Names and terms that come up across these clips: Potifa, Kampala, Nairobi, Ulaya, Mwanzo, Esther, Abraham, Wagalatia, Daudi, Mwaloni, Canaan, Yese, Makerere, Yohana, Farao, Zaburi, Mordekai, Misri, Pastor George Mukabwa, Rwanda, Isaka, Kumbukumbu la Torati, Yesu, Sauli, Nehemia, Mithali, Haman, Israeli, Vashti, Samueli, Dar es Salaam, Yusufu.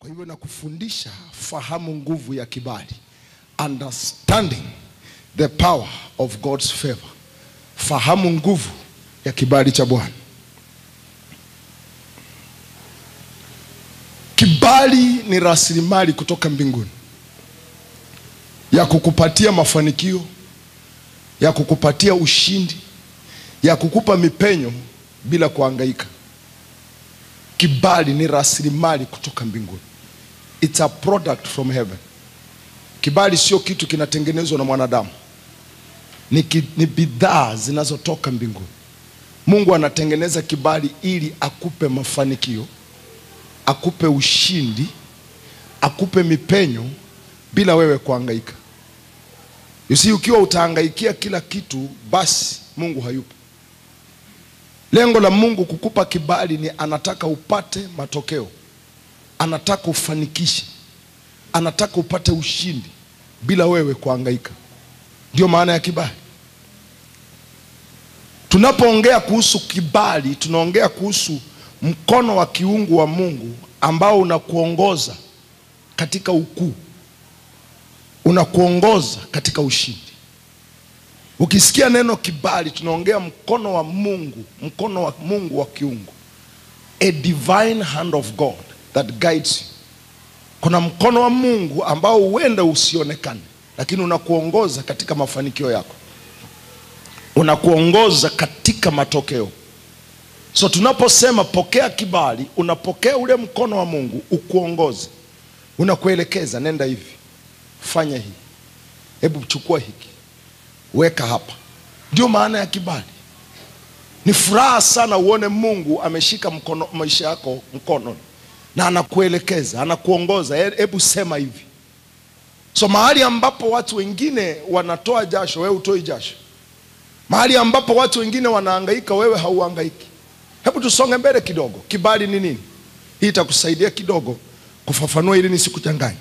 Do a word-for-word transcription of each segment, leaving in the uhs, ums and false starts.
Kwa hivyo na kufundisha fahamu nguvu ya kibali. Understanding the power of God's favor. Fahamu nguvu ya kibali cha Bwana. Kibali ni rasilimali kutoka mbinguni ya kukupatia mafanikio, ya kukupatia ushindi, ya kukupa mipenyo bila kuhangaika. Kibali ni rasilimali kutoka mbinguni. It's a product from heaven. Kibali sio kitu kinatengenezwa na mwanadamu. Ni, ni bidhaa zinazotoka mbinguni. Mungu anatengeneza kibali ili akupe mafanikio, akupe ushindi, akupe mipenyo bila wewe kuhangaika. You see, ukiwa utahangaikia kila kitu, basi Mungu hayupo. Lengo la Mungu kukupa kibali ni anataka upate matokeo. Anataka ufanikishe. Anataka upate ushindi bila wewe kuhangaika. Ndio maana ya kibali. Tunapoongea kuhusu kibali, tunaongea kuhusu mkono wa kiungu wa Mungu ambao unakuongoza katika ukuu. Unakuongoza katika ushindi. Ukisikia neno kibali, tunaongea mkono wa Mungu, mkono wa Mungu wa kiungu. A divine hand of God that guides you. Kuna mkono wa Mungu ambao huenda usionekane, lakini unakuongoza katika mafanikio yako. Unakuongoza katika matokeo. So tunaposema pokea kibali, unapokea ule mkono wa Mungu ukuongoze. Unakuelekeza, nenda hivi, fanya hii, hebu chukua hiki, weka hapa. Ndio maana ya kibali. Ni furaha sana uone Mungu ameshika mkono maisha yako mkono na anakuelekeza, anakuongoza, hebu sema hivi. So mahali ambapo watu wengine wanatoa jasho, wewe utoi jasho. Mahali ambapo watu wengine wanahangaika, wewe hauhangaiki. Hebu tusonge mbele kidogo. Kibali ni nini? Hii itakusaidia kidogo kufafanua ili nisikuchanganye.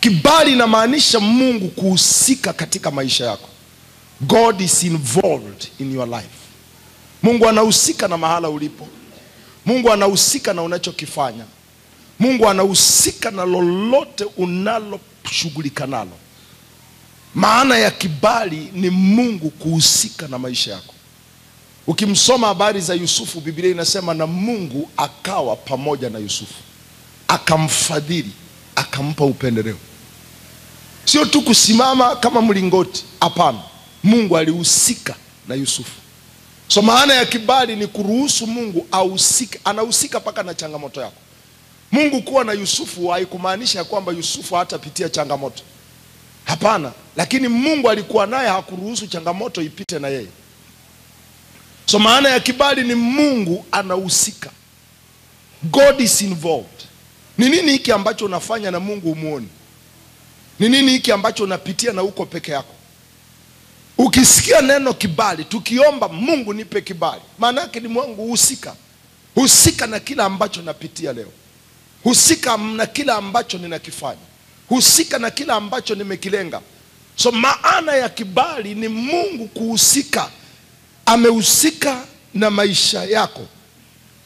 Kibali inamaanisha Mungu kuhusika katika maisha yako. God is involved in your life. Mungu anahusika na mahala ulipo. Mungu anahusika na unachokifanya. Mungu anahusika na lolote unaloshughulika nalo. Maana ya kibali ni Mungu kuhusika na maisha yako. Ukimsoma habari za Yusufu, Biblia inasema na Mungu akawa pamoja na Yusufu. Akamfadhili, akampa upendeleo. Sio tu kusimama kama mlingoti, hapana. Mungu alihusika na Yusufu. So maana ya kibali ni kuruhusu Mungu ahusike, anahusika paka na changamoto yako. Mungu kuwa na Yusufu haikumaanisha kwamba Yusufu hatapitia changamoto. Hapana, lakini Mungu alikuwa naye, hakuruhusu changamoto ipite na yeye. So maana ya kibali ni Mungu anahusika. God is involved. Ni nini hiki ambacho unafanya na Mungu umuoni? Ni nini hiki ambacho unapitia na uko peke yako? Ukisikia neno kibali, tukiomba Mungu nipe kibali, maana yake ni Mungu husika. Husika na kila ambacho napitia leo. Husika na kila ambacho ninakifanya. Husika na kila ambacho nimekilenga. So maana ya kibali ni Mungu kuhusika. Amehusika na maisha yako.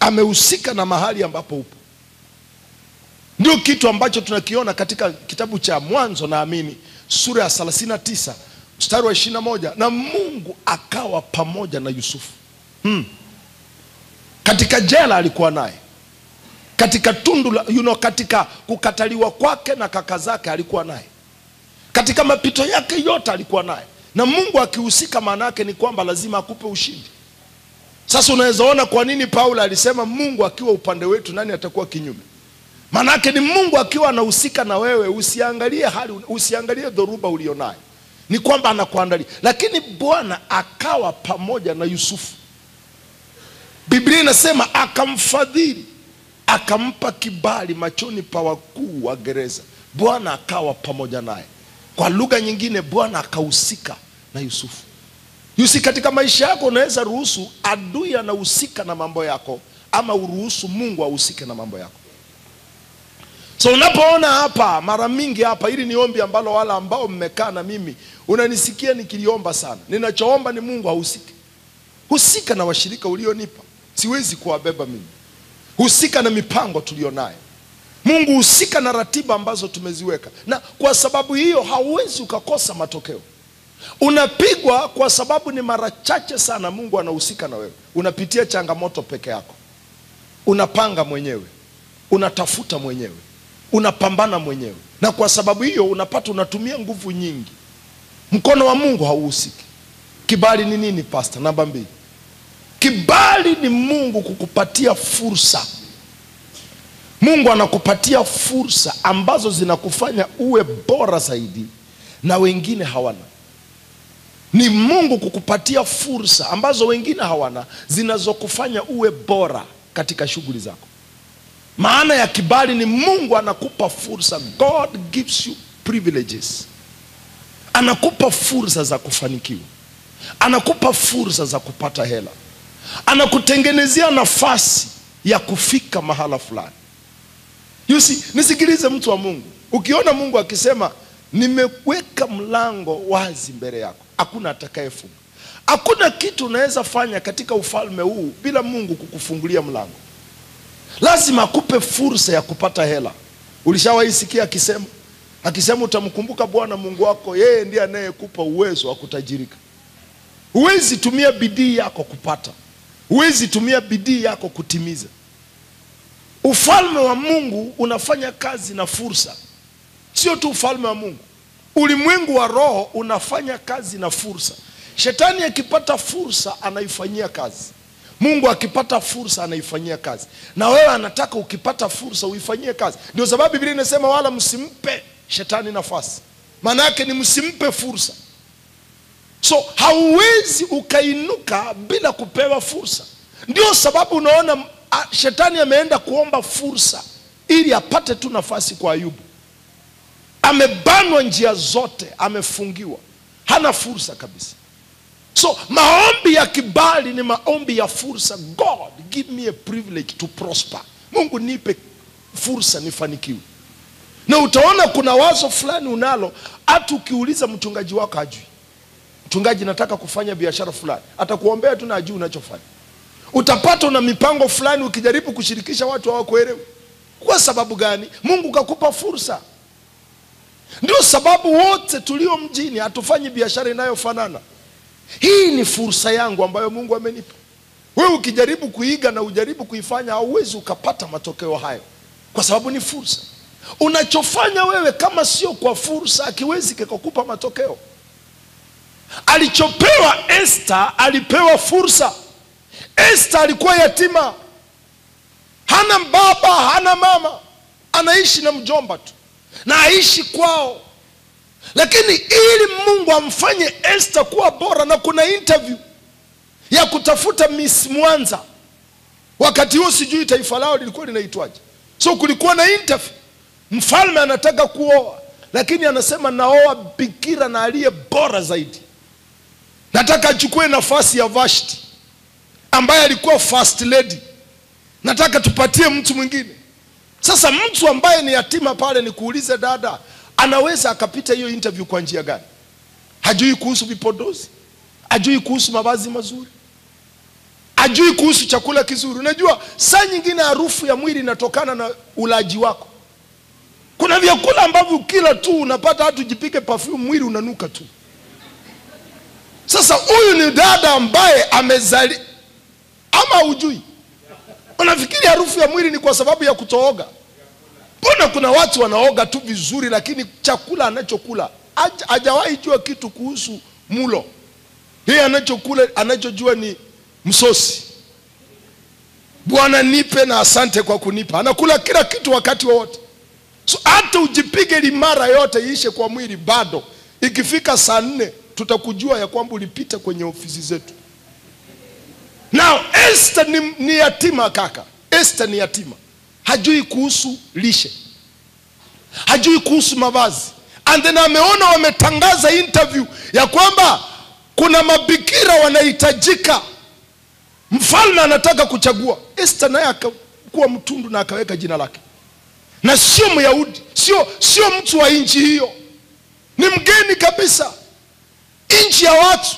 Amehusika na mahali ambapo upo. Ndio kitu ambacho tunakiona katika kitabu cha Mwanzo, naamini sura ya thelathini na tisa mstari wa ishirini na moja, na Mungu akawa pamoja na Yusufu. Hmm. Katika jela alikuwa naye. Katika tundu, you know, katika kukataliwa kwake na kaka zake alikuwa naye. Katika mapito yake yote alikuwa naye. Na Mungu akihusika maana yake ni kwamba lazima akupe ushindi. Sasa unawezaona kwa nini Paulo alisema Mungu akiwa upande wetu nani atakuwa kinyume? Maana yake ni Mungu akiwa anahusika na wewe, usiangalie hali, usiangalie dhoruba ulionayo. Ni kwamba anakuandalia. Lakini Bwana akawa pamoja na Yusufu. Biblia inasema akamfadhili, akampa kibali machoni pa wakuu wa gereza. Bwana akawa pamoja naye. Kwa lugha nyingine, Bwana akahusika na Yusufu. Yusi, katika maisha yako unaweza ruhusu adui anahusika na mambo yako, ama uruhusu Mungu ahusike na mambo yako. So unapoona hapa, mara mingi hapa, hili ni ombi ambalo wala ambao mmekaa na mimi unanisikia nikiliomba sana. Ninachoomba ni Mungu ahusike. Husika na washirika ulionipa. Siwezi kuwabeba mimi. Husika na mipango tulionayo. Mungu husika na ratiba ambazo tumeziweka. Na kwa sababu hiyo hauwezi ukakosa matokeo. Unapigwa kwa sababu ni mara chache sana Mungu anahusika na wewe. Unapitia changamoto peke yako. Unapanga mwenyewe. Unatafuta mwenyewe. Unapambana mwenyewe. Na kwa sababu hiyo unapata unatumia nguvu nyingi. Mkono wa Mungu hauhusiki. Kibali ni nini, pastor? Namba mbili. Kibali ni Mungu kukupatia fursa. Mungu anakupatia fursa ambazo zinakufanya uwe bora zaidi na wengine hawana. Ni Mungu kukupatia fursa ambazo wengine hawana zinazokufanya uwe bora katika shughuli zako. Maana ya kibali ni Mungu anakupa fursa. God gives you privileges. Anakupa fursa za kufanikiwa. Anakupa fursa za kupata hela. Anakutengenezea nafasi ya kufika mahala fulani. You see, nisikilize mtu wa Mungu. Ukiona Mungu akisema nimeweka mlango wazi mbele yako, hakuna atakayefunga. Hakuna kitu unaweza fanya katika ufalme huu bila Mungu kukufungulia mlango. Lazima akupe fursa ya kupata hela. Ulishawahi sikia akisema akisema utamkumbuka Bwana Mungu wako, yeye ndiye anayekupa uwezo wa kutajirika. Huwezi tumia bidii yako kupata. Huwezi tumia bidii yako kutimiza. Ufalme wa Mungu unafanya kazi na fursa. Sio tu ufalme wa Mungu. Ulimwengu wa roho unafanya kazi na fursa. Shetani akipata fursa anaifanyia kazi. Mungu akipata fursa anaifanyia kazi. Na wewe anataka ukipata fursa uifanyie kazi. Ndio sababu Biblia inasema wala msimpe shetani nafasi. Maana yake ni msimpe fursa. So hauwezi ukainuka bila kupewa fursa. Ndio sababu unaona shetani ameenda kuomba fursa ili apate tu nafasi kwa Ayubu. Amebanwa njia zote, amefungiwa. Hana fursa kabisa. So maombi ya kibali ni maombi ya fursa. God, give me a privilege to prosper. Mungu nipe fursa nifanikiwe. Na utaona kuna wazo fulani unalo, hata ukiuliza mchungaji wako hajui. Mchungaji, nataka kufanya biashara fulani. Atakuombea tu na ajui unachofanya. Utapata na mipango fulani, ukijaribu kushirikisha watu hawakuelewa. Kwa sababu gani? Mungu kakupa fursa. Ndio sababu wote tulio mjini hatufanyi biashara inayofanana. Hii ni fursa yangu ambayo Mungu amenipa. Wewe ukijaribu kuiga na ujaribu kuifanya hauwezi ukapata matokeo hayo. Kwa sababu ni fursa. Unachofanya wewe kama sio kwa fursa hakiwezi kukupa matokeo. Alichopewa Esther, alipewa fursa. Esther alikuwa yatima. Hana baba, hana mama. Anaishi na mjomba tu. Na aishi kwao. Lakini ili Mungu amfanye Esther kuwa bora, na kuna interview ya kutafuta Miss Mwanza. Wakati huo sijui taifa lao lilikuwa linaitwaje. So kulikuwa na interview. Mfalme anataka kuoa, lakini anasema naoa bikira na aliye bora zaidi. Nataka achukue nafasi ya Vashti ambaye alikuwa first lady. Nataka tupatie mtu mwingine. Sasa mtu ambaye ni yatima pale, ni kuuliza dada, anaweza akapita hiyo interview kwa njia gani? Hajui kuhusu vipodozi, hajui kuhusu mavazi mazuri, hajui kuhusu chakula kizuri. Unajua saa nyingine harufu ya mwili inatokana na ulaji wako. Kuna vyakula ambavyo kila tu unapata, hata ujipike perfume mwili unanuka tu. Sasa huyu ni dada ambaye amezali ama ujui. Unafikiri harufu ya mwili ni kwa sababu ya kutooga? Mbona kuna watu wanaoga tu vizuri, lakini chakula anachokula hajawahi jua kitu kuhusu mulo. Yeye anachokula anachojua ni msosi. Bwana nipe na asante kwa kunipa. Anakula kila kitu wakati wote. So hata ujipige limara yote ishe kwa mwili, bado ikifika saa nne tutakujua ya kwamba ulipita kwenye ofisi zetu. Now Esther ni, ni yatima kaka. Esther ni yatima. Hajui kuhusu lishe. Hajui kuhusu mavazi. And then ameona wametangaza interview ya kwamba kuna mabikira wanahitajika. Mfalme anataka kuchagua. Esther naye akakuwa mtundu na akaweka jina lake. Na sio Myahudi, sio sio mtu wa nchi hiyo. Ni mgeni kabisa. Nchi ya watu.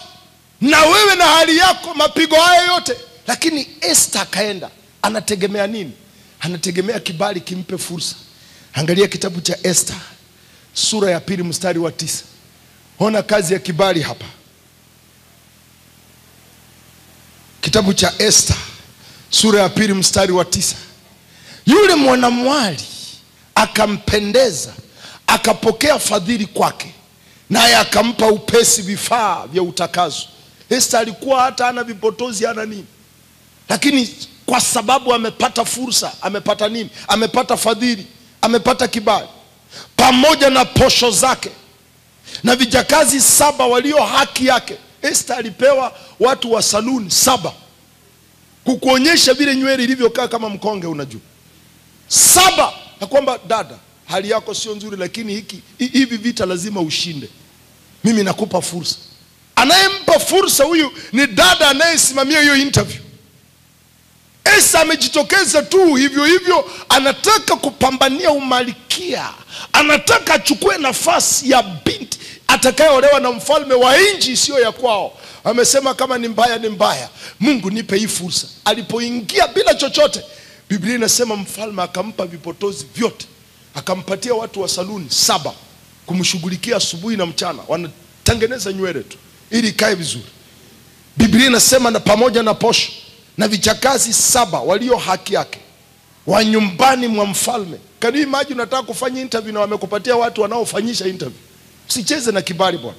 Na wewe na hali yako, mapigo haya yote. Lakini Esther kaenda. Anategemea nini? Anategemea kibali kimpe fursa. Angalia kitabu cha Esther sura ya pili mstari wa tisa. Ona kazi ya kibali hapa. Kitabu cha Esther sura ya pili mstari wa tisa. Yule mwanamwali akampendeza, akapokea fadhili kwake, naye akampa upesi vifaa vya utakazo. Esther alikuwa hata ana vipotozi ana nini, lakini kwa sababu amepata fursa, amepata nini, amepata fadhili, amepata kibali, pamoja na posho zake na vijakazi saba walio haki yake. Esther alipewa watu wa saluni saba, kukuonyesha vile nywele ilivyokaa kama mkonge, unajua saba, na kwamba dada, hali yako sio nzuri, lakini hiki hivi vita lazima ushinde, mimi nakupa fursa. Anayempa fursa huyu ni dada anayesimamia hiyo interview. Esther amejitokeza tu hivyo hivyo, anataka kupambania umalikia, anataka achukue nafasi ya binti atakayeolewa na mfalme wa nchi isiyo ya kwao. Amesema kama ni mbaya ni mbaya, Mungu nipe hii fursa. Alipoingia bila chochote, Biblia inasema mfalme akampa vipotozi vyote, akampatia watu wa saluni saba kumshughulikia asubuhi na mchana, wanatengeneza nywele tu ili kae vizuri. Biblia inasema na pamoja na posho na vichakazi saba walio haki yake wa nyumbani mwa mfalme. Can you imagine, unataka kufanya interview na wamekupatia watu wanaofanyisha interview? Usicheze na kibali bwana.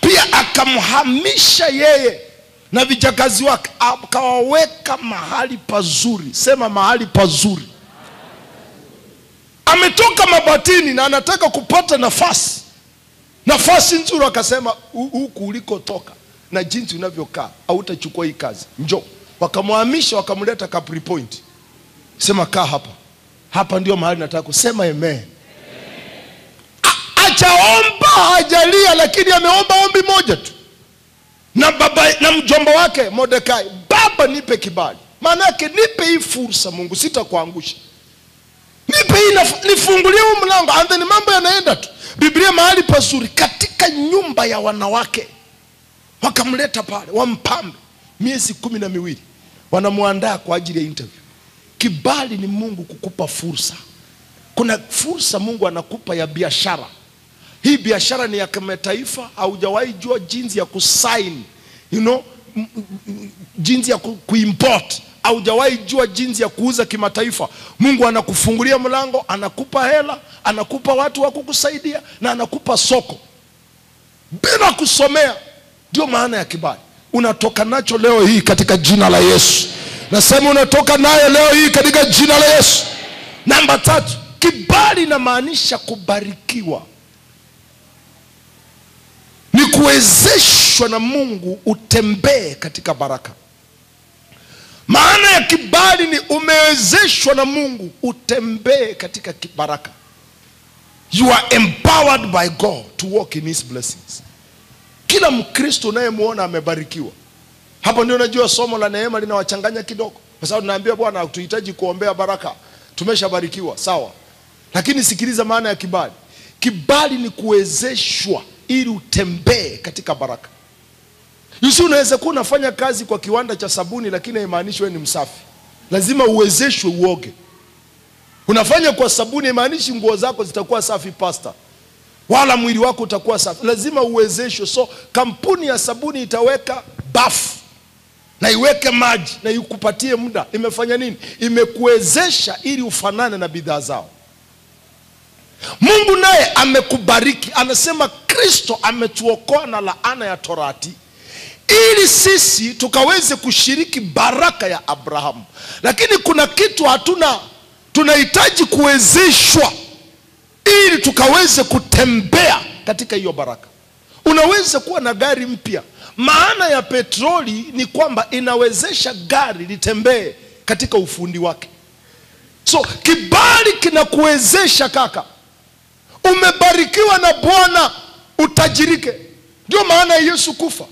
Pia akamhamisha yeye na vichakazi wake, akawaweka mahali pazuri. Sema mahali pazuri. Ametoka mabatini na anataka kupata nafasi, nafasi nzuri. Akasema huku ulikotoka na jinsi unavyokaa hautachukua hii kazi, njoo. Wakamhamisha, wakamleta Capri Point. Sema kaa hapa, hapa ndio mahali nataka. Sema amen. Achaomba hajalia, lakini ameomba ombi moja tu, na baba na mjomba wake Mordekai, baba nipe kibali, maana yake nipe hii fursa Mungu, sitakuangusha, nipe hii, nifungulie huu mlango. And then mambo yanaenda tu. Biblia mahali pazuri, katika nyumba ya wanawake. Wakamleta pale, wampambe miezi kumi na miwili, wanamuandaa kwa ajili ya interview. Kibali ni Mungu kukupa fursa. Kuna fursa Mungu anakupa ya biashara. Hii biashara ni ya kimataifa, haujawahi jua jinsi ya kusign, you know, jinsi ya kuimport, haujawahi jua jinsi ya kuuza kimataifa. Mungu anakufungulia mlango, anakupa hela, anakupa watu wa kukusaidia, na anakupa soko bila kusomea. Ndio maana ya kibali. Unatoka nacho leo hii katika jina la Yesu. Nasema unatoka nayo leo hii katika jina la Yesu. Namba tatu, kibali na maanisha kubarikiwa. Ni kuwezeshwa na Mungu utembee katika baraka. Maana ya kibali ni umewezeshwa na Mungu utembee katika baraka. You are empowered by God to walk in his blessings. Kila Mkristo unayemuona amebarikiwa. Hapo ndio unajua somo la neema linawachanganya kidogo, kwa sababu tunaambiwa Bwana hatuhitaji kuombea baraka, tumeshabarikiwa, sawa. Lakini sikiliza maana ya kibali. Kibali ni kuwezeshwa ili utembee katika baraka. Yusu, unaweza kuwa unafanya kazi kwa kiwanda cha sabuni, lakini haimaanishi wewe ni msafi. Lazima uwezeshwe uoge. Unafanya kwa sabuni, haimaanishi nguo zako zitakuwa safi pasta, wala mwili wako utakuwa safi. Lazima uwezeshwe. So kampuni ya sabuni itaweka bafu na iweke maji na ikupatie muda. Imefanya nini? Imekuwezesha ili ufanane na bidhaa zao. Mungu naye amekubariki. Anasema Kristo ametuokoa na laana ya Torati, ili sisi tukaweze kushiriki baraka ya Abrahamu. Lakini kuna kitu hatuna, tunahitaji kuwezeshwa ili tukaweze kutembea katika hiyo baraka. Unaweza kuwa na gari mpya. Maana ya petroli ni kwamba inawezesha gari litembee katika ufundi wake. So kibali kinakuwezesha kaka. Umebarikiwa na Bwana utajirike. Ndio maana Yesu kufa.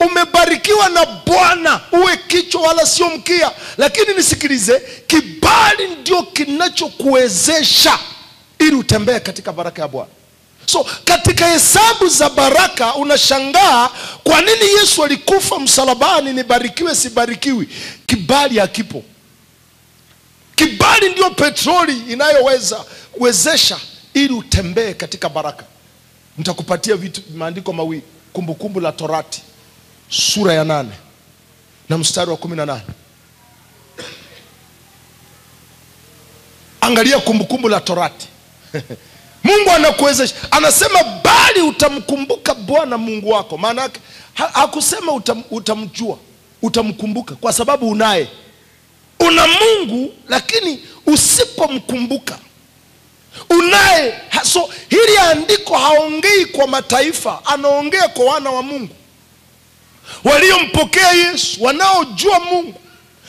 Umebarikiwa na Bwana uwe kichwa wala sio mkia. Lakini nisikilize, kibali ndio kinachokuwezesha ili utembee katika baraka ya Bwana. So katika hesabu za baraka unashangaa kwa nini Yesu alikufa msalabani, nibarikiwe sibarikiwi? Kibali hakipo. Kibali ndio petroli inayoweza nitakuwezesha ili utembee katika baraka. Nitakupatia vitu, maandiko mawili, Kumbukumbu la Torati sura ya nane na mstari wa kumi na nane. Angalia Kumbukumbu la Torati. Mungu anakuwezesha. Anasema bali utamkumbuka Bwana Mungu wako. Maana hakusema utam, utamjua, utamkumbuka, kwa sababu unaye. Una Mungu lakini usipomkumbuka. Unaye. So hili andiko haongei kwa mataifa, anaongea kwa wana wa Mungu, waliompokea Yesu, wanaojua Mungu.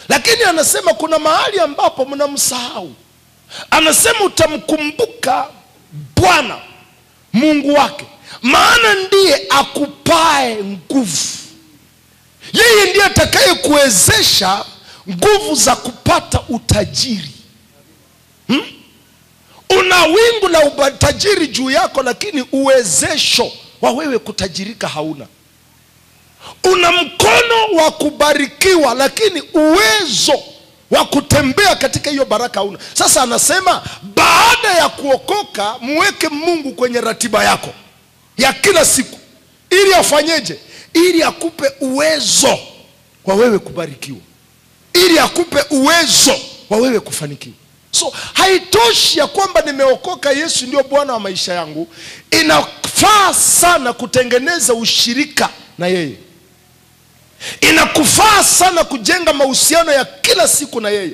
Lakini anasema kuna mahali ambapo mnamsahau. Anasema utamkumbuka Bwana Mungu wake, maana ndiye akupae nguvu. Yeye ndiye atakaye kuwezesha nguvu za kupata utajiri. Hmm? Una wingu la utajiri juu yako, lakini uwezesho wa wewe kutajirika hauna. Una mkono wa kubarikiwa, lakini uwezo wa kutembea katika hiyo baraka hauna. Sasa anasema baada ya kuokoka muweke Mungu kwenye ratiba yako ya kila siku. Ili afanyeje? Ili akupe uwezo wa wewe kubarikiwa, ili akupe uwezo wa wewe kufanikiwa. So haitoshi ya kwamba nimeokoka, Yesu ndio Bwana wa maisha yangu. Inafaa sana kutengeneza ushirika na yeye. Inakufaa sana kujenga mahusiano ya kila siku na yeye.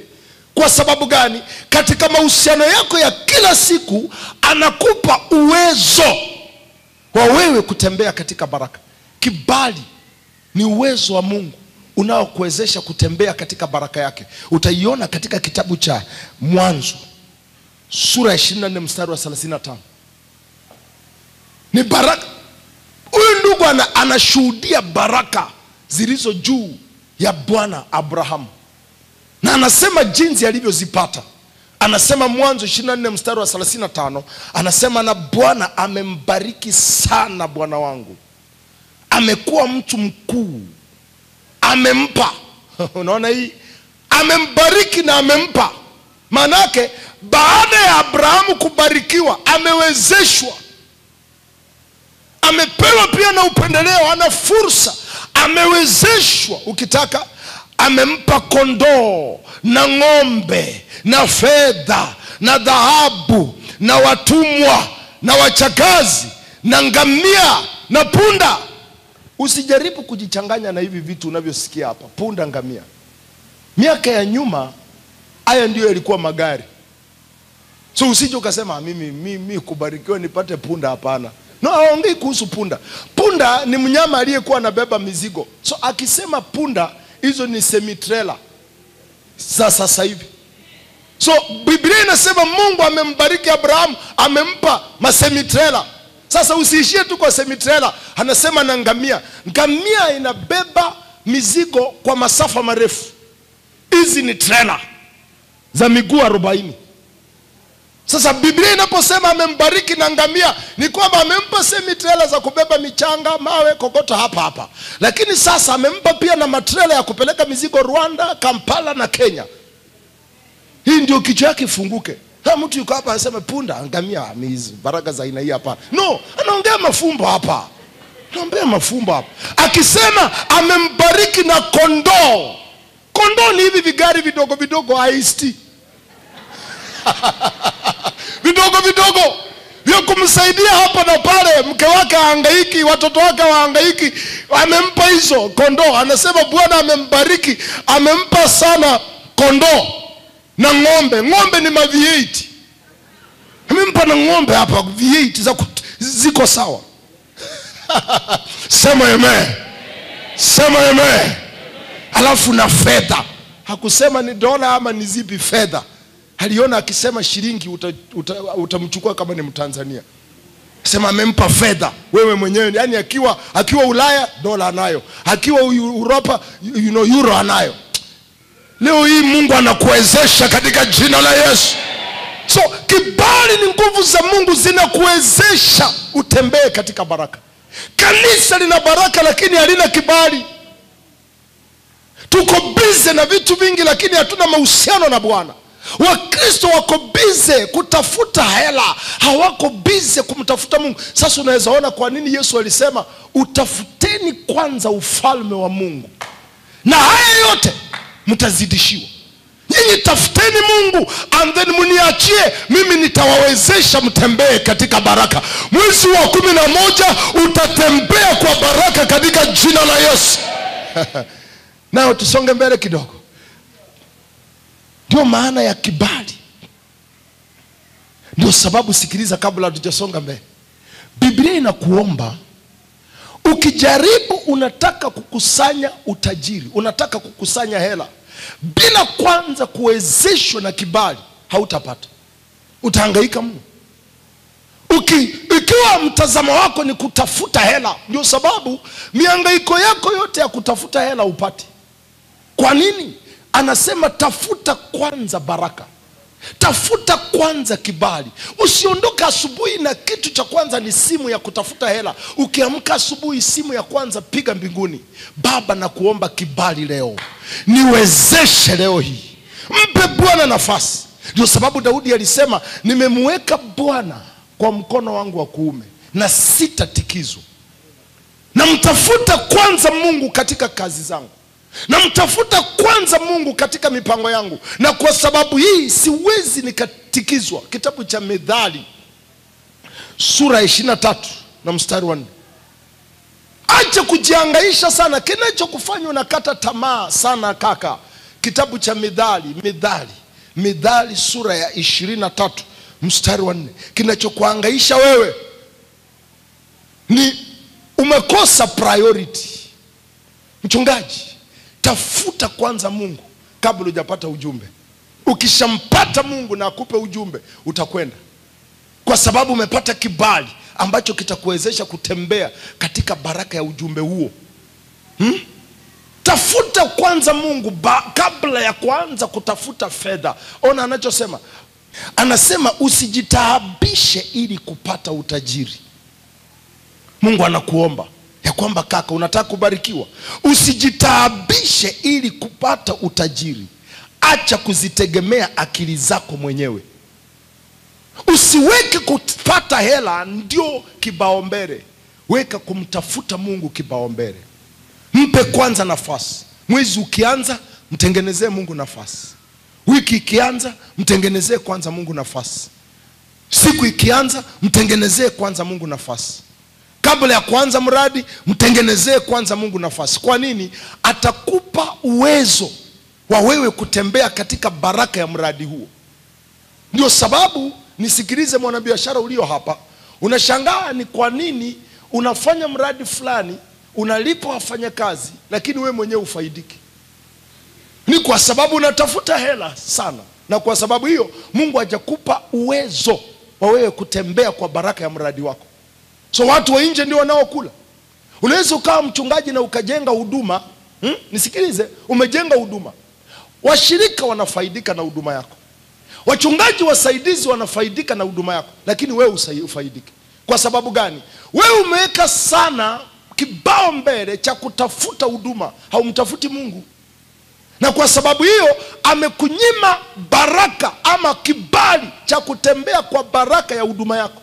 Kwa sababu gani? Katika mahusiano yako ya kila siku anakupa uwezo wa wewe kutembea katika baraka. Kibali ni uwezo wa Mungu unaokuwezesha kutembea katika baraka yake. Utaiona katika kitabu cha Mwanzo sura ya ishirini na nne mstari wa thelathini na tano. Ni baraka. Huyu ndugu anashuhudia baraka zilizo juu ya Bwana Abraham, na anasema jinsi alivyozipata. Anasema Mwanzo ishirini na nne mstari wa thelathini na tano, anasema na Bwana amembariki sana bwana wangu, amekuwa mtu mkuu, amempa. Unaona hii? Amembariki na amempa. Maana yake baada ya Abrahamu kubarikiwa, amewezeshwa, amepewa pia na upendeleo, ana fursa, amewezeshwa. Ukitaka amempa kondoo na ng'ombe na fedha na dhahabu na watumwa na wachakazi na ngamia na punda. Usijaribu kujichanganya na hivi vitu unavyosikia hapa, punda, ngamia. Miaka ya nyuma haya ndio yalikuwa magari. So usije ukasema mimi mimi kubarikiwa nipate punda, hapana. No, haongei kuhusu punda. Punda ni mnyama aliyekuwa anabeba mizigo. So akisema punda, hizo ni semi-trailer za sasa hivi. So Biblia inasema Mungu amembariki Abraham, amempa masemi-trailer. Sasa usiishie tu kwa semi-trailer, anasema na ngamia. Ngamia inabeba mizigo kwa masafa marefu. Hizi ni trailer za miguu arobaini. Sasa Biblia inaposema amembariki na ngamia, ni kwamba amempa semi-trailer za kubeba michanga, mawe, kokoto hapa hapa. Lakini sasa amempa pia na matrailer ya kupeleka mizigo Rwanda, Kampala na Kenya. Hii ndio kichwa yake funguke. Ha, mtu yuko hapa anasema punda, ngamia, mizi, baraka za aina hii hapa. No, anaongea mafumbo hapa. Anaongea mafumbo hapa. Akisema amembariki na kondoo. Kondoo ni hivi vigari vidogo vidogo aisti. Vidogo vidogo vya kumsaidia hapa na pale, mke wake hangaiki, watoto wake wahangaiki. Amempa hizo kondoo. Anasema Bwana amembariki, amempa sana kondoo na ng'ombe. Ng'ombe ni ma V eight. Amempa na ng'ombe hapa V eight za ziko sawa. Sema amen. Sema amen. Alafu na fedha. Hakusema ni dola ama ni zipi fedha. Aliona akisema shilingi utamchukua uta, uta kama ni Mtanzania. Sema amempa fedha wewe mwenyewe. Yani akiwa akiwa Ulaya dola anayo, akiwa Europa you know euro anayo. Leo hii Mungu anakuwezesha katika jina la Yesu. So kibali ni nguvu za Mungu zinakuwezesha utembee katika baraka. Kanisa lina baraka lakini halina kibali. Tuko busy na vitu vingi lakini hatuna mahusiano na Bwana. Wakristo wako bize kutafuta hela, hawako bize kumtafuta Mungu. Sasa unaweza ona kwa nini Yesu alisema utafuteni kwanza ufalme wa Mungu na haya yote mtazidishiwa. Nyinyi tafuteni Mungu and then mniachie mimi, nitawawezesha mtembee katika baraka. Mwezi wa kumi na moja utatembea kwa baraka katika jina la Yesu. Nao tusonge mbele kidogo. Ndio maana ya kibali. Ndio sababu, sikiliza kabla hatujasonga mbele. Biblia inakuomba ukijaribu, unataka kukusanya utajiri, unataka kukusanya hela, bila kwanza kuwezeshwa na kibali, hautapata. Utahangaika mno. Uki, ikiwa mtazamo wako ni kutafuta hela, ndio sababu mihangaiko yako yote ya kutafuta hela upate. Kwa nini? Anasema tafuta kwanza baraka. Tafuta kwanza kibali. Usiondoke asubuhi na kitu cha kwanza ni simu ya kutafuta hela. Ukiamka asubuhi, simu ya kwanza piga mbinguni. Baba, na kuomba kibali leo. Niwezeshe leo hii. Mpe Bwana nafasi. Ndio sababu Daudi alisema, nimemweka Bwana kwa mkono wangu wa kuume na sitatikizwa. Na mtafuta kwanza Mungu katika kazi zangu. Na mtafuta kwanza Mungu katika mipango yangu. Na kwa sababu hii siwezi nikatikizwa. Kitabu cha Mithali sura ishirini na tatu na mstari wa nne. Acha kujihangaisha sana, kinachokufanya unakata tamaa sana kaka. Kitabu cha Mithali, Mithali, Mithali sura ya ishirini na tatu mstari wa nne. Kinachokuhangaisha wewe ni umekosa priority. Mchungaji, tafuta kwanza Mungu kabla hujapata ujumbe. Ukishampata Mungu na akupe ujumbe, utakwenda. Kwa sababu umepata kibali ambacho kitakuwezesha kutembea katika baraka ya ujumbe huo. Hmm? Tafuta kwanza Mungu ba, kabla ya kuanza kutafuta fedha. Ona anachosema. Anasema usijitaabishe ili kupata utajiri. Mungu anakuomba ya kwamba kaka, unataka kubarikiwa, usijitaabishe ili kupata utajiri. Acha kuzitegemea akili zako mwenyewe. Usiweke kupata hela ndio kibaombele. Weka kumtafuta Mungu kibaombele. Mpe kwanza nafasi. Mwezi ukianza, mtengenezee Mungu nafasi. Wiki ikianza, mtengenezee kwanza Mungu nafasi. Siku ikianza, mtengenezee kwanza Mungu nafasi. Kabla ya kuanza mradi, mtengenezee kwanza Mungu nafasi. Kwa nini? Atakupa uwezo wa wewe kutembea katika baraka ya mradi huo. Ndio sababu, nisikilize mwanabiashara ulio hapa, unashangaa ni kwa nini unafanya mradi fulani, unalipa wafanyakazi, lakini wewe mwenyewe ufaidiki. Ni kwa sababu unatafuta hela sana. Na kwa sababu hiyo, Mungu hajakupa uwezo wa wewe kutembea kwa baraka ya mradi wako. So watu wa nje ndio wanaokula. Unaweza ukawa mchungaji na ukajenga huduma, hmm? Nisikilize, umejenga huduma. Washirika wanafaidika na huduma yako. Wachungaji wasaidizi wanafaidika na huduma yako, lakini wewe usifaidike. Kwa sababu gani? Wewe umeweka sana kibao mbele cha kutafuta huduma, haumtafuti Mungu. Na kwa sababu hiyo amekunyima baraka ama kibali cha kutembea kwa baraka ya huduma yako.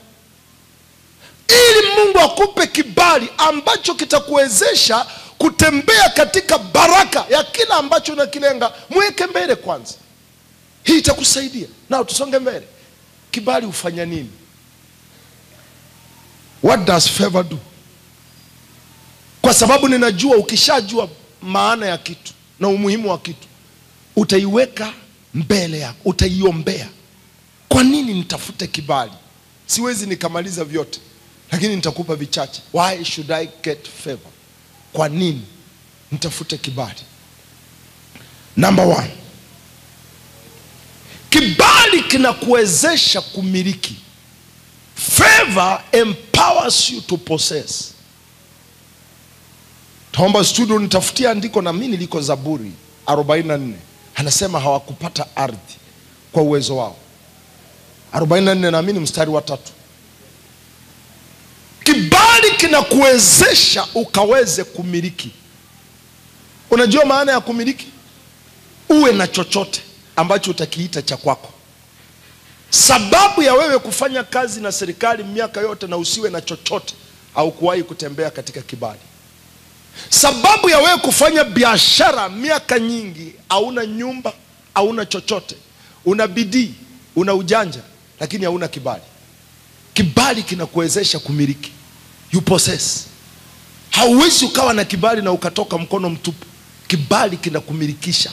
Ili Mungu akupe kibali ambacho kitakuwezesha kutembea katika baraka ya kila ambacho unakilenga, mweke mbele kwanza. Hii itakusaidia. Na tusonge mbele. Kibali hufanya nini? What does favor do? Kwa sababu ninajua ukishajua maana ya kitu na umuhimu wa kitu, utaiweka mbele yako, utaiombea. Kwa nini nitafute kibali? Siwezi nikamaliza vyote, lakini nitakupa vichache. Why should I get favor? Kwa nini nitafute kibali? Number one. Kibali kinakuwezesha kumiliki. Favor empowers you to possess. Taomba studio, nitafutia andiko na mimi liko Zaburi arobaini na nne. Anasema hawakupata ardhi kwa uwezo wao. arobaini na nne na mimi mstari wa tatu. Kibali kinakuwezesha ukaweze kumiliki. Unajua maana ya kumiliki? Uwe na chochote. ambacho utakiita cha kwako. Sababu ya wewe kufanya kazi na serikali miaka yote na usiwe na chochote, au kuwahi kutembea katika kibali. Sababu ya wewe kufanya biashara miaka nyingi, hauna nyumba, hauna chochote. Una bidii, una ujanja, lakini hauna kibali. Kibali kinakuwezesha kumiliki. You possess. Hauwezi ukawa na kibali na ukatoka mkono mtupu. Kibali kinakumilikisha.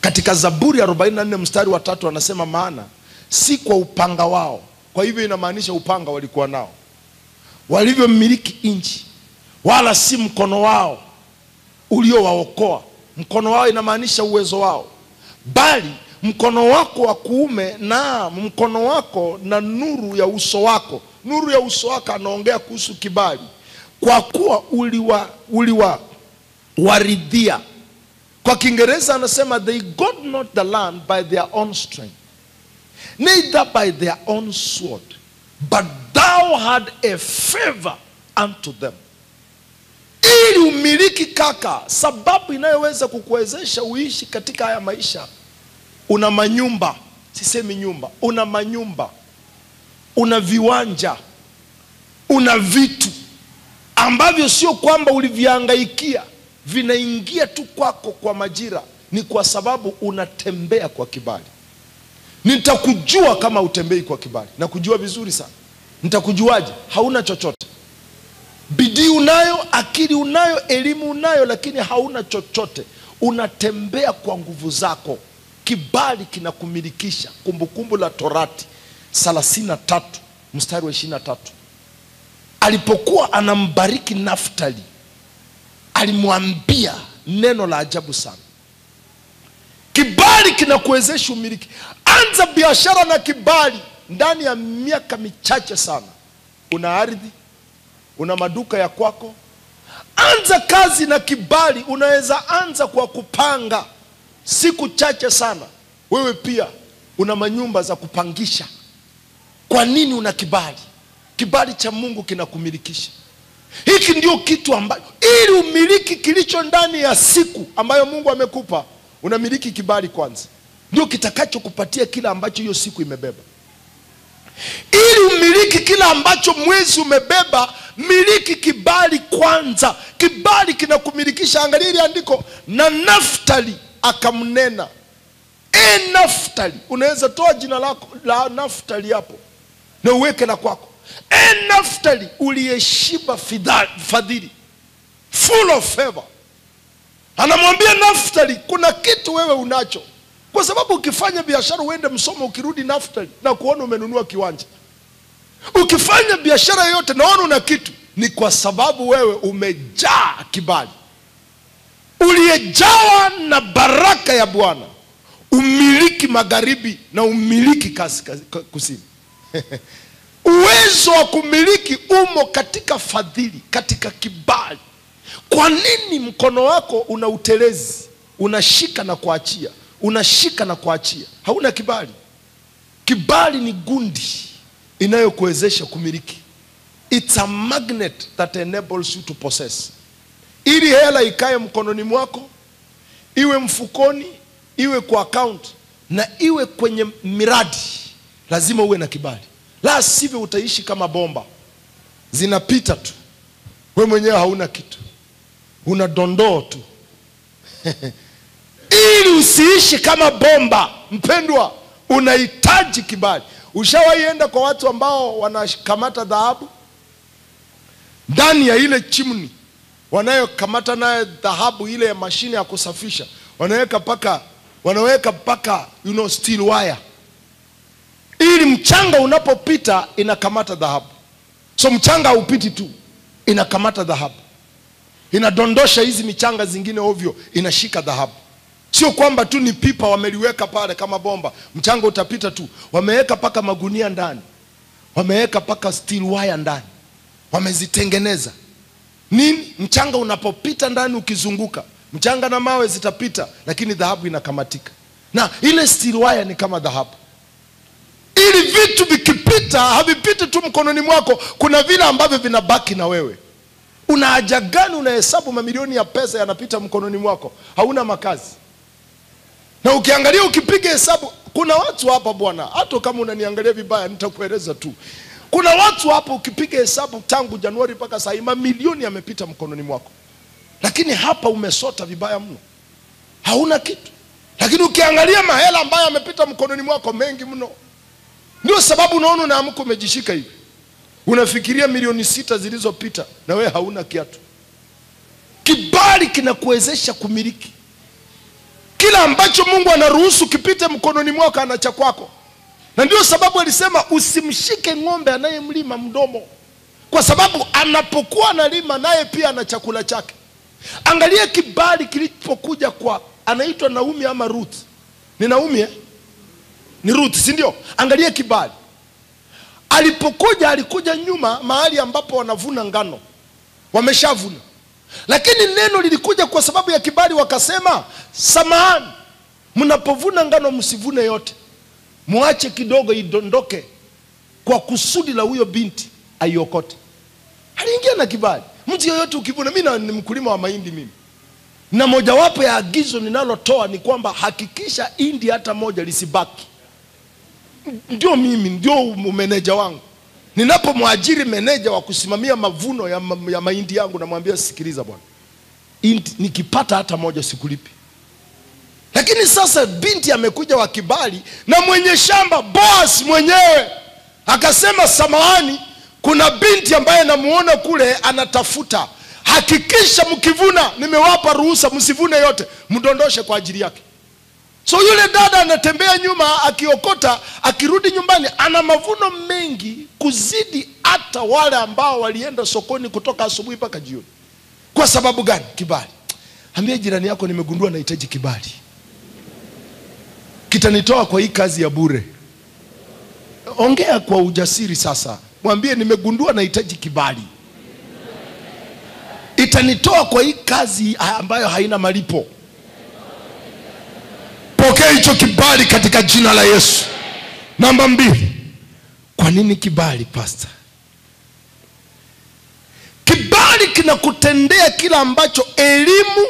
Katika Zaburi ya arobaini na nne mstari wa tatu anasema, maana si kwa upanga wao. Kwa hivyo inamaanisha upanga walikuwa nao, walivyo miliki nchi, wala si mkono wao uliowaokoa. Mkono wao inamaanisha uwezo wao, bali mkono wako wa kuume na mkono wako na nuru ya uso wako. Nuru ya uso wako anaongea kuhusu kibali. Kwa kuwa uliwa uliwa waridhia. Kwa Kiingereza anasema, they got not the land by their own strength, neither by their own sword, but thou had a favor unto them. Ili umiliki kaka, sababu inayoweza kukuwezesha uishi katika haya maisha. Una manyumba, sisemi nyumba, una manyumba, una viwanja, una vitu ambavyo sio kwamba ulivihangaikia, vinaingia tu kwako kwa majira. Ni kwa sababu unatembea kwa kibali. Nitakujua kama utembei kwa kibali. Na kujua vizuri sana. Nitakujuaje? Hauna chochote. Bidii unayo, akili unayo, elimu unayo, lakini hauna chochote. Unatembea kwa nguvu zako. Kibali kinakumilikisha. Kumbukumbu la Torati thelathini na tatu mstari wa ishirini na tatu. Alipokuwa anambariki Naftali, alimwambia neno la ajabu sana. Kibali kinakuwezesha umiliki. Anza biashara na kibali, ndani ya miaka michache sana una ardhi, una maduka ya kwako. Anza kazi na kibali. Unaweza anza kwa kupanga siku chache sana. Wewe pia una manyumba za kupangisha. Kwa nini? Una kibali. Kibali cha Mungu kinakumilikisha. Hiki ndio kitu ambacho, ili umiliki kilicho ndani ya siku ambayo Mungu amekupa, unamiliki kibali kwanza. Ndio kitakacho kupatia kila ambacho hiyo siku imebeba. Ili umiliki kila ambacho mwezi umebeba, miliki kibali kwanza. Kibali kinakumilikisha. Angalia ile andiko, na Naftali akamnena. E Naftali, unaweza toa jina lako la Naftali hapo na uweke la kwako. E Naftali, uliyeshiba fadhili, full of favor. Anamwambia Naftali, kuna kitu wewe unacho. Kwa sababu ukifanya biashara uende msomo, ukirudi Naftali na kuona umenunua kiwanja. Ukifanya biashara yote naona una kitu. Ni kwa sababu wewe umejaa kibali. Uliyejawa na baraka ya Bwana umiliki magharibi na umiliki kusini. Uwezo wa kumiliki umo katika fadhili, katika kibali. Kwa nini mkono wako una utelezi? Unashika na kuachia, unashika na kuachia. Hauna kibali. Kibali ni gundi inayokuwezesha kumiliki. It's a magnet that enables you to possess. Ili hela ikae mkononi mwako, iwe mfukoni, iwe kwa account, na iwe kwenye miradi, lazima uwe na kibali. La sivyo utaishi kama bomba, zinapita tu. Wewe mwenyewe hauna kitu, unadondoa tu. Ili usiishi kama bomba, mpendwa, unahitaji kibali. Ushawaenda kwa watu ambao wanakamata dhahabu ndani ya ile chimni, wanayokamata nayo dhahabu ile ya mashine ya kusafisha, wanaweka paka wanaweka paka you know steel wire, ili mchanga unapopita inakamata dhahabu. So mchanga haupiti tu, inakamata dhahabu, inadondosha hizi michanga zingine ovyo, inashika dhahabu. Sio kwamba tu ni pipa wameliweka pale kama bomba, mchanga utapita tu. Wameweka paka magunia ndani, wameweka paka steel wire ndani, wamezitengeneza nini. Mchanga unapopita ndani, ukizunguka mchanga na mawe zitapita, lakini dhahabu inakamatika. Na ile steel wire ni kama dhahabu. Ili vitu vikipita, havipiti tu mkononi mwako, kuna vile ambavyo vinabaki na wewe. Una haja gani unahesabu mamilioni ya pesa yanapita mkononi mwako? Hauna makazi. Na ukiangalia ukipiga hesabu, kuna watu hapa bwana, hata kama unaniangalia vibaya nitakueleza tu. Kuna watu hapa ukipiga hesabu tangu Januari mpaka sasa mamilioni yamepita mkononi mwako. Lakini hapa umesota vibaya mno. Hauna kitu. Lakini ukiangalia mahela ambayo yamepita mkononi mwako mengi mno. Ndio sababu unaona unaamka umejishika hivi. Unafikiria milioni sita zilizopita na wewe hauna kiatu. Kibali kinakuwezesha kumiliki. Kila ambacho Mungu anaruhusu kipite mkononi mwako ana cha kwako. Na ndio sababu alisema usimshike ng'ombe anayemlima mdomo. Kwa sababu anapokuwa analima naye pia ana chakula chake. Angalia kibali kilipokuja kwa anaitwa Naomi ama Ruth. Ni Naomi eh? Ni Ruth, si ndio? Angalia kibali. Alipokuja alikuja nyuma mahali ambapo wanavuna ngano. Wameshavuna. Lakini neno lilikuja kwa sababu ya kibali, wakasema samahani, mnapovuna ngano msivune yote. Muache kidogo idondoke kwa kusudi la huyo binti aiokote. Aliingia na kibali. Mtu yoyote ukivuna, mimi ni mkulima wa mahindi mimi. Na mojawapo ya agizo ninalotoa ni kwamba hakikisha hindi hata moja lisibaki. Ndio mimi, ndio meneja wangu. Ninapomwajiri meneja wa kusimamia mavuno ya, ma, ya mahindi yangu, na mwambia sikiliza bwana, nikipata hata moja sikulipi. Lakini sasa binti amekuja wa kibali, na mwenye shamba boss mwenyewe akasema samahani, kuna binti ambaye namuona kule anatafuta. Hakikisha mkivuna, nimewapa ruhusa msivune yote, mdondoshe kwa ajili yake. So yule dada anatembea nyuma akiokota, akirudi nyumbani ana mavuno mengi kuzidi hata wale ambao walienda sokoni kutoka asubuhi mpaka jioni. Kwa sababu gani? Kibali. Ambia jirani yako, nimegundua nahitaji kibali. Kitanitoa kwa hii kazi ya bure. Ongea kwa ujasiri sasa. Mwambie nimegundua nahitaji kibali. Itanitoa kwa hii kazi ambayo haina malipo. Pokea hicho kibali katika jina la Yesu. Namba mbili. Kwa nini kibali, pastor? Kibali kinakutendea kila ambacho elimu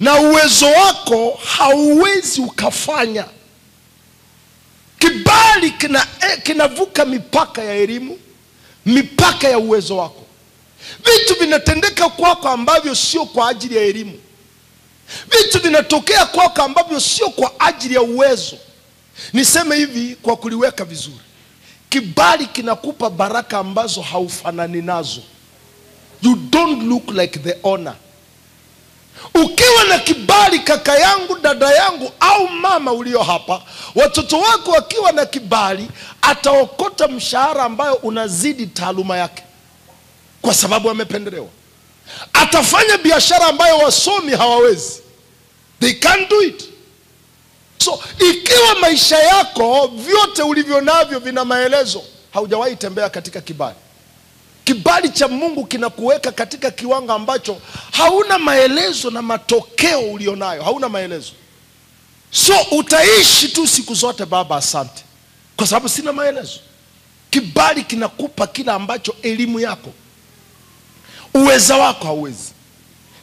na uwezo wako hauwezi ukafanya. Kibali kina, eh, kinavuka mipaka ya elimu, mipaka ya uwezo wako. Vitu vinatendeka kwako ambavyo sio kwa ajili ya elimu. Vitu vinatokea kwako ambavyo sio kwa ajili ya uwezo. Niseme hivi kwa kuliweka vizuri. Kibali kinakupa baraka ambazo haufanani nazo. You don't look like the owner. Ukiwa na kibali, kaka yangu, dada yangu au mama ulio hapa, watoto wako wakiwa na kibali, ataokota mshahara ambayo unazidi taaluma yake. Kwa sababu amependelewa. Atafanya biashara ambayo wasomi hawawezi. They can't do it. So ikiwa maisha yako vyote ulivyo navyo vina maelezo, haujawahi tembea katika kibali. Kibali cha Mungu kinakuweka katika kiwango ambacho hauna maelezo na matokeo ulionayo hauna maelezo. So utaishi tu siku zote baba asante, kwa sababu sina maelezo. Kibali kinakupa kila ambacho elimu yako, uwezo wako hauwezi.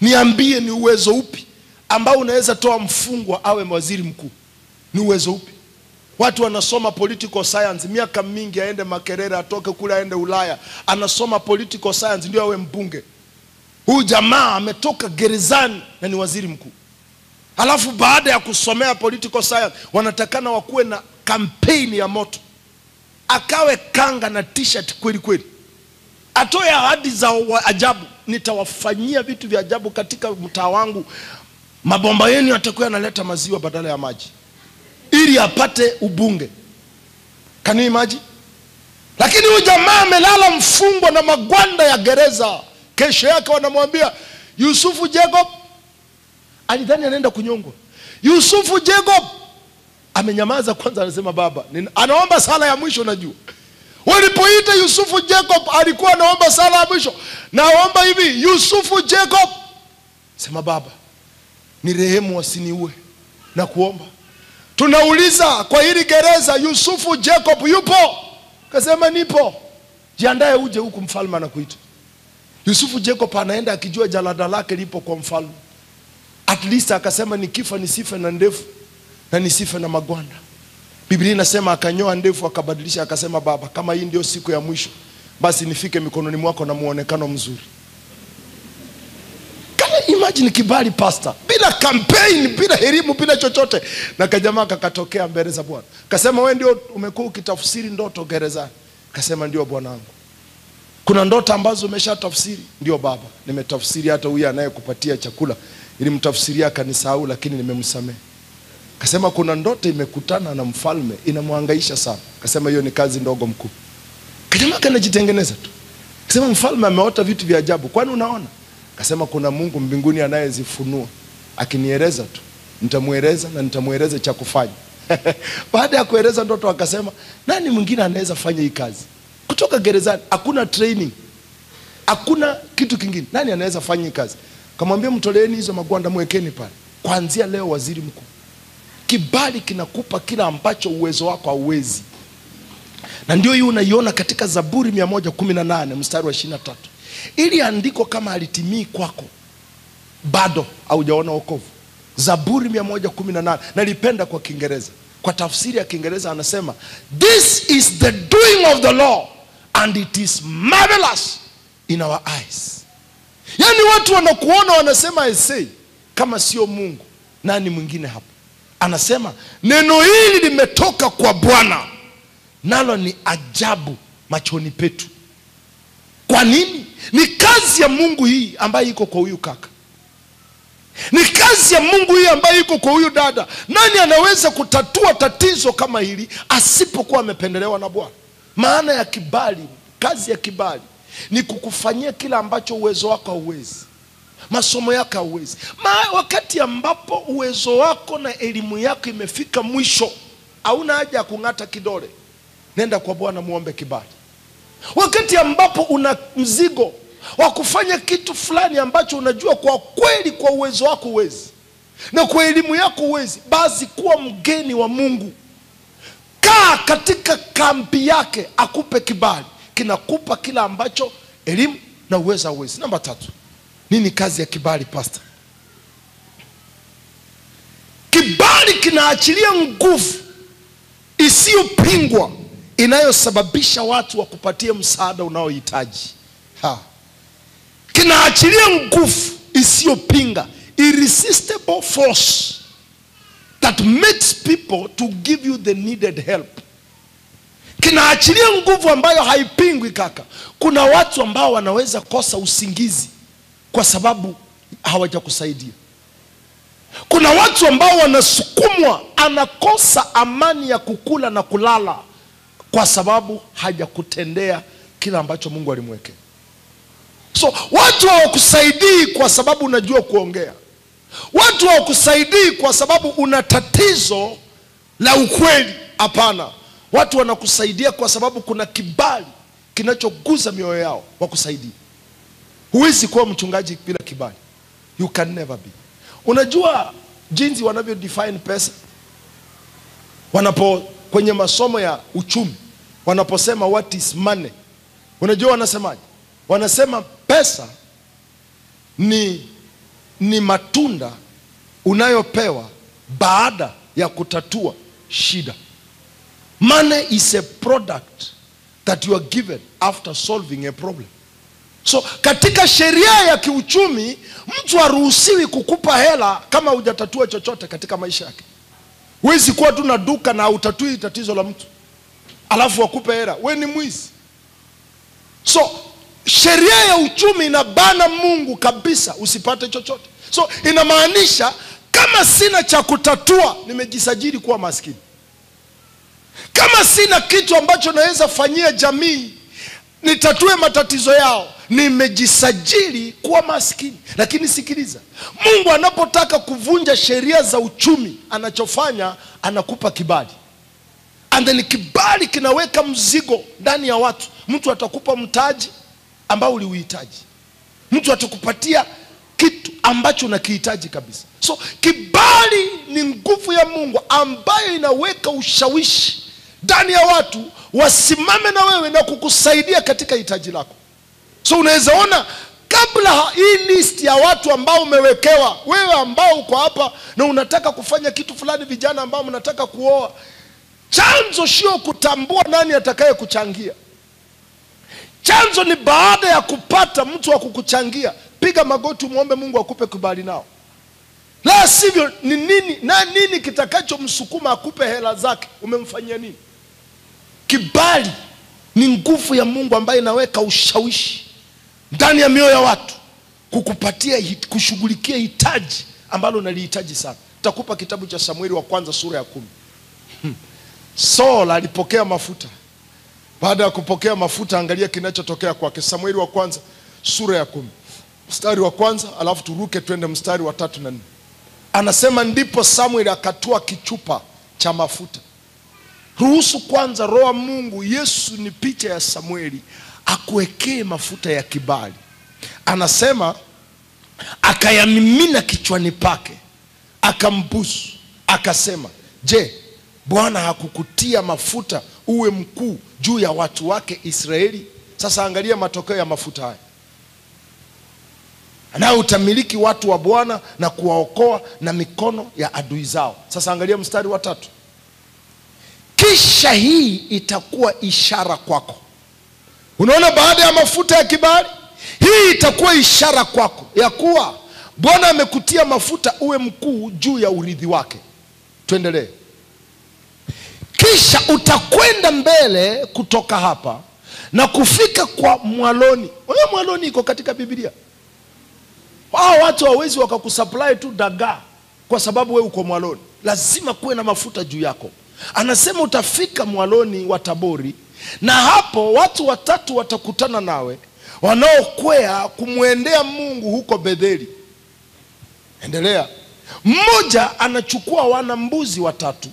Niambie, ni uwezo upi ambao unaweza toa mfungwa awe waziri mkuu? Ni uwezo upi? Watu wanasoma political science miaka mingi, aende Makerere, atoke kule aende Ulaya, anasoma political science ndio awe mbunge. Huyu jamaa ametoka gerezani na ni waziri mkuu. Alafu baada ya kusomea political science wanatakana wakuwe na kampeni ya moto. Akawe kanga na t-shirt kweli kweli. Atoe ahadi za ajabu, nitawafanyia vitu vya ajabu katika mtaa wangu. Mabomba yenu yatakuwa yanaleta maziwa badala ya maji, ili apate ubunge. Can you imagine? Lakini huyu jamaa amelala mfungwa na magwanda ya gereza. Kesho yake wanamwambia Yusufu Jacob, alidhani anaenda kunyongwa. Yusufu Jacob amenyamaza kwanza, anasema baba, anaomba sala ya mwisho. Najua walipoita Yusufu Jacob alikuwa anaomba sala ya mwisho. Naomba hivi, Yusufu Jacob, sema baba, ni rehemu wasiniue na kuomba. Tunauliza kwa hili gereza, Yusufu Jacob yupo? Kasema nipo. Jiandae uje huku, mfalme anakuita. Yusufu Jacob anaenda akijua jalada lake lipo kwa mfalme. At least akasema nikifa nisife na ndevu. na nisife na magwanda. Biblia inasema akanyoa ndevu akabadilisha akasema, Baba, kama hii ndio siku ya mwisho, basi nifike mikononi mwako na muonekano mzuri. Kama imagine kibali pastor, bila campaign, bila elimu, bila chochote. Na kajamaa kakatokea mbele za Bwana. Kasema wewe ndio umekuwa ukitafsiri ndoto gerezani. Kasema ndio bwanangu. Kuna ndoto ambazo umeshatafsiri, ndio baba. Nimetafsiri hata huyu anayekupatia chakula, nilimtafsiria akanisahau lakini nimemsamehe. Kasema kuna ndoto imekutana na mfalme, inamhangaisha sana. Kasema hiyo ni kazi ndogo mkuu. Kijana kanajitengeneza tu. Kasema mfalme ameota vitu vya ajabu, kwani unaona? Kasema kuna Mungu mbinguni anayezifunua. Akinieleza tu, nitamueleza na nitamueleza cha kufanya. Baada ya kueleza ndoto akasema, nani mwingine anaweza fanya hii kazi? Kutoka gerezani hakuna training, hakuna kitu kingine. Nani anaweza fanya hii kazi? Kamwambia mtoleeni hizo magwanda mwekeni pale. Kuanzia leo waziri mkuu. Kibali kinakupa kila ambacho uwezo wako hauwezi. Na ndio hiyo unaiona katika Zaburi mia moja kumi na nane mstari wa ishirini na tatu. Ili andiko kama halitimii kwako, bado haujaona wokovu. Zaburi mia moja kumi na nane. Nalipenda kwa Kiingereza. Kwa tafsiri ya Kiingereza anasema, "This is the doing of the Lord and it is marvelous in our eyes." Yaani watu wanakuona wanasema Yese, kama sio Mungu, nani mwingine hapo? Anasema neno hili limetoka kwa Bwana, nalo ni ajabu machoni petu. Kwa nini? Ni kazi ya Mungu hii ambayo iko kwa huyu kaka. Ni kazi ya Mungu hii ambayo iko kwa huyu dada. Nani anaweza kutatua tatizo kama hili asipokuwa amependelewa na Bwana? Maana ya kibali, kazi ya kibali ni kukufanyia kila ambacho uwezo wako hauwezi. Masomo yako hauwezi. Ma wakati ambapo uwezo wako na elimu yako imefika mwisho, hauna haja kung'ata kidole. Nenda kwa Bwana muombe kibali. Wakati ambapo una mzigo wa kufanya kitu fulani ambacho unajua kwa kweli kwa uwezo wako uwezi na kwa elimu yako uwezi, basi kuwa mgeni wa Mungu. Kaa katika kambi yake akupe kibali. Kinakupa kila ambacho elimu na uwezo hauwezi. Namba tatu. Nini kazi ya kibali pastor? Kibali kinaachilia nguvu isiyopingwa inayosababisha watu wa kupatia msaada unaohitaji. Ha. Kinaachilia nguvu isiyopinga, irresistible force that makes people to give you the needed help. Kinaachilia nguvu ambayo haipingwi kaka. Kuna watu ambao wanaweza kosa usingizi kwa sababu hawajakusaidia. Kuna watu ambao wanasukumwa, anakosa amani ya kukula na kulala kwa sababu hajakutendea kila ambacho Mungu alimwekea. So watu hawakusaidii kwa sababu unajua kuongea. Watu hawakusaidii kwa sababu una tatizo la ukweli. Hapana. Watu wanakusaidia kwa sababu kuna kibali kinachoguza mioyo yao wakusaidii. Huwezi kuwa mchungaji bila kibali. You can never be. Unajua jinsi wanavyo define pesa? Wanapo kwenye masomo ya uchumi, wanaposema what is money, unajua wanasemaje? Wanasema pesa ni ni matunda unayopewa baada ya kutatua shida. Money is a product that you are given after solving a problem. So katika sheria ya kiuchumi, mtu haruhusiwi kukupa hela kama hujatatua chochote katika maisha yake. Huwezi kuwa tu na duka na utatui tatizo la mtu, alafu wakupe hela. Wewe ni mwizi. So sheria ya uchumi inabana Mungu kabisa usipate chochote. So inamaanisha kama sina cha kutatua, nimejisajili kuwa maskini. Kama sina kitu ambacho naweza fanyia jamii nitatue matatizo yao, nimejisajili kuwa maskini. Lakini sikiliza, Mungu anapotaka kuvunja sheria za uchumi, anachofanya anakupa kibali. And then kibali kinaweka mzigo ndani ya watu. Mtu atakupa mtaji ambao uliuhitaji. Mtu atakupatia kitu ambacho unakihitaji kabisa. So kibali ni nguvu ya Mungu ambayo inaweka ushawishi ndani ya watu wasimame na wewe na kukusaidia katika hitaji lako. So unawezaona kabla hii list ya watu ambao umewekewa, wewe ambao uko hapa na unataka kufanya kitu fulani, vijana ambao mnataka kuoa, chanzo sio kutambua nani atakaye kuchangia. Chanzo ni baada ya kupata mtu wa kukuchangia, piga magoti muombe Mungu akupe kibali nao. La sivyo ni nini na nini kitakachomsukuma akupe hela zake? Umemfanyia nini? Kibali ni nguvu ya Mungu ambayo inaweka ushawishi ndani ya mioyo ya watu kukupatia kushughulikia hitaji ambalo unalihitaji sana. Takupa kitabu cha Samueli wa kwanza sura ya kumi. Hmm. Saul alipokea mafuta. Baada ya kupokea mafuta, angalia kinachotokea kwake. Samueli wa kwanza sura ya kumi. Mstari wa kwanza, alafu turuke twende mstari wa tatu na nne. Anasema ndipo Samueli akatua kichupa cha mafuta. Ruhusu kwanza Roho wa Mungu. Yesu ni picha ya Samueli, akuwekee mafuta ya kibali. Anasema akayamimina kichwani pake, akambusu, akasema, "Je, Bwana hakukutia mafuta uwe mkuu juu ya watu wake Israeli?" Sasa angalia matokeo ya mafuta haya. Na utamiliki watu wa Bwana na kuwaokoa na mikono ya adui zao. Sasa angalia mstari wa tatu. Kisha hii itakuwa ishara kwako. Unaona, baada ya mafuta ya kibali, hii itakuwa ishara kwako ya kuwa Bwana amekutia mafuta uwe mkuu juu ya urithi wake. Tuendelee. Kisha utakwenda mbele kutoka hapa na kufika kwa Mwaloni. Wewe Mwaloni iko katika Biblia. Hao watu hawezi wakakusupply tu dagaa kwa sababu wewe uko Mwaloni. Lazima kuwe na mafuta juu yako. Anasema utafika Mwaloni wa Tabori, na hapo watu watatu watakutana nawe wanaokwea kumwendea Mungu huko Betheli. Endelea. Mmoja anachukua wana mbuzi watatu,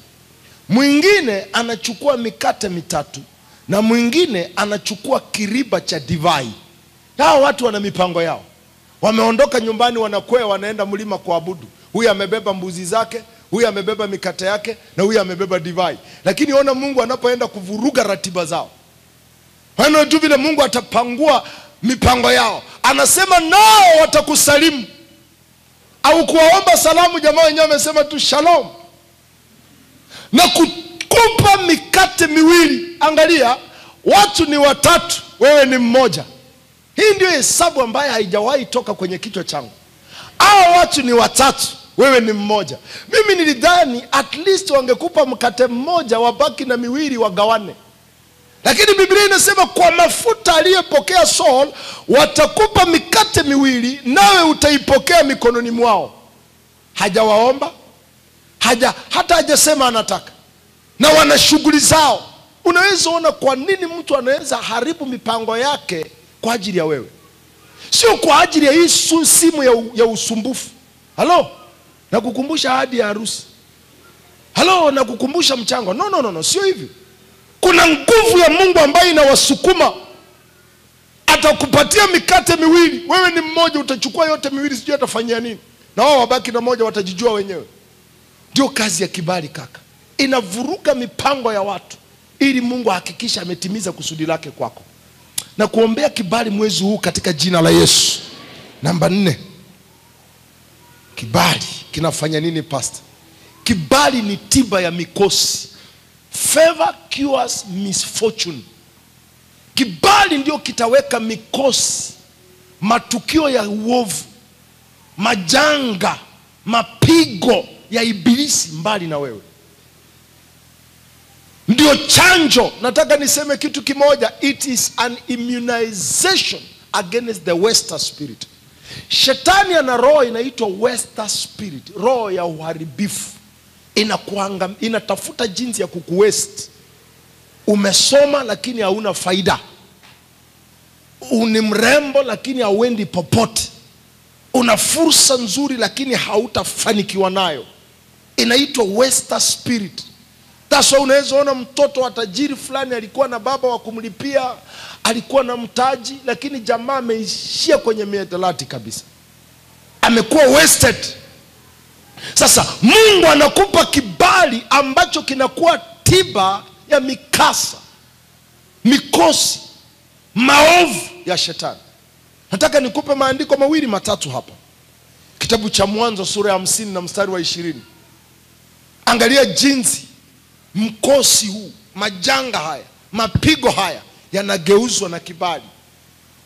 mwingine anachukua mikate mitatu, na mwingine anachukua kiriba cha divai. Hao watu wana mipango yao. Wameondoka nyumbani, wanakwea, wanaenda mlima kuabudu. Huyu amebeba mbuzi zake, huyu amebeba mikate yake, na huyu amebeba divai. Lakini ona Mungu anapoenda kuvuruga ratiba zao. Wana tu vile Mungu atapangua mipango yao. Anasema nao watakusalimu. Au kuwaomba salamu, jamaa wenyewe wamesema tu shalom. Na kukupa mikate miwili. Angalia, watu ni watatu, wewe ni mmoja. Hii ndio hesabu ambayo haijawahi toka kwenye kichwa changu. Hao watu ni watatu, wewe ni mmoja. Mimi nilidhani at least wangekupa mkate mmoja, wabaki na miwili wagawane. Lakini Biblia inasema kwa mafuta aliyopokea Saul, watakupa mikate miwili nawe utaipokea mikononi mwao. Hajawaomba, haja hata hajasema anataka. Na wana shughuli zao. Unaweza ona kwa nini mtu anaweza haribu mipango yake kwa ajili ya wewe. Sio kwa ajili ya hii simu ya, ya usumbufu. Halo? Na kukumbusha ahadi ya harusi. Halo, na kukumbusha mchango. No, no, no, no, sio hivi. Kuna nguvu ya Mungu ambayo inawasukuma. Atakupatia mikate miwili, wewe ni mmoja, utachukua yote miwili, sijui atafanyia nini. Na wao wabaki na moja, watajijua wenyewe. Ndio kazi ya kibali kaka. Inavuruga mipango ya watu ili Mungu ahakikisha ametimiza kusudi lake kwako. Na kuombea kibali mwezi huu katika jina la Yesu. Namba nne. Kibali kinafanya nini pastor? Kibali ni tiba ya mikosi. Favor cures misfortune. Kibali ndio kitaweka mikosi, matukio ya uovu, majanga, mapigo ya ibilisi mbali na wewe. Ndio chanjo. Nataka niseme kitu kimoja. It is an immunization against the Western spirit. Shetani ana roho inaitwa Western spirit, roho ya uharibifu. Inakuanga, inatafuta jinsi ya kukuwest. Umesoma lakini hauna faida. Unimrembo lakini hauendi popote. Una fursa nzuri lakini hautafanikiwa nayo. Inaitwa Western spirit. That's why unaweza ona mtoto wa tajiri fulani alikuwa na baba wa kumlipia, alikuwa na mtaji, lakini jamaa ameishia kwenye miatalati kabisa. Amekuwa wasted. Sasa Mungu anakupa kibali ambacho kinakuwa tiba ya mikasa, mikosi, maovu ya shetani. Nataka nikupe maandiko mawili matatu hapa. Kitabu cha Mwanzo sura ya hamsini na mstari wa ishirini. Angalia jinsi mkosi huu, majanga haya, mapigo haya yanageuzwa na kibali.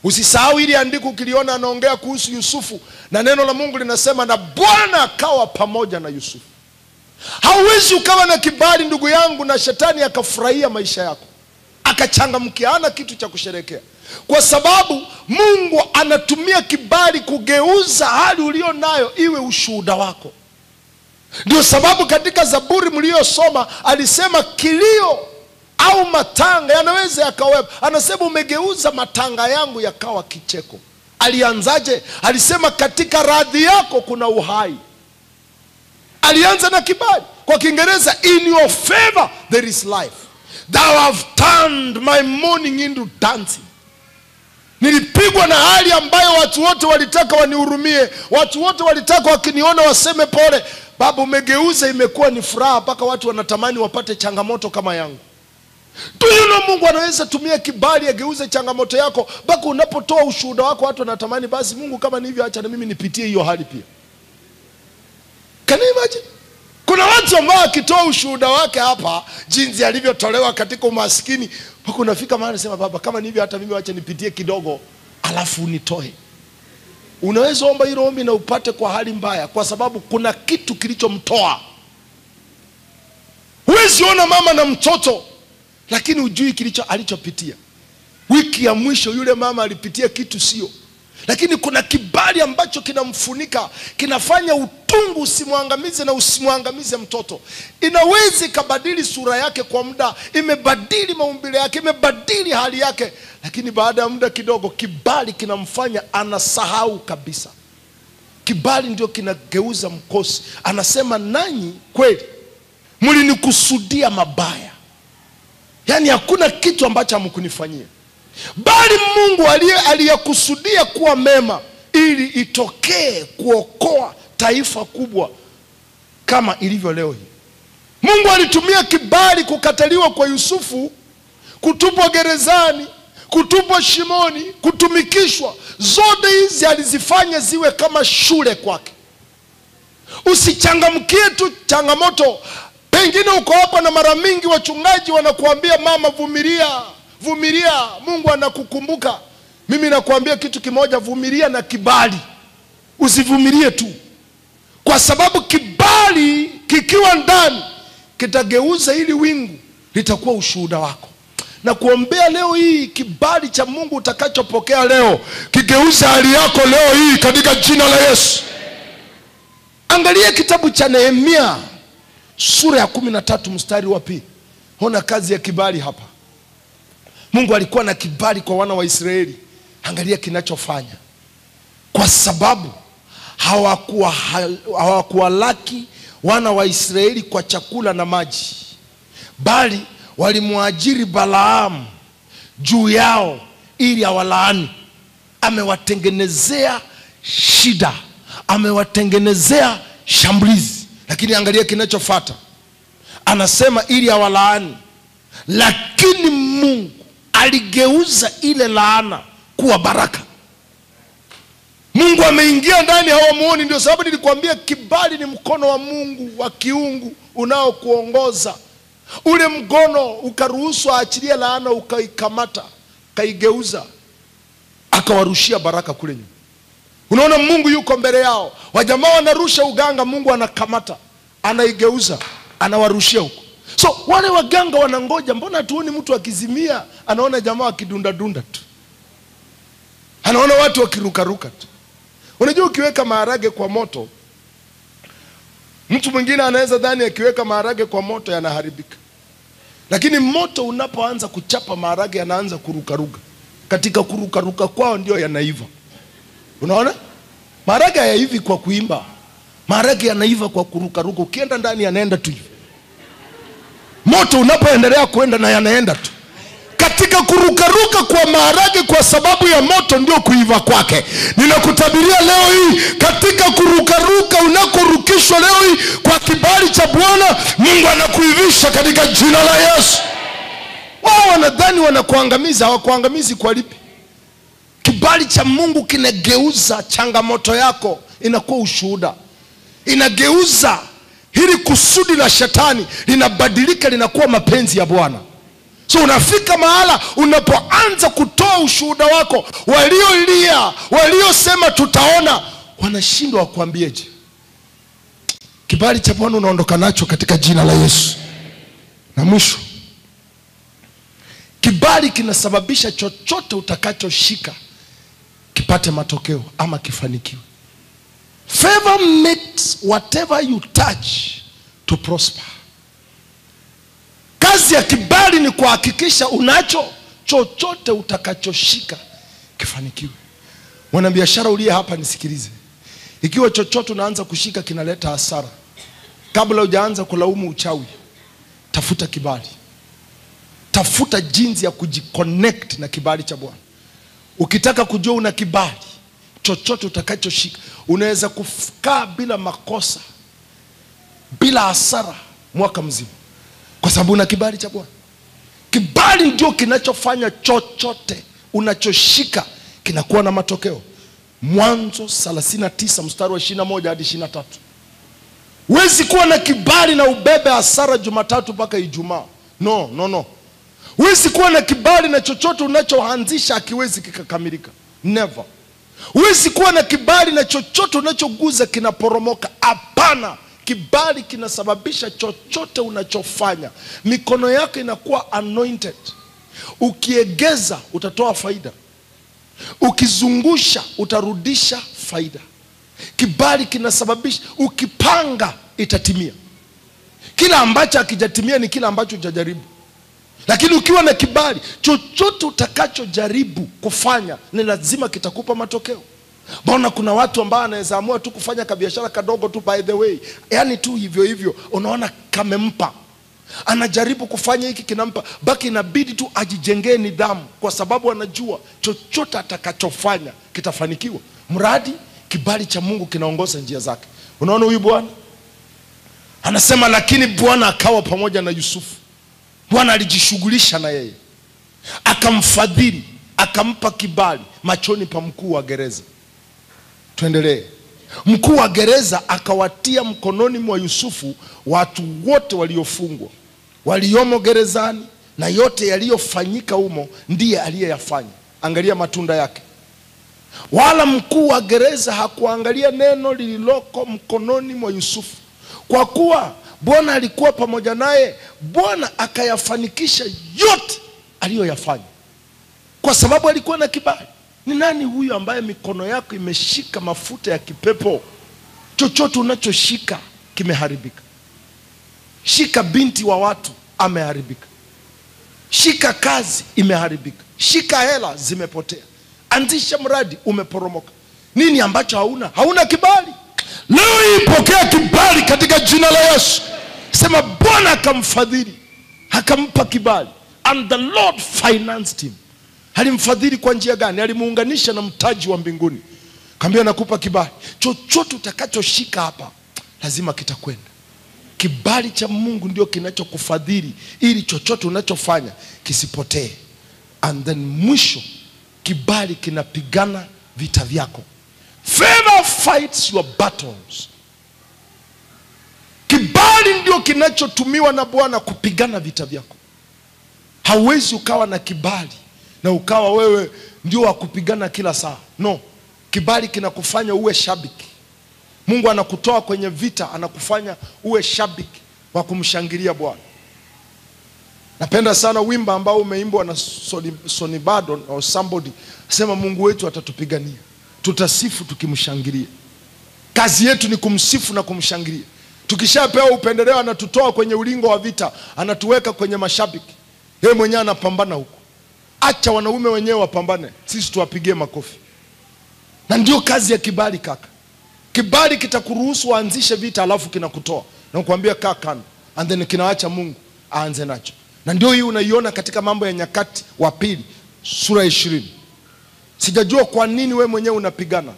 Usisahau ili andiko ukiliona anaongea kuhusu Yusufu, na neno la Mungu linasema na Bwana akawa pamoja na Yusufu. Hauwezi ukawa na kibali ndugu yangu na shetani akafurahia maisha yako, akachangamkiana kitu cha kusherekea. Kwa sababu Mungu anatumia kibali kugeuza hali ulio nayo iwe ushuhuda wako. Ndio sababu katika Zaburi mliyosoma alisema kilio au matanga yanaweza yakawepo. Anasema umegeuza matanga yangu yakawa kicheko. Alianzaje? Alisema katika radhi yako kuna uhai. Alianza na kibali. Kwa Kiingereza, in your favor there is life. Thou have turned my mourning into dancing. Nilipigwa na hali ambayo watu wote walitaka wanihurumie, watu wote walitaka wakiniona waseme pole. Baba umegeuza imekuwa ni furaha, mpaka watu wanatamani wapate changamoto kama yangu. Do you know Mungu anaweza tumia kibali ageuze changamoto yako, mpaka unapotoa ushuhuda wako watu wanatamani basi Mungu kama ni hivyo acha na mimi nipitie hiyo hali pia. Can you imagine? Kuna watu ambao akitoa ushuhuda wake hapa jinsi alivyotolewa katika umaskini, mpaka unafika mahali unasema baba kama ni hivyo hata mimi acha nipitie kidogo alafu nitoe. Unaweza omba hilo ombi na upate kwa hali mbaya, kwa sababu kuna kitu kilichomtoa. Huwezi ona mama na mtoto lakini ujui kilicho alichopitia. Wiki ya mwisho yule mama alipitia kitu sio, lakini kuna kibali ambacho kinamfunika, kinafanya utungu usimwangamize na usimwangamize mtoto. Inaweza kabadili sura yake kwa muda, imebadili maumbile yake, imebadili hali yake, lakini baada ya muda kidogo kibali kinamfanya anasahau kabisa. Kibali ndio kinageuza mkosi. Anasema nanyi kweli mlinikusudia mabaya. Yaani hakuna kitu ambacho hamkunifanyia, bali Mungu aliyakusudia kuwa mema ili itokee kuokoa taifa kubwa kama ilivyo leo hii. Mungu alitumia kibali kukataliwa kwa Yusufu, kutupwa gerezani, kutupwa shimoni, kutumikishwa. Zote hizi alizifanya ziwe kama shule kwake. Usichangamkie tu changamoto. Pengine uko hapa na mara mingi wachungaji wanakuambia mama vumilia, vumilia, Mungu anakukumbuka. Mimi nakuambia kitu kimoja, vumilia na kibali. Usivumilie tu. Kwa sababu kibali kikiwa ndani kitageuza hili wingu litakuwa ushuhuda wako. Na kuombea leo hii kibali cha Mungu utakachopokea leo kigeuza hali yako leo hii katika jina la Yesu. Angalia kitabu cha Nehemia sura ya kumi na tatu mstari wa pili. Ona kazi ya kibali hapa. Mungu alikuwa na kibali kwa wana wa Israeli. Angalia kinachofanya. Kwa sababu hawakuwa hawakuwalaki wana wa Israeli kwa chakula na maji, bali walimwajiri Balaamu juu yao ili awalaani. Amewatengenezea shida, amewatengenezea shambulizi. Lakini angalia kinachofuata. Anasema ili awalaani, lakini Mungu aligeuza ile laana kuwa baraka. Mungu ameingia ndani, hawamuoni. Ndio sababu nilikwambia kibali ni mkono wa Mungu wa kiungu unaokuongoza. Ule mkono ukaruhusu aachilie laana, ukaikamata, kaigeuza, akawarushia baraka kule nyuma. Unaona Mungu yuko mbele yao. Wajamaa wanarusha uganga, Mungu anakamata, anaigeuza, anawarushia huko. So wale waganga wanangoja, mbona tuone mtu akizimia? Anaona jamaa akidunda dunda tu, anaona watu wakiruka ruka tu. Unajua ukiweka maharage kwa moto, mtu mwingine anaweza dhani akiweka maharage kwa moto yanaharibika, lakini moto unapoanza kuchapa maharage yanaanza kuruka ruka. Katika kuruka ruka kwao ndio yanaiva. Unaona? Maharage hayaivi kwa kuimba. Maharage yanaiva kwa kuruka ruka. Ukienda ndani yanaenda tu hivi. Moto unapoendelea kwenda na yanaenda tu. Katika kurukaruka kwa maharage kwa sababu ya moto ndio kuiva kwake. Ninakutabiria leo hii katika kurukaruka unakorukishwa leo hii kwa kibali cha Bwana, Mungu anakuivisha katika jina la Yesu. Wao wanadhani wanakuangamiza, hawakuangamizi kwa lipi? kibali cha Mungu kinageuza changamoto yako inakuwa ushuhuda. Inageuza hili kusudi la shetani, linabadilika linakuwa mapenzi ya Bwana. So unafika mahala unapoanza kutoa ushuhuda wako, waliolia, waliosema tutaona, wanashindwa wakuambieje. Kibali cha Bwana unaondoka nacho katika jina la Yesu. Na mwisho, kibali kinasababisha chochote utakachoshika kipate matokeo ama kifanikiwe. Favor makes whatever you touch to prosper. Kazi ya kibali ni kuhakikisha unacho chochote utakachoshika kifanikiwe. Mwanabiashara uliye hapa nisikilize. Ikiwa chochote unaanza kushika kinaleta hasara, kabla hujaanza kulaumu uchawi, tafuta kibali. Tafuta jinsi ya kujiconnect na kibali cha Bwana. Ukitaka kujua una kibali, chochote utakachoshika unaweza kukaa bila makosa, bila hasara mwaka mzima, kwa sababu una kibali cha Bwana. Kibali ndio kinachofanya chochote unachoshika kinakuwa na matokeo. Mwanzo thelathini na tisa mstari wa ishirini na moja hadi ishirini na tatu. Huwezi kuwa na kibali na ubebe hasara Jumatatu mpaka Ijumaa. No, no, no. Huwezi kuwa na kibali na chochote unachoanzisha hakiwezi kikakamilika. Never. Huwezi kuwa na kibali na chochote unachoguza kinaporomoka. Hapana. Kibali kinasababisha chochote unachofanya. Mikono yako inakuwa anointed. Ukiegeza utatoa faida. Ukizungusha utarudisha faida. Kibali kinasababisha, ukipanga itatimia. Kila ambacho hakijatimia ni kila ambacho hujajaribu. Lakini ukiwa na kibali, chochote utakachojaribu kufanya ni lazima kitakupa matokeo. Mbona kuna watu ambao wanaweza amua tu kufanya kabiashara kadogo tu, by the way, yani tu hivyo hivyo, unaona kamempa. Anajaribu kufanya hiki kinampa, baki inabidi tu ajijengee nidhamu, kwa sababu anajua chochote atakachofanya kitafanikiwa, mradi kibali cha Mungu kinaongoza njia zake. Unaona huyu bwana? Anasema lakini Bwana akawa pamoja na Yusufu. Bwana alijishughulisha na yeye, akamfadhili, akampa kibali machoni pa mkuu wa gereza. Tuendelee. Mkuu wa gereza akawatia mkononi mwa Yusufu watu wote waliofungwa, waliomo gerezani, na yote yaliyofanyika humo ndiye aliyeyafanya. Angalia matunda yake. Wala mkuu wa gereza hakuangalia neno lililoko mkononi mwa Yusufu, kwa kuwa Bwana alikuwa pamoja naye. Bwana akayafanikisha yote aliyoyafanya, kwa sababu alikuwa na kibali. Ni nani huyu ambaye mikono yako imeshika mafuta ya kipepo? Chochote unachoshika kimeharibika. Shika binti wa watu, ameharibika. Shika kazi, imeharibika. Shika hela, zimepotea. Anzisha mradi, umeporomoka. Nini ambacho hauna? Hauna kibali. Leo ipokea kibali katika jina la Yesu. Sema Bwana akamfadhili, akampa kibali. And the Lord financed him. Halimfadhili kwa njia gani? Halimuunganisha na mtaji wa mbinguni. Kambia nakupa kibali. Chochote utakachoshika hapa lazima kitakwenda. Kibali cha Mungu ndio kinachokufadhili ili chochote unachofanya kisipotee. And then mwisho, kibali kinapigana vita vyako. Favor fights your battles. Kibali ndio kinachotumiwa na Bwana kupigana vita vyako. Hauwezi ukawa na kibali na ukawa wewe ndio wa kupigana kila saa. No. Kibali kinakufanya uwe shabiki. Mungu anakutoa kwenye vita, anakufanya uwe shabiki wa kumshangilia Bwana. Napenda sana wimbo ambao umeimbwa na Sonny Bardon or somebody. Sema Mungu wetu atatupigania, tutasifu tukimshangilia. Kazi yetu ni kumsifu na kumshangilia. Tukishapewa upendeleo anatutoa kwenye ulingo wa vita, anatuweka kwenye mashabiki. Yeye mwenyewe anapambana huko. Acha wanaume wenyewe wapambane, sisi tuwapigie makofi. Na ndio kazi ya kibali kaka. Kibali kitakuruhusu uanzishe vita alafu kinakutoa na kukuambia kaa kando, and then kinaacha Mungu aanze nacho. Na ndio hii unaiona katika Mambo ya Nyakati wa Pili sura ishirini. Sijajua kwa nini wewe mwenyewe unapigana.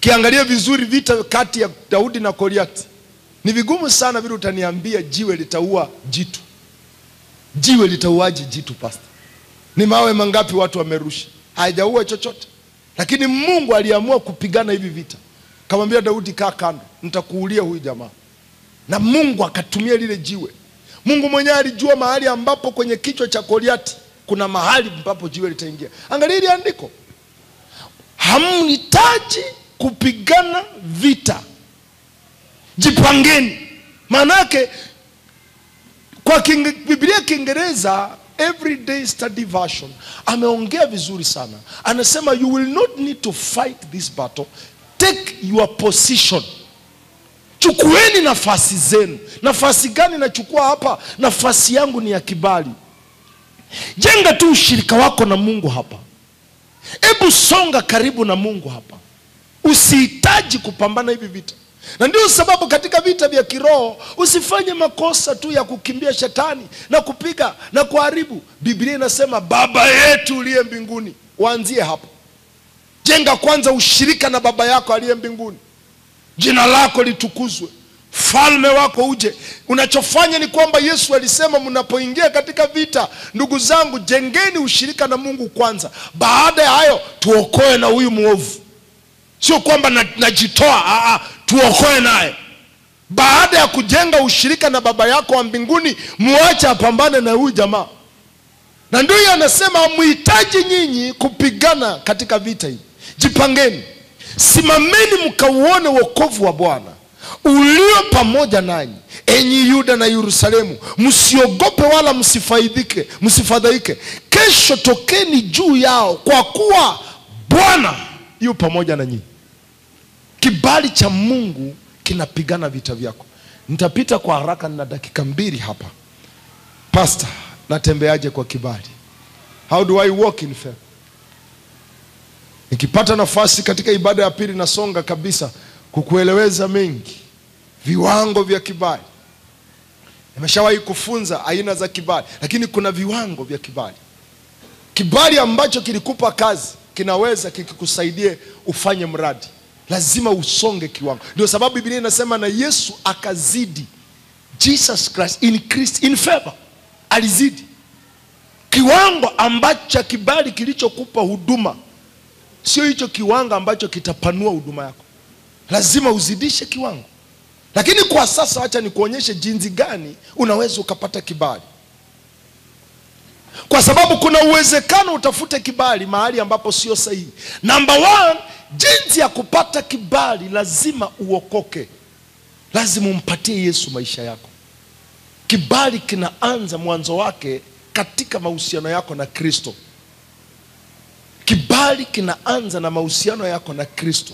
Kiangalia vizuri vita kati ya Daudi na Koriati. Ni vigumu sana vile utaniambia jiwe litaua jitu. Jiwe litauaje jitu pastor? Ni mawe mangapi watu wamerusha? haijaua chochote. Lakini Mungu aliamua kupigana hivi vita. Kamwambia Daudi, kaa kando, nitakuulia huyu jamaa. Na Mungu akatumia lile jiwe. Mungu mwenyewe alijua mahali ambapo kwenye kichwa cha Koriati kuna mahali ambapo jiwe litaingia. Angalia ile andiko. Hamhitaji kupigana vita. Jipangeni. Manake kwa king, Biblia Kiingereza Everyday Study Version ameongea vizuri sana. Anasema you will not need to fight this battle. Take your position. Chukueni nafasi zenu. Nafasi gani nachukua hapa? Nafasi yangu ni ya kibali. Jenga tu ushirika wako na Mungu hapa. Ebu songa karibu na Mungu hapa. Usihitaji kupambana hivi vita. Na ndio sababu katika vita vya kiroho usifanye makosa tu ya kukimbia shetani na kupiga na kuharibu. Biblia inasema Baba yetu uliye mbinguni. Waanzie hapo. Jenga kwanza ushirika na Baba yako aliye mbinguni. Jina lako litukuzwe. Falme wako uje. Unachofanya ni kwamba Yesu alisema mnapoingia katika vita, ndugu zangu, jengeni ushirika na Mungu kwanza. Baada ya hayo tuokoe na huyu muovu. Sio kwamba najitoa, a a tuokoe naye. Baada ya kujenga ushirika na Baba yako wa mbinguni, muache apambane na huyu jamaa. Na ndio anasema muhitaji nyinyi kupigana katika vita hii. Jipangeni. Simameni mkauone wokovu wa Bwana ulio pamoja nanyi, enyi Yuda na Yerusalemu. Msiogope wala msifaidhike, msifadhaike. Kesho tokeni juu yao, kwa kuwa Bwana yu pamoja nanyi. Kibali cha Mungu kinapigana vita vyako. Nitapita kwa haraka na dakika mbili hapa. Pastor, natembeaje kwa kibali? How do I walk in faith? Nikipata nafasi katika ibada ya pili na songa kabisa kukueleweza mengi. Viwango vya kibali. Nimeshawahi kufunza aina za kibali, lakini kuna viwango vya kibali. Kibali ambacho kilikupa kazi kinaweza kikusaidie ufanye mradi. Lazima usonge kiwango. Ndio sababu Biblia inasema na Yesu akazidi. Jesus Christ increased in favor. Alizidi. Kiwango ambacho kibali kilichokupa huduma sio hicho kiwango ambacho kitapanua huduma yako. Lazima uzidishe kiwango. Lakini kwa sasa acha nikuonyeshe jinsi gani unaweza ukapata kibali. Kwa sababu kuna uwezekano utafute kibali mahali ambapo sio sahihi. Number one, jinsi ya kupata kibali lazima uokoke. Lazima umpatie Yesu maisha yako. Kibali kinaanza mwanzo wake katika mahusiano yako na Kristo. Kibali kinaanza na mahusiano yako na Kristo.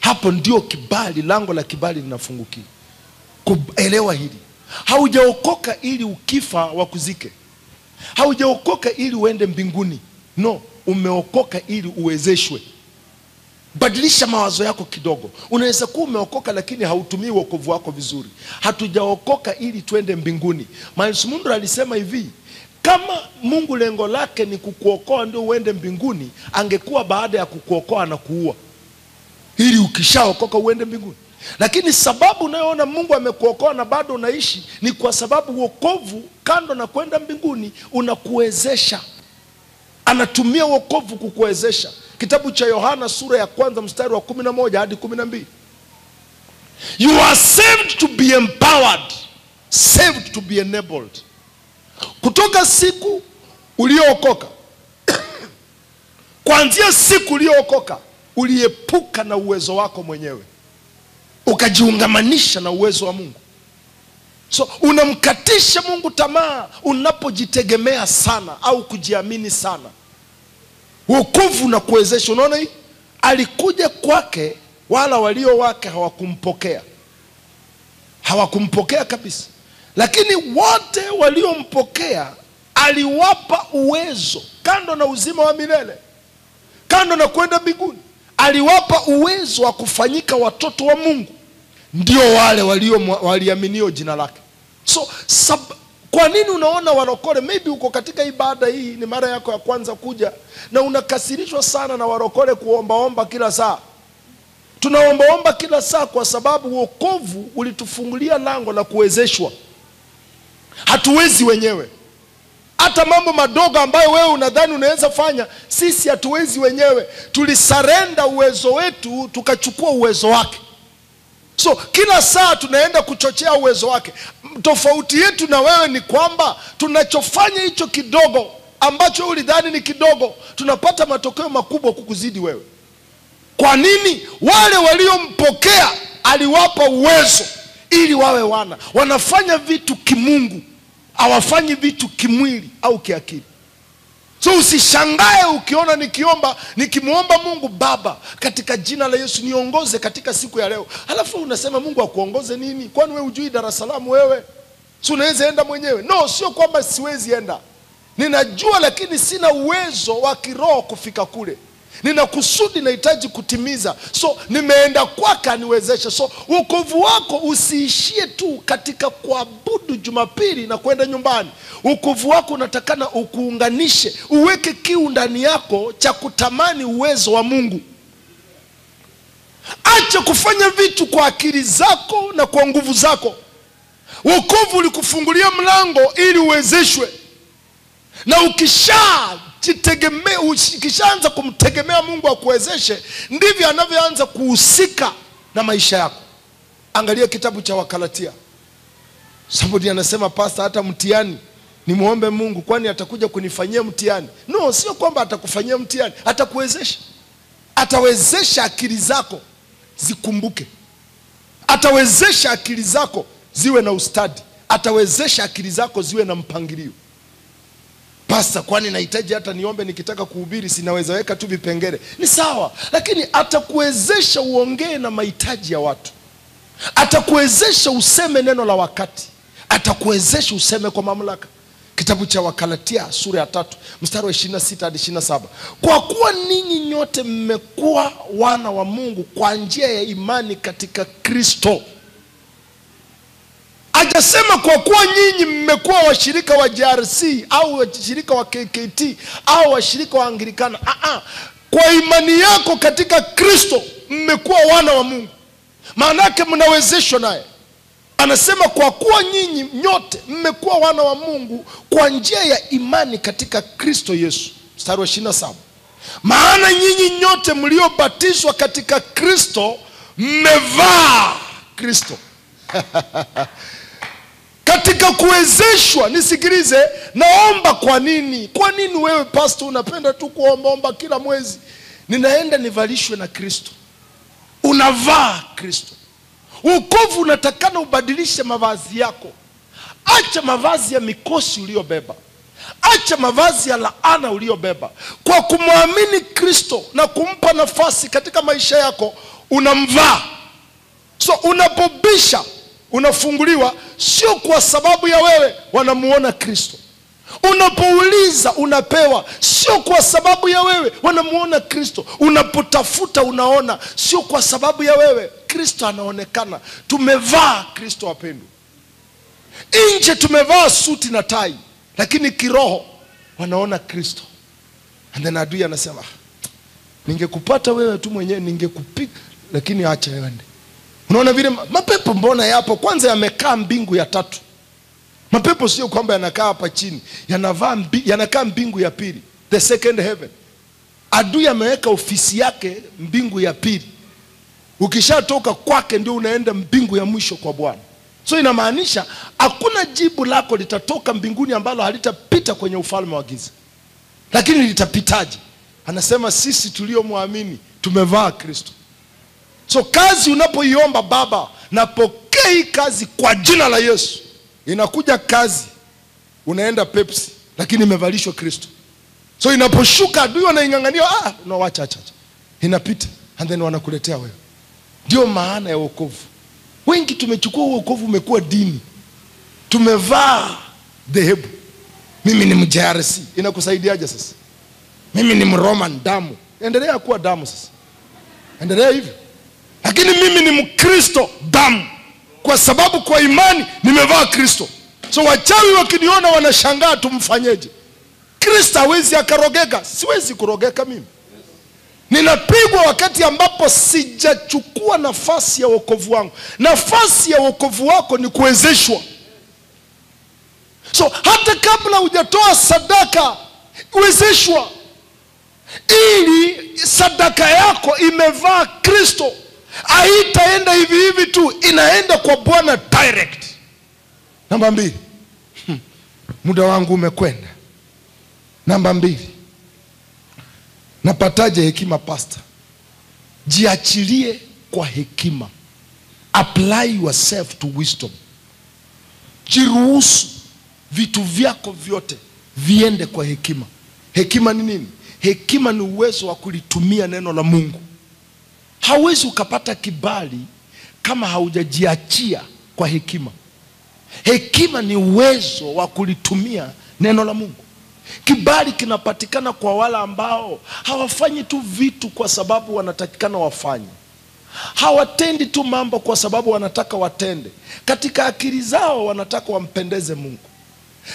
Hapo ndio kibali, lango la kibali linafungukia. Kuelewa hili. Haujaokoka ili ukifa wakuzike. Haujaokoka ili uende mbinguni. No, umeokoka ili uwezeshwe. Badilisha mawazo yako kidogo. Unaweza kuwa umeokoka lakini hautumii wokovu wako vizuri. Hatujaokoka ili tuende mbinguni. Mwenyezi Mungu alisema hivi, kama Mungu lengo lake ni kukuokoa ndio uende mbinguni, angekuwa baada ya kukuokoa na kuua, ili ukishaokoka uende mbinguni. Lakini sababu unayoona Mungu amekuokoa na bado unaishi ni kwa sababu wokovu kando na kwenda mbinguni unakuwezesha. Anatumia wokovu kukuwezesha. Kitabu cha Yohana sura ya kwanza mstari wa kumi na moja hadi kumi na mbili. You are saved to be empowered, saved to be enabled. Kutoka siku uliookoka, kuanzia siku uliookoka, uliepuka na uwezo wako mwenyewe, ukajiungamanisha na uwezo wa Mungu. So unamkatisha Mungu tamaa unapojitegemea sana au kujiamini sana. Wokovu na kuwezesha. Unaona hii? Alikuja kwake wala walio wake hawakumpokea. Hawakumpokea kabisa. Lakini wote waliompokea aliwapa uwezo, kando na uzima wa milele, kando na kwenda mbinguni, aliwapa uwezo wa kufanyika watoto wa Mungu. Ndio wale walio waliaminio jina lake. So sab, kwa nini unaona warokole, maybe uko katika ibada hii ni mara yako ya kwanza kuja na unakasirishwa sana na warokole kuombaomba kila saa. Tunaombaomba kila saa kwa sababu wokovu ulitufungulia lango la kuwezeshwa. Hatuwezi wenyewe. Hata mambo madogo ambayo wewe unadhani unaweza fanya, sisi hatuwezi wenyewe. Tulisarenda uwezo wetu, tukachukua uwezo wake. So kila saa tunaenda kuchochea uwezo wake. Tofauti yetu na wewe ni kwamba tunachofanya hicho kidogo ambacho ulidhani ni kidogo, tunapata matokeo makubwa kukuzidi wewe. Kwa nini? Wale waliompokea aliwapa uwezo ili wawe wana. Wanafanya vitu kimungu, hawafanyi vitu kimwili au kiakili. So usishangae ukiona nikiomba, nikimuomba Mungu, Baba katika jina la Yesu niongoze katika siku ya leo. Halafu unasema Mungu akuongoze nini? Kwani wewe hujui Dar es Salaam wewe? Si unaweza enda mwenyewe? No, sio kwamba siwezi enda. Ninajua, lakini sina uwezo wa kiroho kufika kule. Nina kusudi nahitaji kutimiza. So nimeenda kwaka niwezesha. So wokovu wako usiishie tu katika kuabudu Jumapili na kwenda nyumbani. Wokovu wako unatakana ukuunganishe, uweke kiu ndani yako cha kutamani uwezo wa Mungu. Acha kufanya vitu kwa akili zako na kwa nguvu zako. Wokovu ulikufungulia mlango ili uwezeshwe. Na ukisha jitegemee, ukishaanza kumtegemea Mungu akuwezeshe, ndivyo anavyoanza kuhusika na maisha yako. Angalia kitabu cha Wagalatia. Somebody anasema, pastor, hata mtihani nimuombe Mungu, kwani atakuja kunifanyia mtihani? No, sio kwamba atakufanyia mtihani, atakuwezesha. Atawezesha akili zako zikumbuke. Atawezesha akili zako ziwe na ustadi. Atawezesha akili zako ziwe na mpangilio. Pastor, kwani nahitaji hata niombe nikitaka kuhubiri? Sinaweza weka tu vipengele. Ni sawa, lakini atakuwezesha uongee na mahitaji ya watu. Atakuwezesha useme neno la wakati. Atakuwezesha useme kwa mamlaka. Kitabu cha Wagalatia sura ya tatu mstari wa ishirini na sita hadi ishirini na saba. Kwa kuwa ninyi nyote mmekuwa wana wa Mungu kwa njia ya imani katika Kristo. Hajasema kwa kuwa nyinyi mmekuwa washirika wa J R C au washirika wa K K T au washirika wa Anglikana. Aa, kwa imani yako katika Kristo mmekuwa wana wa Mungu. Maana yake mnawezeshwa naye. Anasema kwa kuwa nyinyi nyote mmekuwa wana wa Mungu kwa njia ya imani katika Kristo Yesu. Mstari wa ishirini na saba. Maana nyinyi nyote mliobatizwa katika Kristo mmevaa Kristo. Katika kuwezeshwa, nisikilize, naomba kwa nini? Kwa nini wewe pastor unapenda tu kuomba omba kila mwezi? Ninaenda nivalishwe na Kristo. Unavaa Kristo. Wokovu unatakana ubadilishe mavazi yako. Acha mavazi ya mikosi uliyobeba. Acha mavazi ya laana uliyobeba. Kwa kumwamini Kristo na kumpa nafasi katika maisha yako, unamvaa. So unapobisha unafunguliwa, sio kwa sababu ya wewe, wanamuona Kristo. Unapouliza unapewa, sio kwa sababu ya wewe, wanamuona Kristo. Unapotafuta unaona, sio kwa sababu ya wewe, Kristo anaonekana. Tumevaa Kristo, wapendwa. Nje tumevaa suti na tai, lakini kiroho wanaona Kristo. And then adui anasema, ningekupata wewe tu mwenyewe, ningekupiga, lakini acha yaende. Unaona vile mapepo mbona yapo? Kwanza yamekaa mbingu ya tatu. Mapepo sio kwamba yanakaa hapa chini, yanavaa mbi, yanakaa mbingu ya pili, the second heaven. Adui ameweka ofisi yake mbingu ya pili. Ukishatoka kwake ndio unaenda mbingu ya mwisho kwa Bwana. So inamaanisha hakuna jibu lako litatoka mbinguni ambalo halitapita kwenye ufalme wa giza. Lakini litapitaje? Anasema sisi tuliomwamini tumevaa Kristo. So kazi unapoiomba, Baba napokea kazi kwa jina la Yesu, inakuja kazi, unaenda Pepsi, lakini imevalishwa Kristo. So inaposhuka adui wanaingangania, ah no, wacha acha, inapita, and then wanakuletea wewe. Ndio maana ya wokovu. Wengi tumechukua wokovu umekuwa dini. Tumevaa dhehebu. Mimi ni mjarisi, inakusaidiaje sasa? Mimi ni mroman damu. Endelea kuwa damu sasa. Endelea hivyo. Lakini mimi ni mkristo damu, kwa sababu kwa imani nimevaa Kristo. So wachawi wakiniona wanashangaa, tumfanyeje? Kristo hawezi akarogeka, siwezi kurogeka mimi. Ninapigwa wakati ambapo sijachukua nafasi ya wokovu wangu. Nafasi ya wokovu wako ni kuwezeshwa. So hata kabla hujatoa sadaka uwezeshwa, ili sadaka yako imevaa Kristo. Haitaenda hivi hivi tu, inaenda kwa Bwana direct. Namba mbili, hmm. muda wangu umekwenda. Namba mbili, napataje hekima, pastor? Jiachilie kwa hekima. Apply yourself to wisdom. Jiruhusu vitu vyako vyote viende kwa hekima. Hekima ni nini? Hekima ni uwezo wa kulitumia neno la Mungu. Hauwezi ukapata kibali kama haujajiachia kwa hekima. Hekima ni uwezo wa kulitumia neno la Mungu. Kibali kinapatikana kwa wala ambao hawafanyi tu vitu kwa sababu wanatakikana wafanye. Hawatendi tu mambo kwa sababu wanataka watende. Katika akili zao wanataka wampendeze Mungu.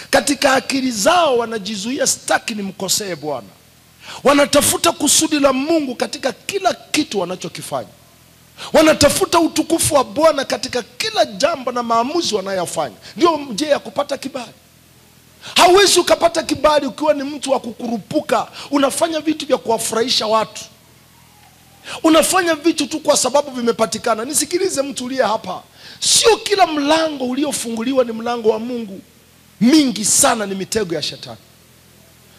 Katika akili zao wanajizuia, staki nimkosee Bwana. Wanatafuta kusudi la Mungu katika kila kitu wanachokifanya. Wanatafuta utukufu wa Bwana katika kila jambo na maamuzi wanayofanya. Ndio njia ya kupata kibali. Hauwezi ukapata kibali ukiwa ni mtu wa kukurupuka, unafanya vitu vya kuwafurahisha watu. Unafanya vitu tu kwa sababu vimepatikana. Nisikilize mtu uliye hapa. Sio kila mlango uliofunguliwa ni mlango wa Mungu. Mingi sana ni mitego ya shetani.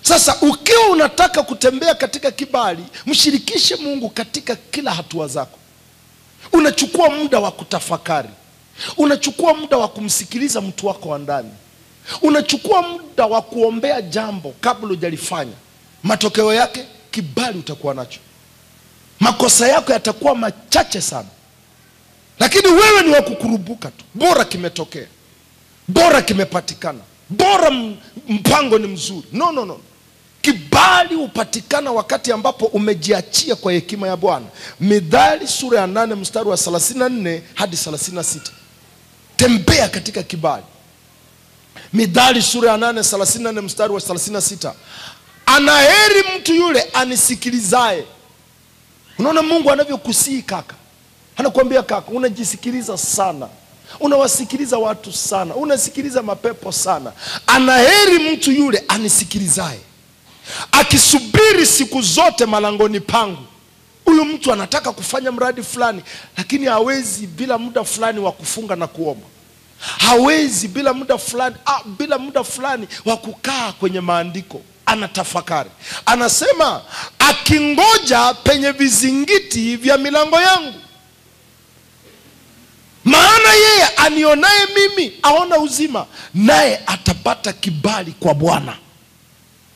Sasa ukiwa unataka kutembea katika kibali, mshirikishe Mungu katika kila hatua zako. Unachukua muda wa kutafakari. Unachukua muda wa kumsikiliza mtu wako wa ndani. Unachukua muda wa kuombea jambo kabla hujalifanya. Matokeo yake kibali utakuwa nacho. Makosa yako yatakuwa machache sana. Lakini wewe ni wa kukurubuka tu. Bora kimetokea. Bora kimepatikana. Bora mpango ni mzuri. No, no, no. Kibali upatikana wakati ambapo umejiachia kwa hekima ya Bwana. Mithali sura ya nane mstari wa thelathini na nne hadi thelathini na sita. Tembea katika kibali. Mithali sura ya nane thelathini na nne mstari wa thelathini na sita. Anaheri mtu yule anisikilizae. Unaona Mungu anavyokusihi kaka. Anakuambia kaka, unajisikiliza sana. Unawasikiliza watu sana. Unasikiliza mapepo sana. Anaheri mtu yule anisikilizae, akisubiri siku zote malangoni pangu. Huyu mtu anataka kufanya mradi fulani, lakini hawezi bila muda fulani wa kufunga na kuomba. Hawezi bila muda fulani ah, bila muda fulani wa kukaa kwenye maandiko. Anatafakari. Anasema akingoja penye vizingiti vya milango yangu. Maana yeye anionaye mimi aona uzima, naye atapata kibali kwa Bwana.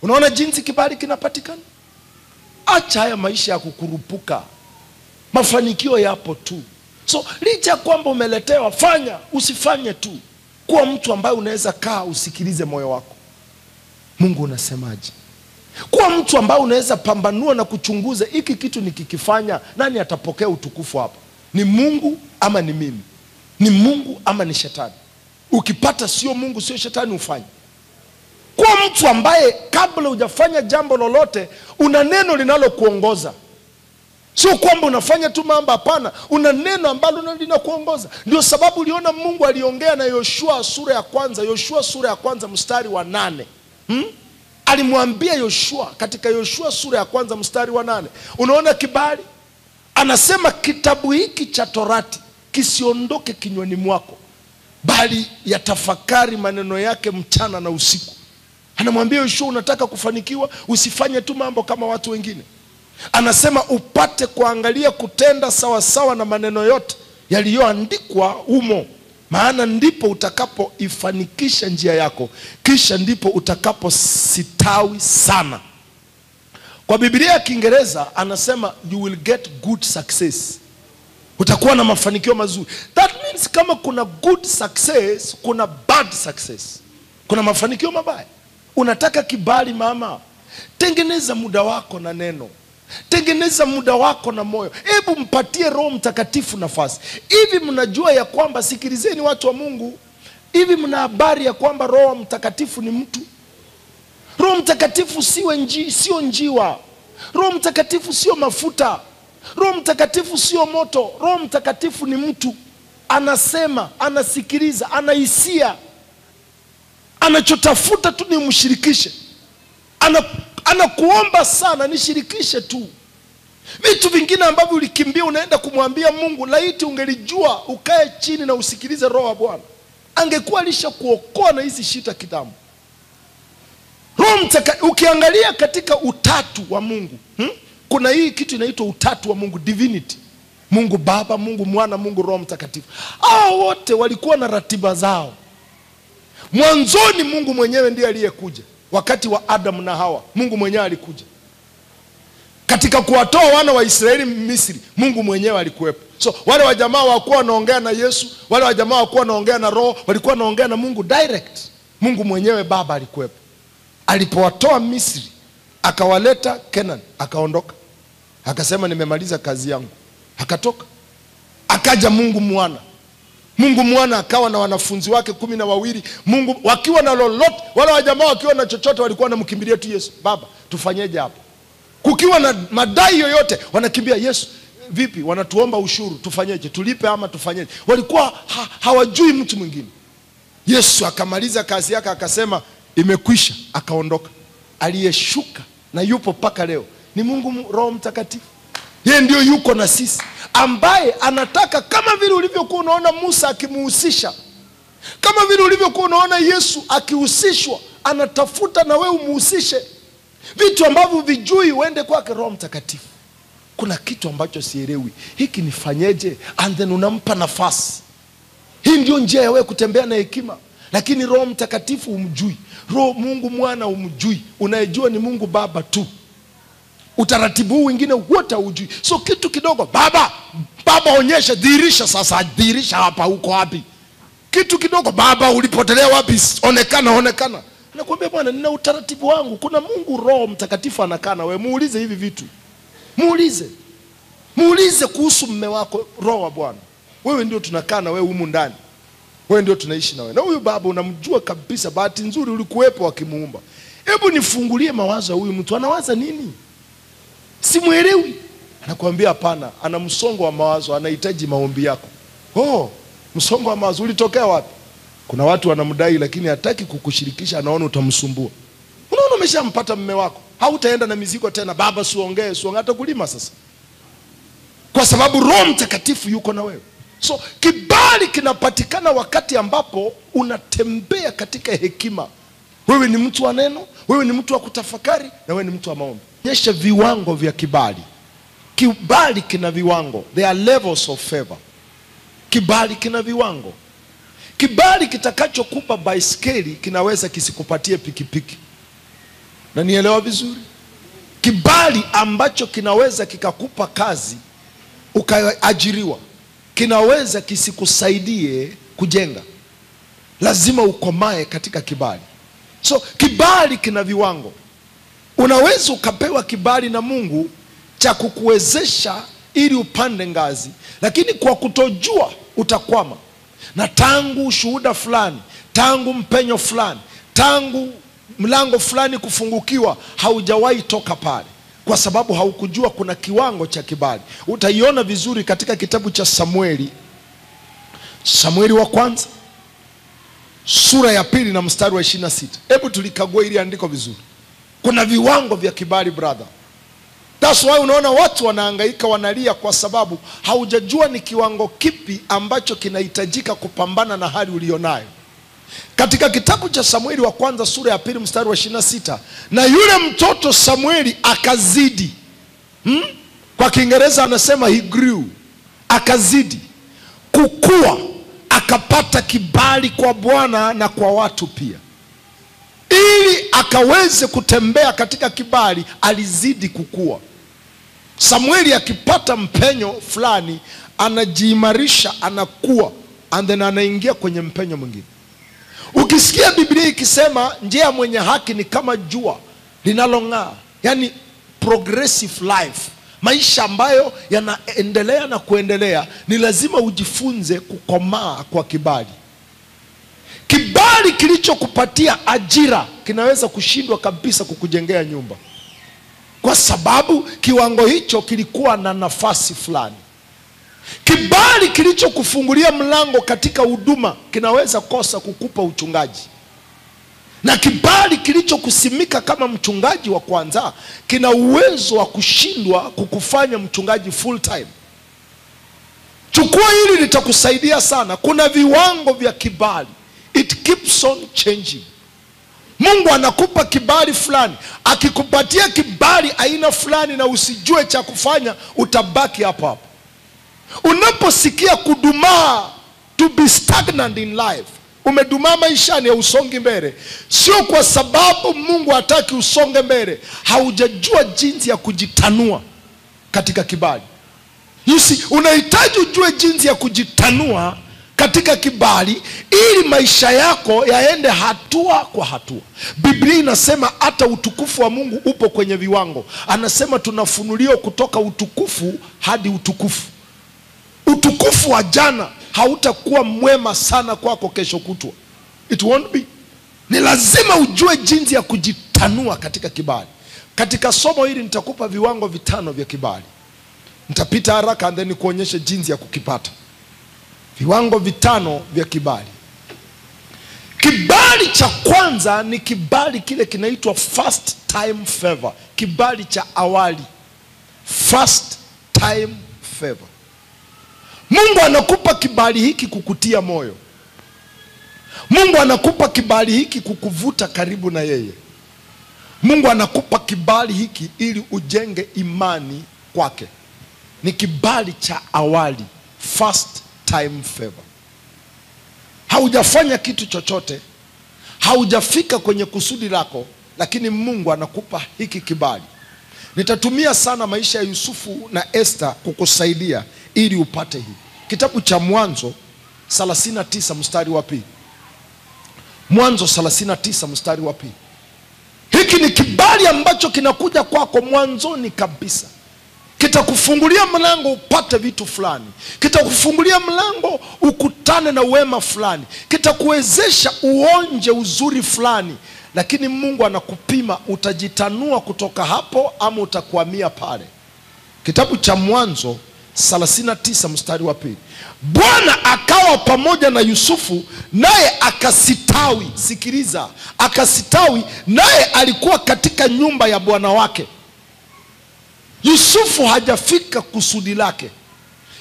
Unaona jinsi kibali kinapatikana? Acha haya maisha ya kukurupuka. Mafanikio yapo tu. So licha kwamba umeletewa, fanya, usifanye tu. Kuwa mtu ambaye unaweza kaa usikilize moyo wako. Mungu unasemaje? Kuwa mtu ambaye unaweza pambanua na kuchunguza, hiki kitu nikikifanya nani atapokea utukufu hapa? Ni Mungu ama ni mimi? Ni Mungu ama ni shetani? Ukipata sio Mungu sio shetani, ufanye. Kuwa mtu ambaye kabla hujafanya jambo lolote una neno linalokuongoza. Sio kwamba unafanya tu mambo, hapana, una neno ambalo linakuongoza. Ndio sababu uliona Mungu aliongea na Yoshua sura ya kwanza, Yoshua sura ya kwanza mstari wa nane. Hmm? Alimwambia Yoshua katika Yoshua sura ya kwanza mstari wa nane. Unaona kibali? Anasema kitabu hiki cha Torati kisiondoke kinywani mwako, bali yatafakari maneno yake mchana na usiku. Anamwambia Yoshua, unataka kufanikiwa, usifanye tu mambo kama watu wengine. Anasema upate kuangalia kutenda sawa sawa na maneno yote yaliyoandikwa humo, maana ndipo utakapoifanikisha njia yako, kisha ndipo utakapositawi sana. Kwa Biblia ya Kiingereza anasema you will get good success. Utakuwa na mafanikio mazuri. That means kama kuna good success, kuna bad success. Kuna mafanikio mabaya. Unataka kibali mama, tengeneza muda wako na neno. Tengeneza muda wako na moyo. Hebu mpatie Roho Mtakatifu nafasi. Hivi mnajua ya kwamba, sikilizeni watu wa Mungu, hivi mna habari ya kwamba Roho Mtakatifu ni mtu? Roho Mtakatifu sio nji, sio njiwa. Roho Mtakatifu sio mafuta. Roho Mtakatifu sio moto. Roho Mtakatifu ni mtu. Anasema, anasikiliza, ana hisia. Anachotafuta tu ni mshirikishe. Ana, anakuomba sana nishirikishe tu. Vitu vingine ambavyo ulikimbia unaenda kumwambia Mungu, laiti ungelijua ukae chini na usikilize roho ya Bwana. Angekuwa alishakuokoa na hizi shita kitambo. Roho Mtakatifu ukiangalia katika utatu wa Mungu, hmm? Kuna hii kitu inaitwa utatu wa Mungu, divinity. Mungu Baba, Mungu Mwana, Mungu Roho Mtakatifu. Hao wote walikuwa na ratiba zao. Mwanzoni Mungu mwenyewe ndiye aliyekuja. Wakati wa Adam na Hawa, Mungu mwenyewe alikuja. Katika kuwatoa wana wa Israeli Misri, Mungu mwenyewe alikuwepo. So wale wa jamaa walikuwa wanaongea na Yesu, wale wa jamaa walikuwa wanaongea na Roho, walikuwa wanaongea na Mungu direct. Mungu mwenyewe Baba alikuwepo. Alipowatoa Misri, akawaleta Canaan, akaondoka. Akasema nimemaliza kazi yangu. Akatoka. Akaja Mungu Mwana. Mungu Mwana akawa na wanafunzi wake kumi na wawili. Mungu wakiwa na lolote, wale wa jamaa wakiwa na chochote walikuwa wanamkimbilia tu Yesu. Baba, tufanyeje hapo? Kukiwa na madai yoyote wanakimbia Yesu. Vipi? Wanatuomba ushuru, tufanyeje? Tulipe ama tufanyeje? Walikuwa ha, hawajui mtu mwingine. Yesu akamaliza kazi yake akasema imekwisha, akaondoka. Aliyeshuka na yupo paka leo ni Mungu Roho Mtakatifu. Yeye ndio yuko na sisi, ambaye anataka kama vile ulivyokuwa unaona Musa akimuhusisha, kama vile ulivyokuwa unaona Yesu akihusishwa, anatafuta na wewe umuhusishe. Vitu ambavyo vijui uende kwake Roho Mtakatifu. Kuna kitu ambacho sielewi, hiki nifanyeje? And then unampa nafasi. Hii ndio njia ya wewe kutembea na hekima. Lakini Roho Mtakatifu umjui, Roho Mungu Mwana umjui, unayejua ni Mungu Baba tu. Utaratibu wengine wote hujui. So kitu kidogo, baba, baba onyesha, dhihirisha sasa, dhihirisha hapa, uko wapi? Kitu kidogo, baba ulipotelea wapi? Onekana, onekana. Nakwambia Bwana, nina utaratibu wangu. Kuna Mungu Roho Mtakatifu anakaa na wewe. Muulize hivi vitu. Muulize. Muulize kuhusu mume wako, Roho wa Bwana. Wewe ndio tunakaa na wewe humu ndani. Wewe ndio tunaishi na wewe. Na huyu baba unamjua kabisa, bahati nzuri ulikuwepo akimuumba. Hebu nifungulie mawazo ya huyu mtu. Anawaza nini? Simuelewi. Anakuambia hapana, ana msongo wa mawazo, anahitaji maombi yako. Oh, msongo wa mawazo ulitokea wapi? Kuna watu wanamdai lakini hataki kukushirikisha, anaona utamsumbua. Unaona umeshampata mume wako, hautaenda na mizigo tena. Baba siongee, siongee hata kulima sasa. Kwa sababu Roho Mtakatifu yuko na wewe. So kibali kinapatikana wakati ambapo unatembea katika hekima. Wewe ni mtu wa neno, wewe ni mtu wa kutafakari, na wewe ni mtu wa maombi. Yesha viwango vya kibali. Kibali kina viwango. There are levels of favor. Kibali kina viwango. Kibali kitakacho kupa baiskeli kinaweza kisikupatie pikipiki. Na nielewa vizuri. Kibali ambacho kinaweza kikakupa kazi ukaajiriwa, kinaweza kisikusaidie kujenga. Lazima ukomae katika kibali. So kibali kina viwango. Unaweza ukapewa kibali na Mungu cha kukuwezesha ili upande ngazi, lakini kwa kutojua utakwama. Na tangu shuhuda fulani, tangu mpenyo fulani, tangu mlango fulani kufungukiwa, haujawahi toka pale kwa sababu haukujua kuna kiwango cha kibali. Utaiona vizuri katika kitabu cha Samueli. Samueli wa kwanza sura ya pili na mstari wa ishirini na sita. Hebu tulikague ili andiko vizuri. Kuna viwango vya kibali, brother. That's why unaona watu wanahangaika, wanalia, kwa sababu haujajua ni kiwango kipi ambacho kinahitajika kupambana na hali ulionayo. Katika kitabu cha Samueli wa kwanza sura ya pili mstari wa ishirini na sita, na yule mtoto Samueli akazidi. Hmm? Kwa Kiingereza anasema he grew. Akazidi kukua, akapata kibali kwa Bwana na kwa watu pia. Ili akaweze kutembea katika kibali, alizidi kukua. Samueli akipata mpenyo fulani, anajiimarisha, anakuwa, and then anaingia kwenye mpenyo mwingine. Ukisikia Biblia ikisema njia mwenye haki ni kama jua linalong'aa, yani progressive life, maisha ambayo yanaendelea na kuendelea, ni lazima ujifunze kukomaa kwa kibali. Kibali kilichokupatia ajira kinaweza kushindwa kabisa kukujengea nyumba, kwa sababu kiwango hicho kilikuwa na nafasi fulani. Kibali kilichokufungulia mlango katika huduma kinaweza kosa kukupa uchungaji. Na kibali kilichokusimika kama mchungaji wa kwanza kina uwezo wa kushindwa kukufanya mchungaji full time. Chukua hili, litakusaidia sana. Kuna viwango vya kibali. It keeps on changing. Mungu anakupa kibali fulani. Akikupatia kibali aina fulani na usijue cha kufanya, utabaki hapo hapo. Unaposikia kudumaa, to be stagnant in life, umedumaa maishani ya usongi mbele, sio kwa sababu Mungu hataki usonge mbele, haujajua jinsi ya kujitanua katika kibali. You see, unahitaji ujue jinsi ya kujitanua katika kibali ili maisha yako yaende hatua kwa hatua. Biblia inasema hata utukufu wa Mungu upo kwenye viwango. Anasema tunafunuliwa kutoka utukufu hadi utukufu. Utukufu wa jana hautakuwa mwema sana kwako kesho kutwa. It won't be. Ni lazima ujue jinsi ya kujitanua katika kibali. Katika somo hili nitakupa viwango vitano vya kibali. Nitapita haraka and then nikuonyeshe jinsi ya kukipata. Viwango vitano vya kibali. Kibali cha kwanza ni kibali kile kinaitwa first time favor. Kibali cha awali. First time favor. Mungu anakupa kibali hiki kukutia moyo. Mungu anakupa kibali hiki kukuvuta karibu na yeye. Mungu anakupa kibali hiki ili ujenge imani kwake. Ni kibali cha awali. First time favor. Haujafanya kitu chochote, haujafika kwenye kusudi lako, lakini Mungu anakupa hiki kibali. Nitatumia sana maisha ya Yusufu na Esther kukusaidia ili upate hii. Kitabu cha Mwanzo thelathini na tisa mstari wa pili. Mwanzo thelathini na tisa mstari wa pili. Hiki ni kibali ambacho kinakuja kwako mwanzoni kabisa. Kitakufungulia mlango upate vitu fulani. Kitakufungulia mlango ukutane na wema fulani. Kitakuwezesha uonje uzuri fulani. Lakini Mungu anakupima, utajitanua kutoka hapo ama utakwamia pale. Kitabu cha Mwanzo thelathini na tisa mstari wa pili. Bwana akawa pamoja na Yusufu naye akasitawi. Sikiliza, akasitawi naye alikuwa katika nyumba ya bwana wake. Yusufu hajafika kusudi lake.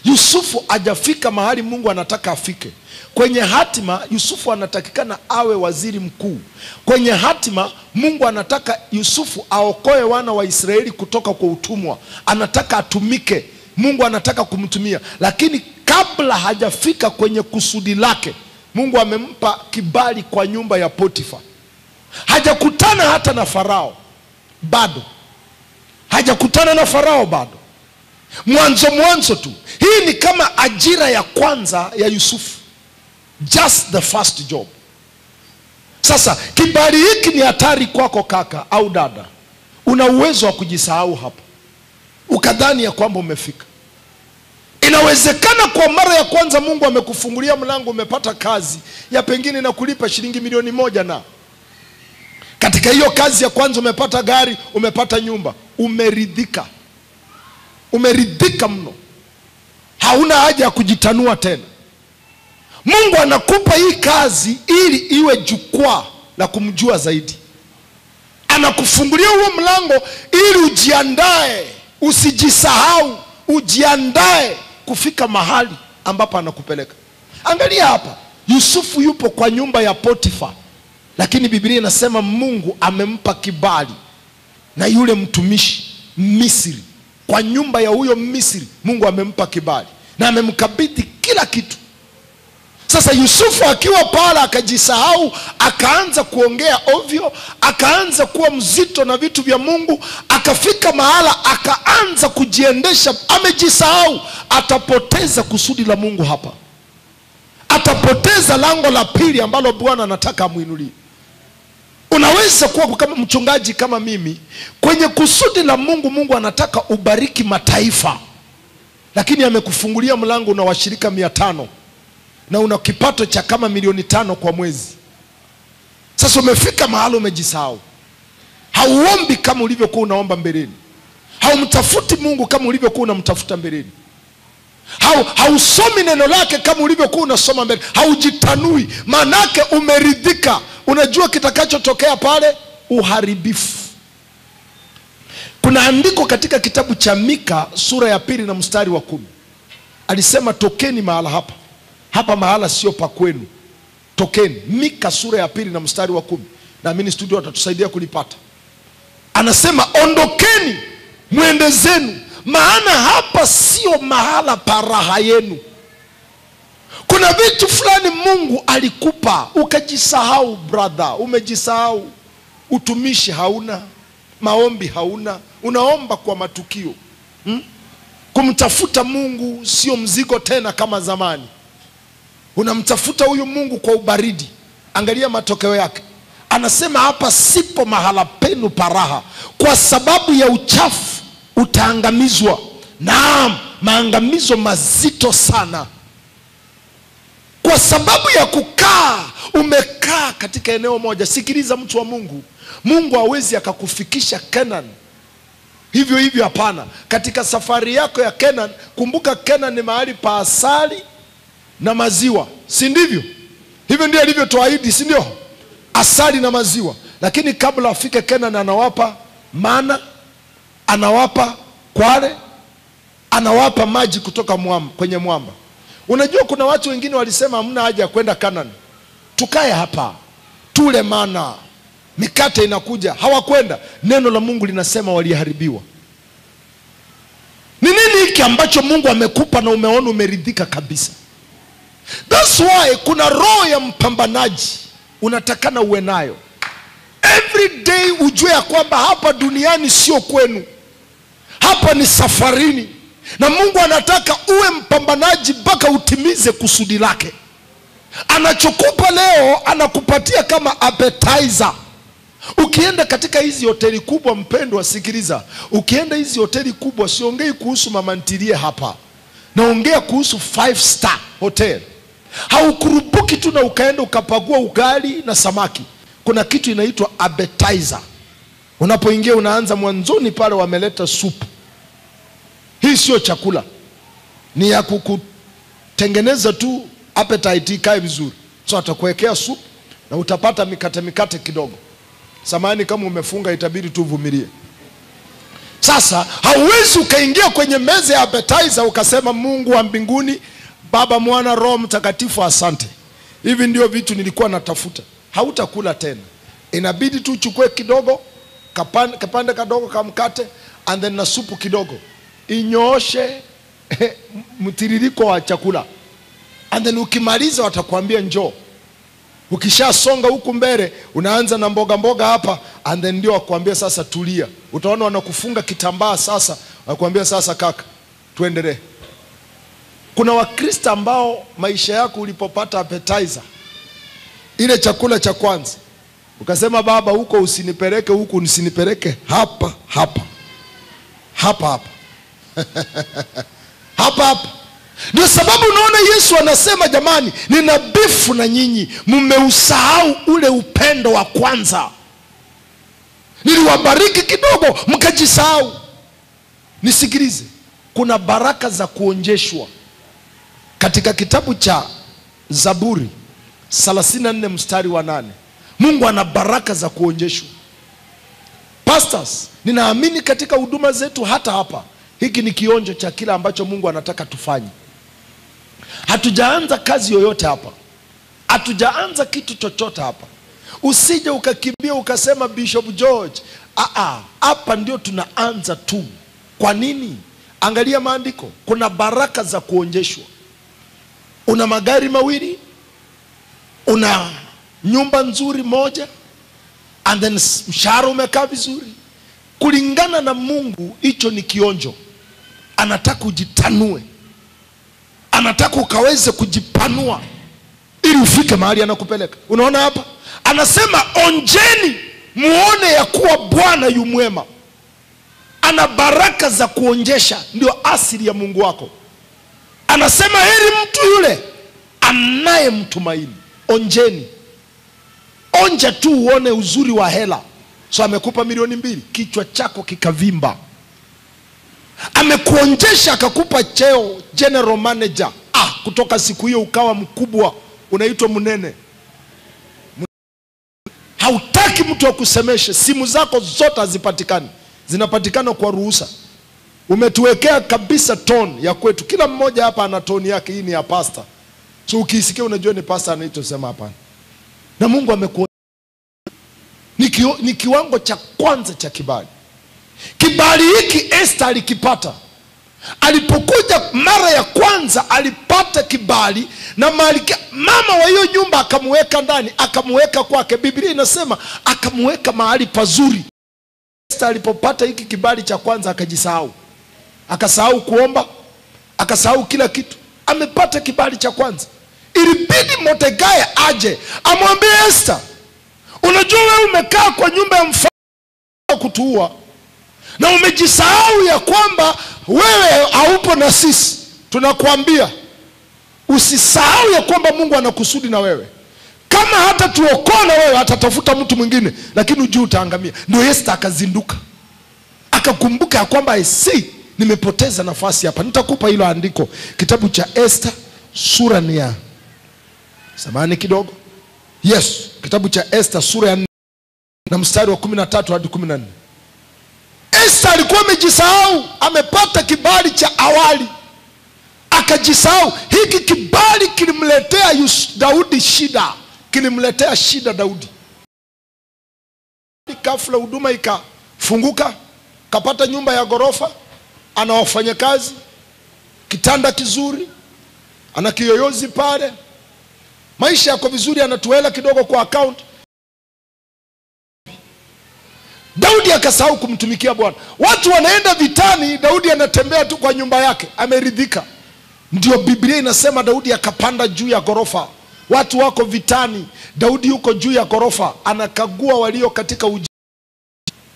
Yusufu hajafika mahali Mungu anataka afike. Kwenye hatima Yusufu anatakikana awe waziri mkuu. Kwenye hatima Mungu anataka Yusufu aokoe wana wa Israeli kutoka kwa utumwa. Anataka atumike. Mungu anataka kumtumia. Lakini kabla hajafika kwenye kusudi lake, Mungu amempa kibali kwa nyumba ya Potifa. Hajakutana hata na Farao bado. Hajakutana na Farao bado. Mwanzo mwanzo tu. Hii ni kama ajira ya kwanza ya Yusufu. Just the first job. Sasa kibali hiki ni hatari kwako kaka au dada. Una uwezo wa kujisahau hapa, ukadhani ya kwamba umefika. Inawezekana kwa mara ya kwanza Mungu amekufungulia mlango, umepata kazi ya pengine na kulipa shilingi milioni moja, na katika hiyo kazi ya kwanza umepata gari, umepata nyumba, umeridhika. Umeridhika mno. Hauna haja ya kujitanua tena. Mungu anakupa hii kazi ili iwe jukwaa la kumjua zaidi. Anakufungulia huo mlango ili ujiandae, usijisahau, ujiandae kufika mahali ambapo anakupeleka. Angalia hapa, Yusufu yupo kwa nyumba ya Potifa, lakini Biblia inasema Mungu amempa kibali na yule mtumishi Misri. Kwa nyumba ya huyo Misri Mungu amempa kibali na amemkabidhi kila kitu. Sasa Yusufu akiwa pala akajisahau, akaanza kuongea ovyo, akaanza kuwa mzito na vitu vya Mungu, akafika mahala akaanza kujiendesha, amejisahau, atapoteza kusudi la Mungu hapa. Atapoteza lango la pili ambalo Bwana anataka amuinulie. Unaweza kuwa kama mchungaji kama mimi, kwenye kusudi la Mungu, Mungu anataka ubariki mataifa. Lakini amekufungulia mlango na washirika mia tano. Na una kipato cha kama milioni tano kwa mwezi. Sasa umefika mahali umejisahau. Hauombi kama ulivyokuwa unaomba mbeleni. Haumtafuti Mungu kama ulivyokuwa unamtafuta mbeleni. Hau, hausomi neno lake kama ulivyokuwa unasoma mbele. Haujitanui, manake umeridhika. Unajua kitakachotokea pale? Uharibifu. Kuna andiko katika kitabu cha Mika sura ya pili na mstari wa kumi. Alisema tokeni mahala hapa. Hapa mahala sio pa kwenu. Tokeni. Mika sura ya pili na mstari wa kumi. Na mimi studio watatusaidia kulipata. Anasema ondokeni mwende zenu, maana hapa sio mahala pa raha yenu. Kuna vitu fulani Mungu alikupa ukajisahau, brother, umejisahau. Utumishi hauna, maombi hauna, unaomba kwa matukio. Hmm? Kumtafuta Mungu sio mzigo tena kama zamani. Unamtafuta huyu Mungu kwa ubaridi. Angalia matokeo yake. Anasema hapa sipo mahala penu paraha, kwa sababu ya uchafu utaangamizwa. Naam, maangamizo mazito sana. Kwa sababu ya kukaa, umekaa katika eneo moja. Sikiliza mtu wa Mungu, Mungu hawezi akakufikisha Canaan hivyo hivyo, hapana. Katika safari yako ya Canaan, kumbuka Canaan ni mahali pa asali na maziwa, si ndivyo? Hivyo ndio alivyotuahidi, si ndio? Asali na maziwa. Lakini kabla afike Canaan anawapa mana, anawapa kware, anawapa maji kutoka mwamba, kwenye mwamba. Unajua kuna watu wengine walisema hamna haja kwenda Canaan, tukae hapa tule mana, mikate inakuja. Hawakwenda. Neno la Mungu linasema waliharibiwa. Ni nini hiki ambacho Mungu amekupa na umeona umeridhika kabisa? That's why kuna roho ya mpambanaji unatakana uwe nayo. Every day ujue ya kwamba hapa duniani sio kwenu. Hapa ni safarini. Na Mungu anataka uwe mpambanaji mpaka utimize kusudi lake. Anachokupa leo anakupatia kama appetizer. Ukienda katika hizi hoteli kubwa, mpendwa sikiliza, ukienda hizi hoteli kubwa, siongei kuhusu mama ntilie hapa, naongea kuhusu five star hotel. Haukurupuki tu na ukaenda ukapagua ugali na samaki. Kuna kitu inaitwa appetizer. Unapoingia unaanza mwanzoni pale, wameleta supu. Hii sio chakula, ni ya kukutengeneza tu appetite ikae vizuri. So atakuwekea supu na utapata mikate mikate kidogo. Samahani kama umefunga itabidi tu uvumilie. Sasa hauwezi ukaingia kwenye meza ya appetizer ukasema Mungu wa mbinguni, Baba, Mwana, Roho Mtakatifu, asante, hivi ndio vitu nilikuwa natafuta. Hautakula tena. Inabidi tu uchukue kidogo, kapande, kapande kadogo kamkate, and then na supu kidogo, inyooshe mtiririko wa chakula. And then ukimaliza watakwambia njoo. Ukishasonga huku mbele unaanza na mboga mboga hapa, and then ndio wakwambia sasa tulia. Utaona wanakufunga kitambaa sasa, wakwambia sasa kaka tuendelee. Kuna Wakristo ambao maisha yako ulipopata appetizer, ile chakula cha kwanza, ukasema Baba huko usinipeleke, huku usinipeleke, hapa hapa hapa hapa hapa hapa. Ndio sababu unaona Yesu anasema jamani, nina bifu na nyinyi, mmeusahau ule upendo wa kwanza. Niliwabariki kidogo mkajisahau. Nisikilize, kuna baraka za kuonjeshwa katika kitabu cha Zaburi thelathini na nne mstari wa nane. Mungu ana baraka za kuonjeshwa. Pastors, ninaamini katika huduma zetu hata hapa, hiki ni kionjo cha kila ambacho Mungu anataka tufanye. Hatujaanza kazi yoyote hapa, hatujaanza kitu chochote hapa. Usije ukakimbia ukasema Bishop George, aa, hapa ndio tunaanza tu. Kwa nini? Angalia maandiko, kuna baraka za kuonjeshwa. Una magari mawili, una nyumba nzuri moja, and then mshahara umekaa vizuri. Kulingana na Mungu hicho ni kionjo. Anataka ujitanue, anataka ukaweze kujipanua ili ufike mahali anakupeleka. Unaona hapa anasema onjeni muone ya kuwa Bwana yu mwema. Ana baraka za kuonjesha, ndio asili ya Mungu wako. Anasema heri mtu yule anayemtumaini. Onjeni. Onja tu uone uzuri wa hela. So amekupa milioni mbili, kichwa chako kikavimba. Amekuonjesha akakupa cheo general manager. Ah, kutoka siku hiyo ukawa mkubwa, unaitwa munene. Hautaki mtu akusemeshe. Simu zako zote hazipatikani. Zinapatikana kwa ruhusa. Umetuwekea kabisa tone ya kwetu. Kila mmoja hapa ana tone yake. Hii ni ya pastor. So ukisikia unajua ni pastor anayetosema hapa. Na Mungu amekuwa ni, ki, ni kiwango cha kwanza cha kibali. Kibali hiki Esther alikipata. Alipokuja mara ya kwanza alipata kibali, na malkia mama wa hiyo nyumba akamweka ndani, akamweka kwake. Biblia inasema akamweka mahali pazuri. Esther alipopata hiki kibali cha kwanza akajisahau. Akasahau kuomba, akasahau kila kitu. Amepata kibali cha kwanza. Ilibidi Mordekai aje amwambie Esther, unajua wewe umekaa kwa nyumba ya mfalme kutuua, na umejisahau ya kwamba wewe haupo na sisi. Tunakuambia usisahau ya kwamba Mungu anakusudi na wewe. Kama hata tuokoa na wewe atatafuta mtu mwingine, lakini ujue utaangamia. Ndio Esther akazinduka. Akakumbuka ya kwamba esi nimepoteza nafasi hapa. Nitakupa hilo andiko. Kitabu cha Esther sura ni ya samani kidogo. Yes, kitabu cha Esther sura ya nne na mstari wa kumi na tatu hadi kumi na nne. Esther alikuwa amejisahau, amepata kibali cha awali akajisahau. Hiki kibali kilimletea Daudi shida, kilimletea shida Daudi. Ghafla huduma ikafunguka, kapata nyumba ya gorofa, ana wafanyakazi, kitanda kizuri, ana kiyoyozi pale, maisha yako vizuri, anatuela kidogo kwa account. Daudi akasahau kumtumikia Bwana. Watu wanaenda vitani, Daudi anatembea tu kwa nyumba yake, ameridhika. Ndio Biblia inasema Daudi akapanda juu ya gorofa. Watu wako vitani, Daudi yuko juu ya gorofa, anakagua walio katika uji.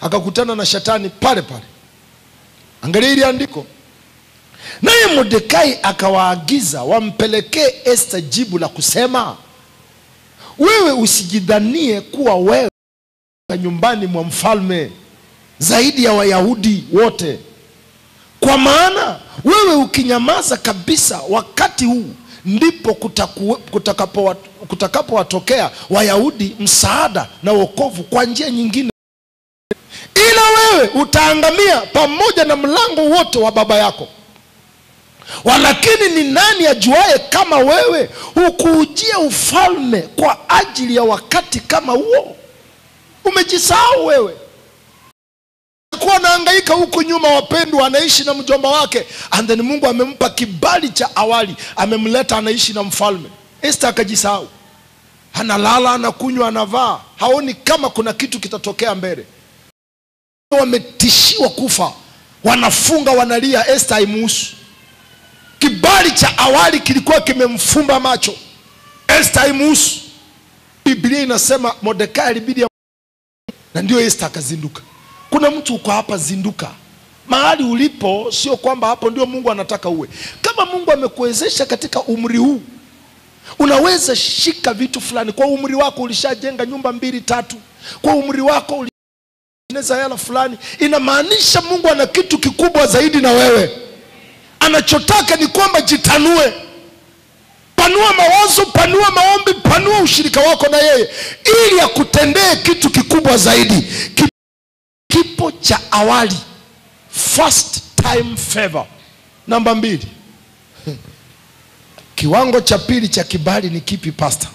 Akakutana na shetani pale pale. Angalia ile andiko. Naye Mordekai akawaagiza wampelekee Esther jibu la kusema, wewe usijidhanie kuwa wewe nyumbani mwa mfalme zaidi ya Wayahudi wote, kwa maana wewe ukinyamaza kabisa wakati huu ndipo kutakapo kutakapowatokea Wayahudi msaada na wokovu kwa njia nyingine, ila wewe utaangamia pamoja na mlango wote wa baba yako. Walakini ni nani ajuaye kama wewe hukuujia ufalme kwa ajili ya wakati kama huo? Umejisahau wewe. Alikuwa anahangaika huko nyuma, wapendwa, anaishi na mjomba wake, and then Mungu amempa kibali cha awali, amemleta anaishi na mfalme. Esther akajisahau. Analala, anakunywa, anavaa, haoni kama kuna kitu kitatokea mbele. Wametishiwa kufa, wanafunga, wanalia, Esther haimuhusu. Kibali cha awali kilikuwa kimemfumba macho. Esther haimuhusu. Biblia inasema Mordekai alibidi, na ndio Esther akazinduka. Kuna mtu uko hapa, zinduka. Mahali ulipo sio kwamba hapo ndio Mungu anataka uwe. Kama Mungu amekuwezesha katika umri huu, unaweza shika vitu fulani. Kwa umri wako ulishajenga nyumba mbili tatu. Kwa umri wako ulishajenga hela fulani. Inamaanisha Mungu ana kitu kikubwa zaidi na wewe. Anachotaka ni kwamba jitanue. Panua mawazo, panua maombi, panua ushirika wako na yeye, ili akutendee kitu kikubwa zaidi. Kipo cha awali, first time favor. Namba mbili. Kiwango cha pili cha kibali ni kipi, pastor?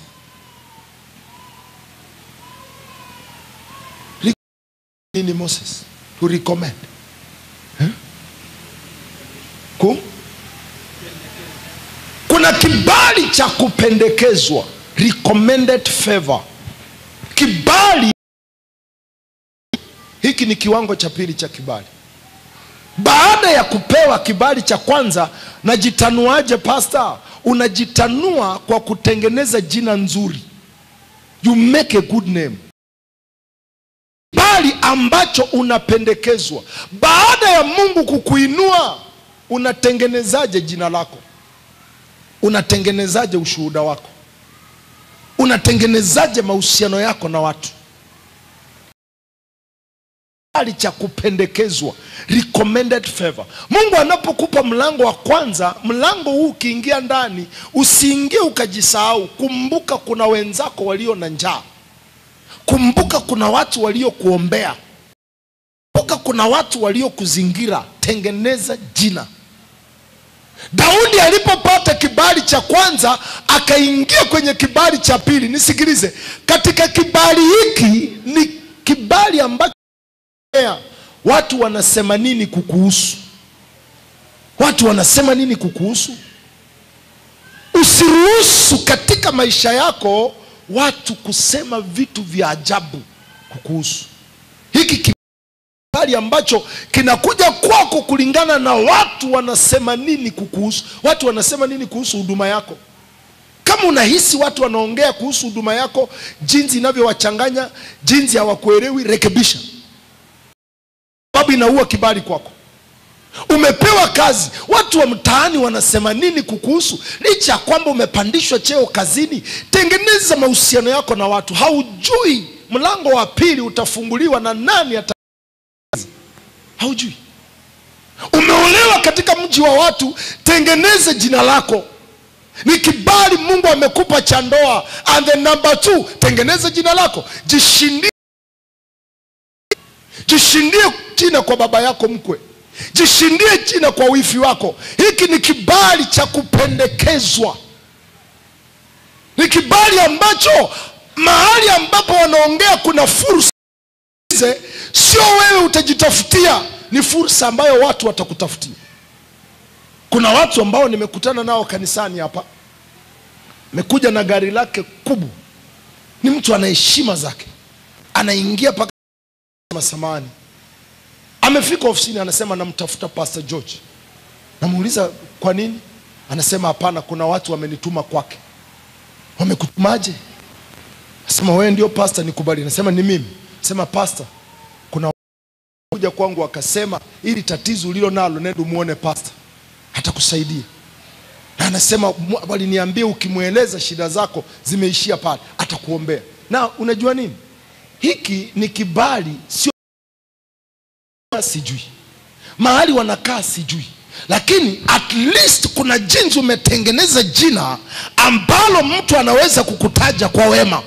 Ni Moses to recommend. Huh? Ku Kuna kibali cha kupendekezwa, recommended favor. Kibali hiki ni kiwango cha pili cha kibali. Baada ya kupewa kibali cha kwanza, najitanuaje, pastor? Unajitanua kwa kutengeneza jina nzuri. You make a good name. Kibali ambacho unapendekezwa. Baada ya Mungu kukuinua, unatengenezaje jina lako? Unatengenezaje ushuhuda wako? Unatengenezaje mahusiano yako na watu? Kibali cha kupendekezwa, recommended favor. Mungu anapokupa mlango wa kwanza, mlango huu ukiingia ndani, usiingie ukajisahau. Kumbuka kuna wenzako walio na njaa. Kumbuka kuna watu walio kuombea. Kumbuka kuna watu walio kuzingira. Tengeneza jina. Daudi alipopata kibali cha kwanza, akaingia kwenye kibali cha pili. Nisikilize, katika kibali hiki ni kibali ambacho watu wanasema nini kukuhusu. Watu wanasema nini kukuhusu? Usiruhusu katika maisha yako watu kusema vitu vya ajabu kukuhusu. Hiki kibali ambacho kinakuja kwako kulingana na watu wanasema nini kukuhusu. Watu wanasema nini kuhusu huduma yako? Kama unahisi watu wanaongea kuhusu huduma yako, jinsi inavyowachanganya, jinsi hawakuelewi, rekebisha. Sababu inaua kibali kwako. Umepewa kazi, watu wa mtaani wanasema nini kukuhusu? Licha ya kwamba umepandishwa cheo kazini, tengeneza mahusiano yako na watu. Haujui mlango wa pili utafunguliwa na nani atakaye. Haujui. Umeolewa katika mji wa watu, tengeneze jina lako. Ni kibali Mungu amekupa cha ndoa. And then number two, tengeneze jina lako. Jishindie. Jishindie jina kwa baba yako mkwe. Jishindie jina kwa wifi wako. Hiki ni kibali cha kupendekezwa. Ni kibali ambacho mahali ambapo wanaongea kuna fursa. Sio wewe utajitafutia, ni fursa ambayo watu watakutafutia. Kuna watu ambao nimekutana nao kanisani hapa. Mekuja na gari lake kubwa. Ni mtu ana heshima zake. Anaingia paka masamani. Amefika ofisini anasema namtafuta Pastor George. Namuuliza kwa nini? Anasema hapana, kuna watu wamenituma kwake. Wamekutumaje? Anasema wewe ndio pastor, nikubali. Anasema ni mimi. Anasema pastor, kuna kuja kwangu akasema ili tatizo ulilo nalo nenda muone pastor. Atakusaidia. Na anasema waliniambia ukimweleza shida zako zimeishia pale, atakuombea. Na unajua nini? Hiki ni kibali, sio sijui mahali wanakaa sijui, lakini at least kuna jinsi umetengeneza jina ambalo mtu anaweza kukutaja kwa wema.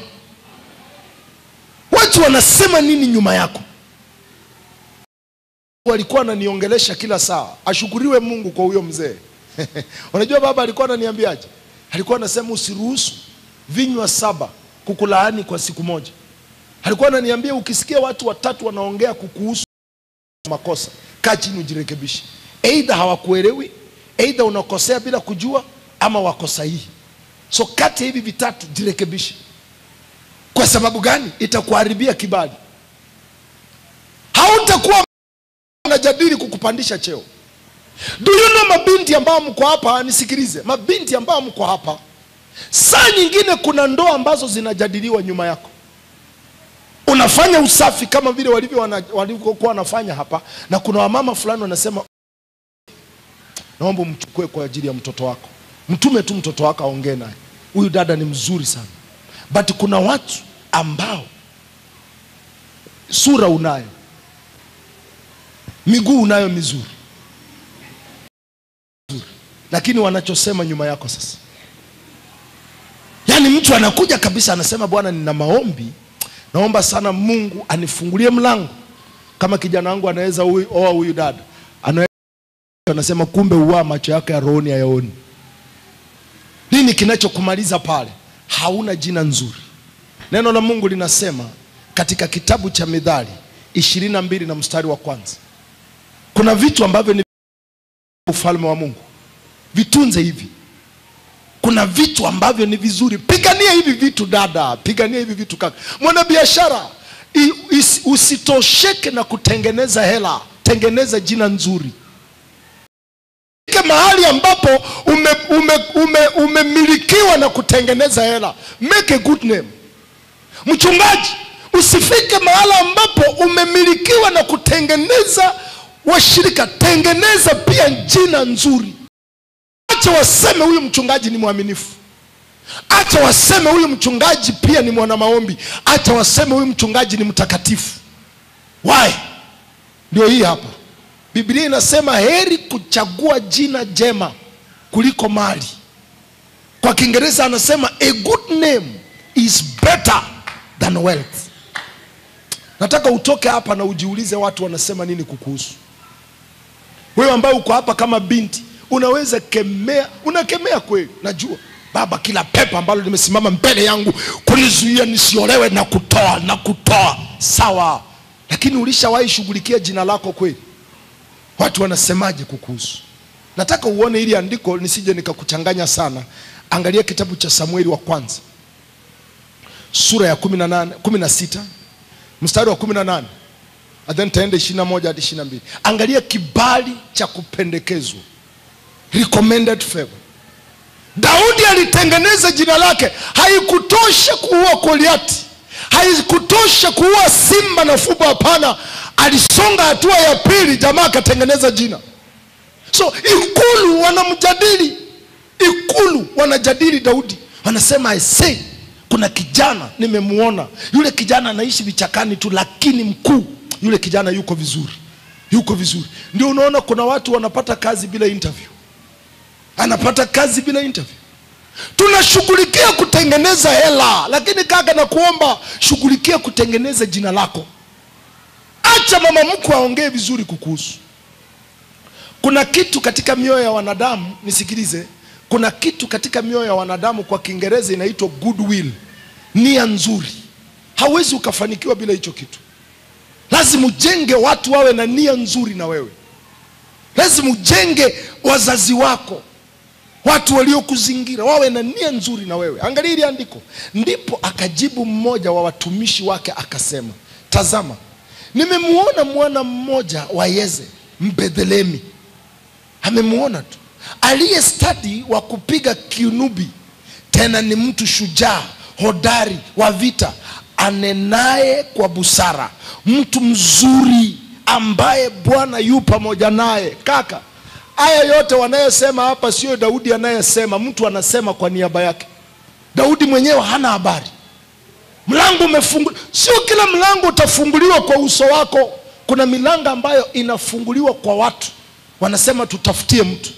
Watu wanasema nini nyuma yako? Walikuwa ananiongelesha kila saa. Ashukuriwe Mungu kwa huyo mzee. Unajua baba alikuwa ananiambiaje? Alikuwa anasema usiruhusu vinywa saba kukulaani kwa siku moja. Alikuwa ananiambia ukisikia watu watatu wanaongea kukuhusu makosa, kaa chini ujirekebishe. Either hawakuelewi, either unakosea bila kujua, ama wako sahihi. So kati hivi vitatu jirekebishe. Kwa sababu gani? Itakuharibia kibali. Hautakuwa unajadili kukupandisha cheo. Do you know, mabinti ambao mko hapa, nisikilize. Mabinti ambao mko hapa, saa nyingine kuna ndoa ambazo zinajadiliwa nyuma yako. Unafanya usafi kama vile walivyo walivyokuwa wanafanya hapa, na kuna wamama fulani wanasema naomba mchukue kwa ajili ya mtoto wako. Mtume tu mtoto wako aongee naye. Huyu dada ni mzuri sana. But kuna watu ambao sura unayo, miguu unayo mizuri, lakini wanachosema nyuma yako sasa. Yaani mtu anakuja kabisa anasema bwana nina maombi. Naomba sana Mungu anifungulie mlango. Kama kijana wangu anaweza huyu oa huyu dada. Anaweza, anasema kumbe uwa macho yake ya rohoni hayaoni. Nini kinachokumaliza pale? Hauna jina nzuri. Neno la Mungu linasema katika kitabu cha Mithali ishirini na mbili na mstari wa kwanza. Kuna vitu ambavyo ni ufalme wa Mungu. Vitunze hivi. Kuna vitu ambavyo ni vizuri. Pigania hivi vitu dada, pigania hivi vitu kaka. Mwana biashara, usitosheke na kutengeneza hela, tengeneza jina nzuri. Kama mahali ambapo ume, ume, ume, umemilikiwa na kutengeneza hela, make a good name. Mchungaji, usifike mahali ambapo umemilikiwa na kutengeneza washirika, tengeneza pia jina nzuri. Acha waseme huyu mchungaji ni mwaminifu. Acha waseme huyu mchungaji pia ni mwana maombi. Acha waseme huyu mchungaji ni mtakatifu. Why? Ndio hii hapa. Biblia inasema heri kuchagua jina jema kuliko mali. Kwa Kiingereza anasema a good name is better than wealth. Nataka utoke hapa na ujiulize watu wanasema nini kukuhusu. Wewe ambaye uko hapa kama binti, unaweza kemea, unakemea kweli. Najua, Baba, kila pepo ambalo limesimama mbele yangu kunizuia nisiolewe na kutoa na kutoa. Sawa. Lakini ulishawahi shughulikia jina lako kweli? Watu wanasemaje kukuhusu? Nataka uone hili andiko nisije nikakuchanganya sana. Angalia kitabu cha Samueli wa kwanza, sura ya kumi na sita, mstari wa kumi na nane. And then taende ishirini na moja hadi ishirini na mbili. Angalia kibali cha kupendekezwa. Recommended favor. Daudi alitengeneza jina lake. Haikutosha kuua Koriati, haikutosha kuua simba na fupa, hapana. Alisonga hatua ya pili, jamaa akatengeneza jina. So ikulu wanamjadili, ikulu wanajadili Daudi. Wanasema, I say, kuna kijana nimemuona. Yule kijana anaishi vichakani tu, lakini mkuu, yule kijana yuko vizuri. Yuko vizuri. Ndio unaona kuna watu wanapata kazi bila interview. Anapata kazi bila interview. Tunashughulikia kutengeneza hela, lakini kaka na kuomba shughulikia kutengeneza jina lako. Acha mama mkwe aongee vizuri kukuhusu. Kuna kitu katika mioyo ya wanadamu, nisikilize. Kuna kitu katika mioyo ya wanadamu, kwa Kiingereza inaitwa goodwill. Nia nzuri. Hauwezi ukafanikiwa bila hicho kitu. Lazima ujenge watu wawe na nia nzuri na wewe. Lazima ujenge wazazi wako, watu waliokuzingira wawe na nia nzuri na wewe. Angalia hili andiko. Ndipo akajibu mmoja wa watumishi wake akasema, tazama, nimemuona mwana mmoja wa Yese Mbethelemi. Amemuona tu, aliye stadi wa kupiga kinubi, tena ni mtu shujaa hodari wa vita, anenaye kwa busara, mtu mzuri ambaye Bwana yu pamoja naye. Kaka, haya yote wanayosema hapa sio Daudi anayesema, mtu anasema kwa niaba yake. Daudi mwenyewe hana habari. Mlango umefunguliwa. Sio kila mlango utafunguliwa kwa uso wako. Kuna milango ambayo inafunguliwa kwa watu. Wanasema tutafutie mtu.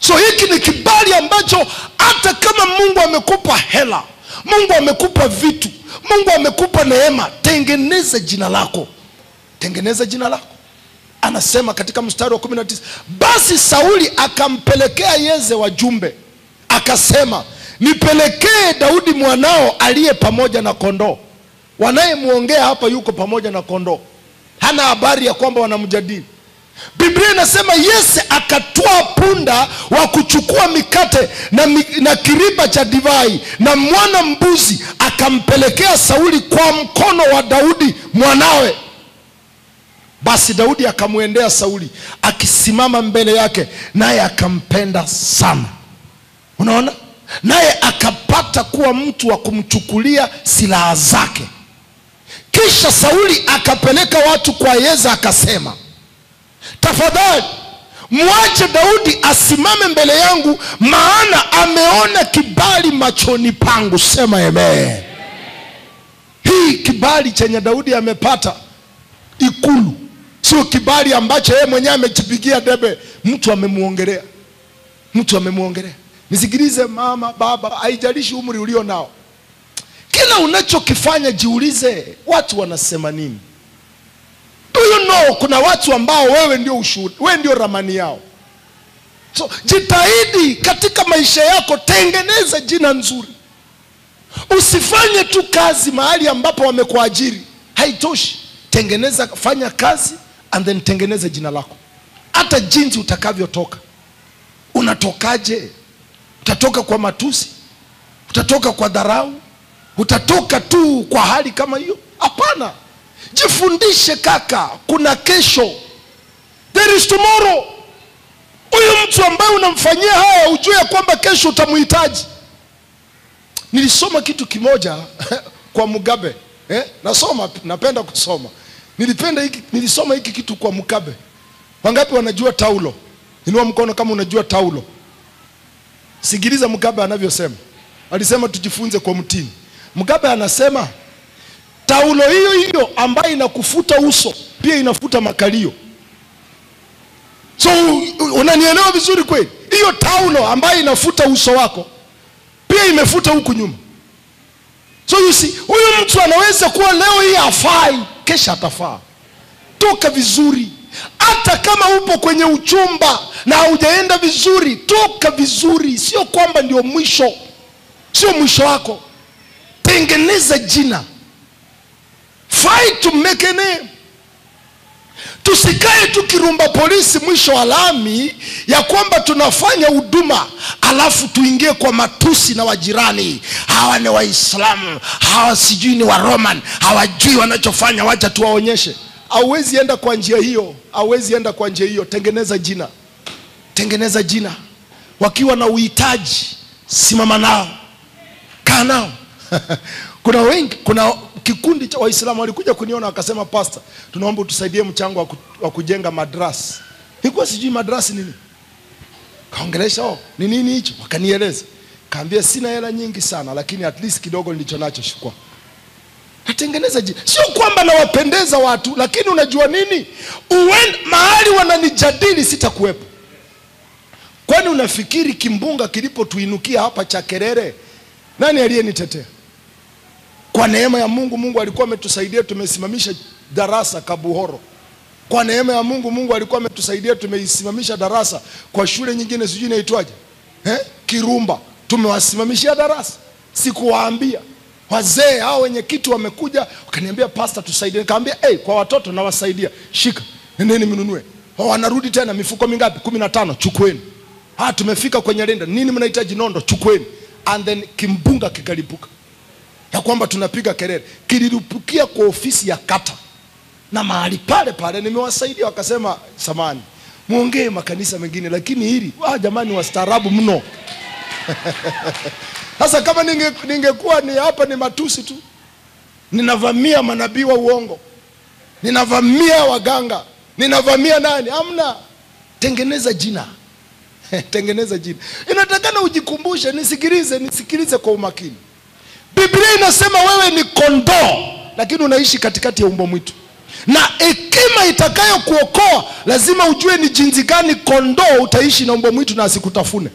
So hiki ni kibali ambacho hata kama Mungu amekupa hela, Mungu amekupa vitu, Mungu amekupa neema, tengeneza jina lako. Tengeneza jina lako. Anasema katika mstari wa kumi na tisa, basi Sauli akampelekea Yese wajumbe, akasema, nipelekee Daudi mwanao aliye pamoja na kondoo. Wanayemuongea hapa yuko pamoja na kondoo. Hana habari ya kwamba wanamjadili. Biblia inasema Yese akatoa punda wa kuchukua mikate na, mi, na kiriba cha divai na mwana mbuzi, akampelekea Sauli kwa mkono wa Daudi mwanawe. Basi Daudi akamwendea Sauli akisimama mbele yake, naye akampenda sana. Unaona? Naye akapata kuwa mtu wa kumchukulia silaha zake. Kisha Sauli akapeleka watu kwa Yese akasema, tafadhali mwache Daudi asimame mbele yangu, maana ameona kibali machoni pangu. Sema amen. Hii kibali chenye Daudi amepata ikulu sio kibali ambacho yeye mwenyewe amejipigia debe. Mtu amemuongelea. Mtu amemuongelea. Nisikilize mama, baba, haijalishi umri ulio nao. Kila unachokifanya jiulize watu wanasema nini. Do you know kuna watu ambao wewe ndio ushuhuda, wewe ndio ramani yao. So jitahidi katika maisha yako, tengeneza jina nzuri. Usifanye tu kazi mahali ambapo wamekuajiri. Haitoshi. Tengeneza, fanya kazi and then tengeneza jina lako. Hata jinsi utakavyotoka. Unatokaje? Utatoka kwa matusi? Utatoka kwa dharau? Utatoka tu kwa hali kama hiyo? Hapana. Jifundishe kaka, kuna kesho. There is tomorrow. Huyu mtu ambaye unamfanyia haya, ujue kwamba kesho utamhitaji. Nilisoma kitu kimoja kwa Mugabe, eh? Nasoma, napenda kusoma. Nilipenda hiki, nilisoma hiki kitu kwa Mugabe. Wangapi wanajua Taulo? Inua mkono kama unajua Taulo. Sikiliza Mugabe anavyosema. Alisema tujifunze kwa mtini. Mugabe anasema, taulo hiyo hiyo ambayo inakufuta uso pia inafuta makalio. So unanielewa vizuri kweli? Hiyo taulo ambayo inafuta uso wako pia imefuta huku nyuma. So you see, huyu mtu anaweza kuwa leo hii afai, kesha atafaa. Toka vizuri. Hata kama upo kwenye uchumba na hujaenda vizuri, toka vizuri. Sio kwamba ndio mwisho. Sio mwisho wako. Tengeneza jina. Fight to make a name. Tusikae tukirumba polisi mwisho wa lami ya kwamba tunafanya huduma alafu tuingie kwa matusi na wajirani. Hawa ni Waislamu, hawa sijui ni wa Roman, hawajui wanachofanya, wacha tuwaonyeshe. Hauwezi enda kwa njia hiyo, hauwezi enda kwa njia hiyo. Tengeneza jina. Tengeneza jina. Wakiwa na uhitaji, simama nao. Kaa nao. Kuna wengi, kuna kikundi cha Waislamu walikuja kuniona wakasema, pastor, tunaomba utusaidie mchango wa kujenga madrasa. Nilikuwa sijui madrasa nini. Kaongelesha, oh, ni nini hicho? Wakanieleza. Kaambia sina hela nyingi sana, lakini at least kidogo nilicho nacho shukwa. Natengeneza jina. Sio kwamba nawapendeza watu, lakini unajua nini? Uende mahali wananijadili sitakuwepo. Kwani unafikiri kimbunga kilipotuinukia hapa cha Kerere, nani aliyenitetea? Kwa neema ya Mungu, Mungu alikuwa ametusaidia, tumesimamisha darasa Kabuhoro. Kwa neema ya Mungu, Mungu alikuwa ametusaidia, tumesimamisha darasa kwa shule nyingine sijui inaitwaje. Eh? Kirumba. Tumewasimamishia darasa. Sikuwaambia. Wazee hao wenye kitu wamekuja, wakaniambia pastor tusaidie. Nikaambia, "Hey, kwa watoto na wasaidia. Shika. Nendeni mnunue." Hao wanarudi tena mifuko mingapi? kumi na tano. Chukueni. Ah, tumefika kwenye lenda. Nini mnahitaji? Nondo, chukueni. And then kimbunga kikalipuka. Ya kwamba tunapiga kelele, kililipukia kwa ofisi ya kata. Na mahali pale pale nimewasaidia, wakasema samani. Muongee makanisa mengine, lakini hili ah jamani wastaarabu mno. Sasa kama ninge, ningekuwa ni hapa ni matusi tu. Ninavamia manabii wa uongo. Ninavamia waganga. Ninavamia nani? Hamna. Tengeneza jina. Tengeneza jina. Inatakana ujikumbushe, nisikilize, nisikilize kwa umakini. Biblia inasema wewe ni kondoo, lakini unaishi katikati ya umbo mwitu. Na hekima itakayo kuokoa, lazima ujue ni jinsi gani kondoo utaishi na umbo mwitu na asikutafune.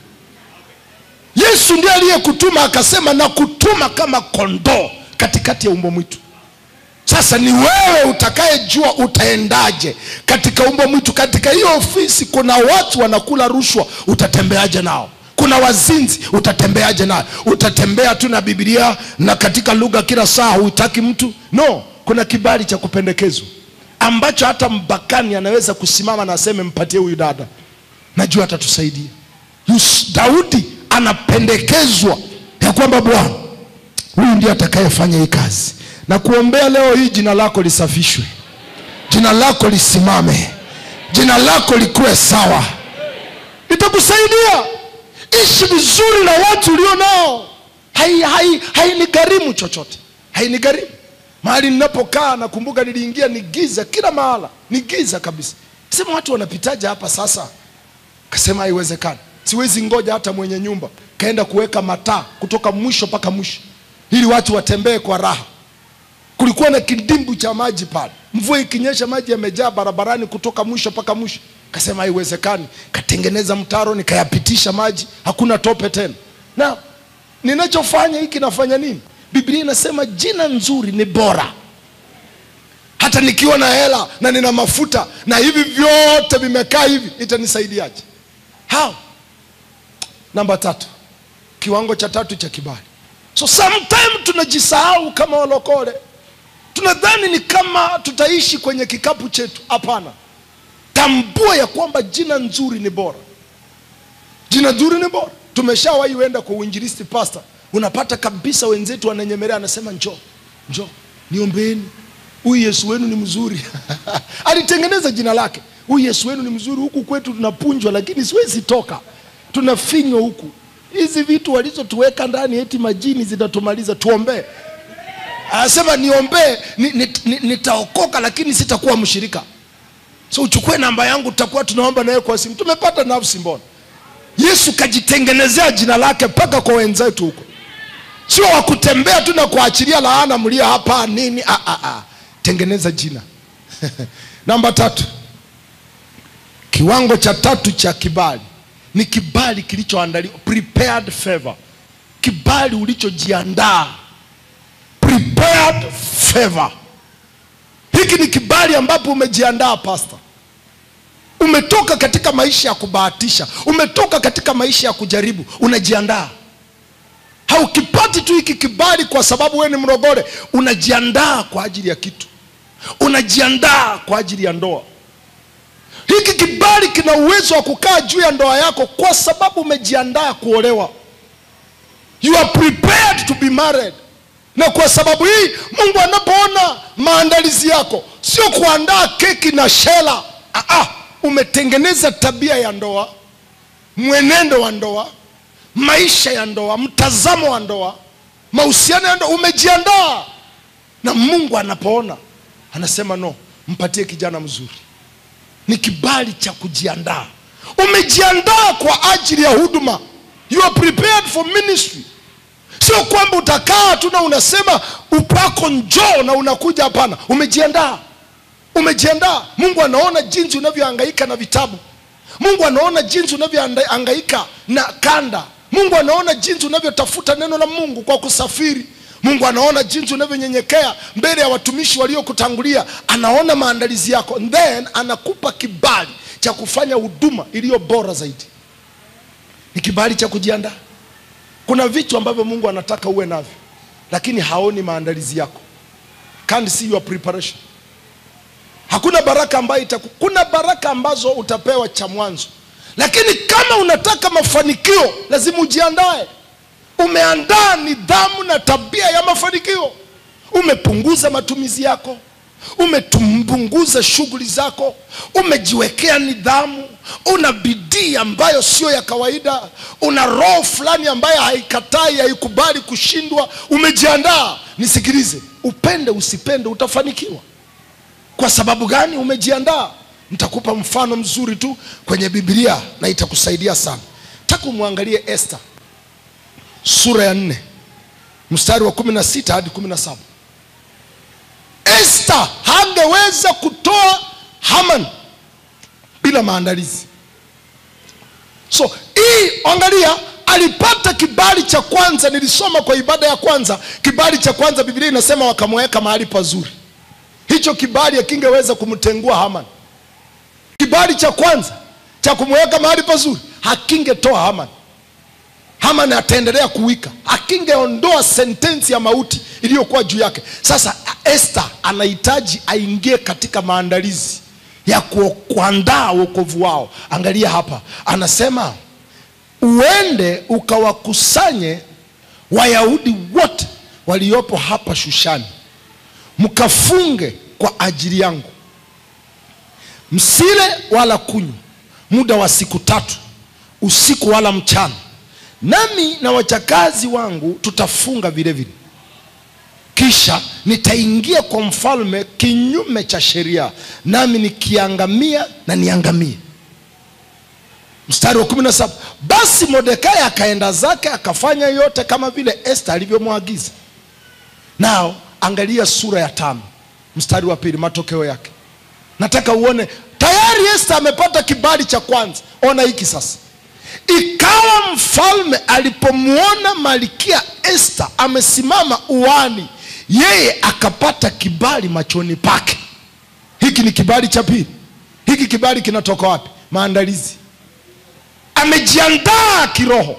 Yesu ndiye aliyekutuma akasema na kutuma kama kondoo katikati ya umbo mwitu. Sasa ni wewe utakayejua utaendaje katika umbo mwitu. Katika hiyo ofisi kuna watu wanakula rushwa, utatembeaje nao? Kuna wazinzi, utatembeaje nao? Utatembea tu na Biblia na katika lugha kila saa, hutaki mtu? No, kuna kibali cha kupendekezwa ambacho hata mbakani anaweza kusimama na aseme mpatie huyu dada, najua atatusaidia. Daudi anapendekezwa ya kwamba Bwana huyu ndiye atakayefanya hii kazi. Na kuombea leo hii jina lako lisafishwe. Jina lako lisimame. Jina lako likuwe sawa. Nitakusaidia. Ishi vizuri na watu ulio nao. Hai hai hai ni gharimu chochote. Hai ni gharimu. Mahali ninapokaa nakumbuka niliingia ni giza kila mahala. Ni giza kabisa. Sema watu wanapitaje hapa sasa? Kasema haiwezekani. Siwezi ngoja hata mwenye nyumba. Kaenda kuweka mataa kutoka mwisho paka mwisho ili watu watembee kwa raha. Kulikuwa na kidimbu cha maji pale. Mvua ikinyesha maji yamejaa barabarani kutoka mwisho paka mwisho. Kasema haiwezekani. Katengeneza mtaro nikayapitisha maji, hakuna tope tena. Na ninachofanya hiki nafanya nini? Biblia inasema jina nzuri ni bora. Hata nikiwa na hela na nina mafuta na hivi vyote vimekaa hivi, itanisaidiaje? How? Namba tatu. Kiwango cha tatu cha kibali. So sometimes tunajisahau kama walokole. Tunadhani ni kama tutaishi kwenye kikapu chetu. Hapana. Tambua ya kwamba jina nzuri ni bora. Jina nzuri ni bora. Tumeshawahi kwenda kwa uinjilisti pastor. Unapata kabisa wenzetu wananyemelea, anasema njoo. Njoo. Niombeeni. Huyu Yesu wenu ni mzuri. Alitengeneza jina lake. Huyu Yesu wenu ni mzuri. Huku kwetu tunapunjwa lakini siwezi toka. Tunafinywa huku. Hizi vitu walizotuweka ndani eti majini zitatumaliza. Tuombe. Anasema niombe nitaokoka lakini sitakuwa mshirika. So uchukue namba yangu, tutakuwa tunaomba na yeye kwa simu. Tumepata nafsi mbona. Yesu kajitengenezea jina lake paka kwa wenzetu huko. Sio wa kutembea tu na kuachilia laana mlio hapa nini a a a. Tengeneza jina. Namba tatu. Kiwango cha tatu cha kibali ni kibali kilichoandaliwa, prepared favor. Kibali ulichojiandaa. acquired favor. Hiki ni kibali ambapo umejiandaa pastor. Umetoka katika maisha ya kubahatisha, umetoka katika maisha ya kujaribu, unajiandaa. Haukipati tu hiki kibali kwa sababu wewe ni mrogore, unajiandaa kwa ajili ya kitu. Unajiandaa kwa ajili ya ndoa. Hiki kibali kina uwezo wa kukaa juu ya ndoa yako kwa sababu umejiandaa kuolewa. You are prepared to be married. Na kwa sababu hii Mungu anapoona maandalizi yako, sio kuandaa keki na shela. Ah ah, umetengeneza tabia ya ndoa, mwenendo wa ndoa, maisha ya ndoa, mtazamo wa ndoa, mahusiano ya ndoa, umejiandaa. Na Mungu anapoona anasema no, mpatie kijana mzuri. Ni kibali cha kujiandaa. Umejiandaa kwa ajili ya huduma. You are prepared for ministry. Sio kwamba utakaa tu na unasema upako njoo na unakuja, hapana. Umejiandaa. Umejiandaa. Mungu anaona jinsi unavyohangaika na vitabu. Mungu anaona jinsi unavyohangaika na kanda. Mungu anaona jinsi unavyotafuta neno la Mungu kwa kusafiri. Mungu anaona jinsi unavyonyenyekea mbele ya watumishi waliokutangulia. Anaona maandalizi yako. And then anakupa kibali cha kufanya huduma iliyo bora zaidi. Ni kibali cha kujiandaa. Kuna vitu ambavyo Mungu anataka uwe navyo, lakini haoni maandalizi yako. Can't see your preparation. Hakuna baraka ambayo itaku. Kuna baraka ambazo utapewa cha mwanzo, lakini kama unataka mafanikio lazima ujiandae. Umeandaa nidhamu na tabia ya mafanikio. Umepunguza matumizi yako, umetumpunguza shughuli zako, umejiwekea nidhamu, una bidii ambayo sio ya kawaida, una roho fulani ambayo haikatai, haikubali kushindwa. Umejiandaa. Nisikilize, upende usipende utafanikiwa. Kwa sababu gani? Umejiandaa. Nitakupa mfano mzuri tu kwenye Biblia na itakusaidia sana. Nataka muangalie Esther sura ya nne mstari wa kumi na sita hadi kumi na saba. Esther hangeweza kutoa Haman bila maandalizi. So, hii angalia, alipata kibali cha kwanza. Nilisoma kwa ibada ya kwanza, kibali cha kwanza Biblia inasema wakamweka mahali pazuri. Hicho kibali hakingeweza kumtengua Haman. Kibali cha kwanza cha kumweka mahali pazuri hakingetoa Haman. Haman ataendelea kuwika. Akingeondoa sentensi ya mauti iliyokuwa juu yake. Sasa Esther anahitaji aingie katika maandalizi ya kuandaa wokovu wao. Angalia hapa. Anasema uende ukawakusanye Wayahudi wote waliopo hapa Shushani. Mkafunge kwa ajili yangu. Msile wala kunywa muda wa siku tatu, usiku wala mchana. Nami na wachakazi wangu tutafunga vile vile. Kisha nitaingia kwa mfalme kinyume cha sheria, nami nikiangamia na niangamie. Mstari wa kumi na saba. Basi Mordekai akaenda zake akafanya yote kama vile Esther alivyomwagiza. Nao angalia sura ya tano mstari wa pili, matokeo yake. Nataka uone tayari Esther amepata kibali cha kwanza. Ona hiki sasa. Ikawa mfalme alipomuona Malkia Esther amesimama uani, yeye akapata kibali machoni pake. Hiki ni kibali cha pili. Hiki kibali kinatoka wapi? Maandalizi. Amejiandaa kiroho.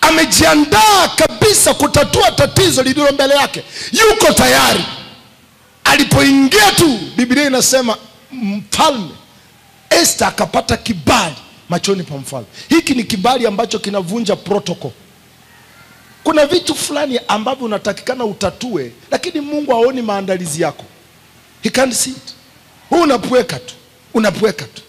Amejiandaa kabisa kutatua tatizo lililo mbele yake. Yuko tayari. Alipoingia tu Biblia inasema mfalme Esther akapata kibali machoni pa mfalme. Hiki ni kibali ambacho kinavunja protocol. Kuna vitu fulani ambavyo unatakikana utatue, lakini Mungu haoni maandalizi yako. He can't see it. Huu unapweka tu, unapweka tu.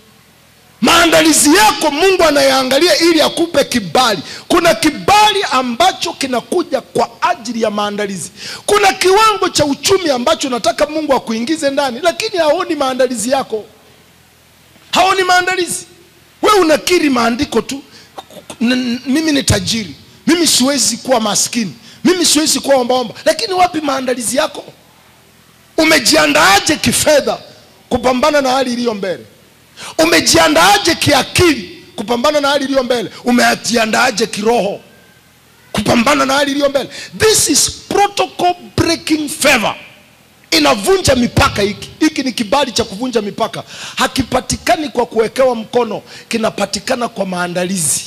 Maandalizi yako Mungu anayaangalia ili akupe kibali. Kuna kibali ambacho kinakuja kwa ajili ya maandalizi. Kuna kiwango cha uchumi ambacho nataka Mungu akuingize ndani, lakini haoni maandalizi yako. Haoni maandalizi. Wewe unakiri maandiko tu, mimi ni tajiri, mimi siwezi kuwa maskini, mimi siwezi kuwa ombaomba. Lakini wapi maandalizi yako? Umejiandaaje kifedha kupambana na hali iliyo mbele? Umejiandaaje kiakili kupambana na hali iliyo mbele? Umejiandaaje kiroho kupambana na hali iliyo mbele? This is protocol. obstacle-breaking favor. Inavunja mipaka hiki. Hiki ni kibali cha kuvunja mipaka. Hakipatikani kwa kuwekewa mkono, kinapatikana kwa maandalizi.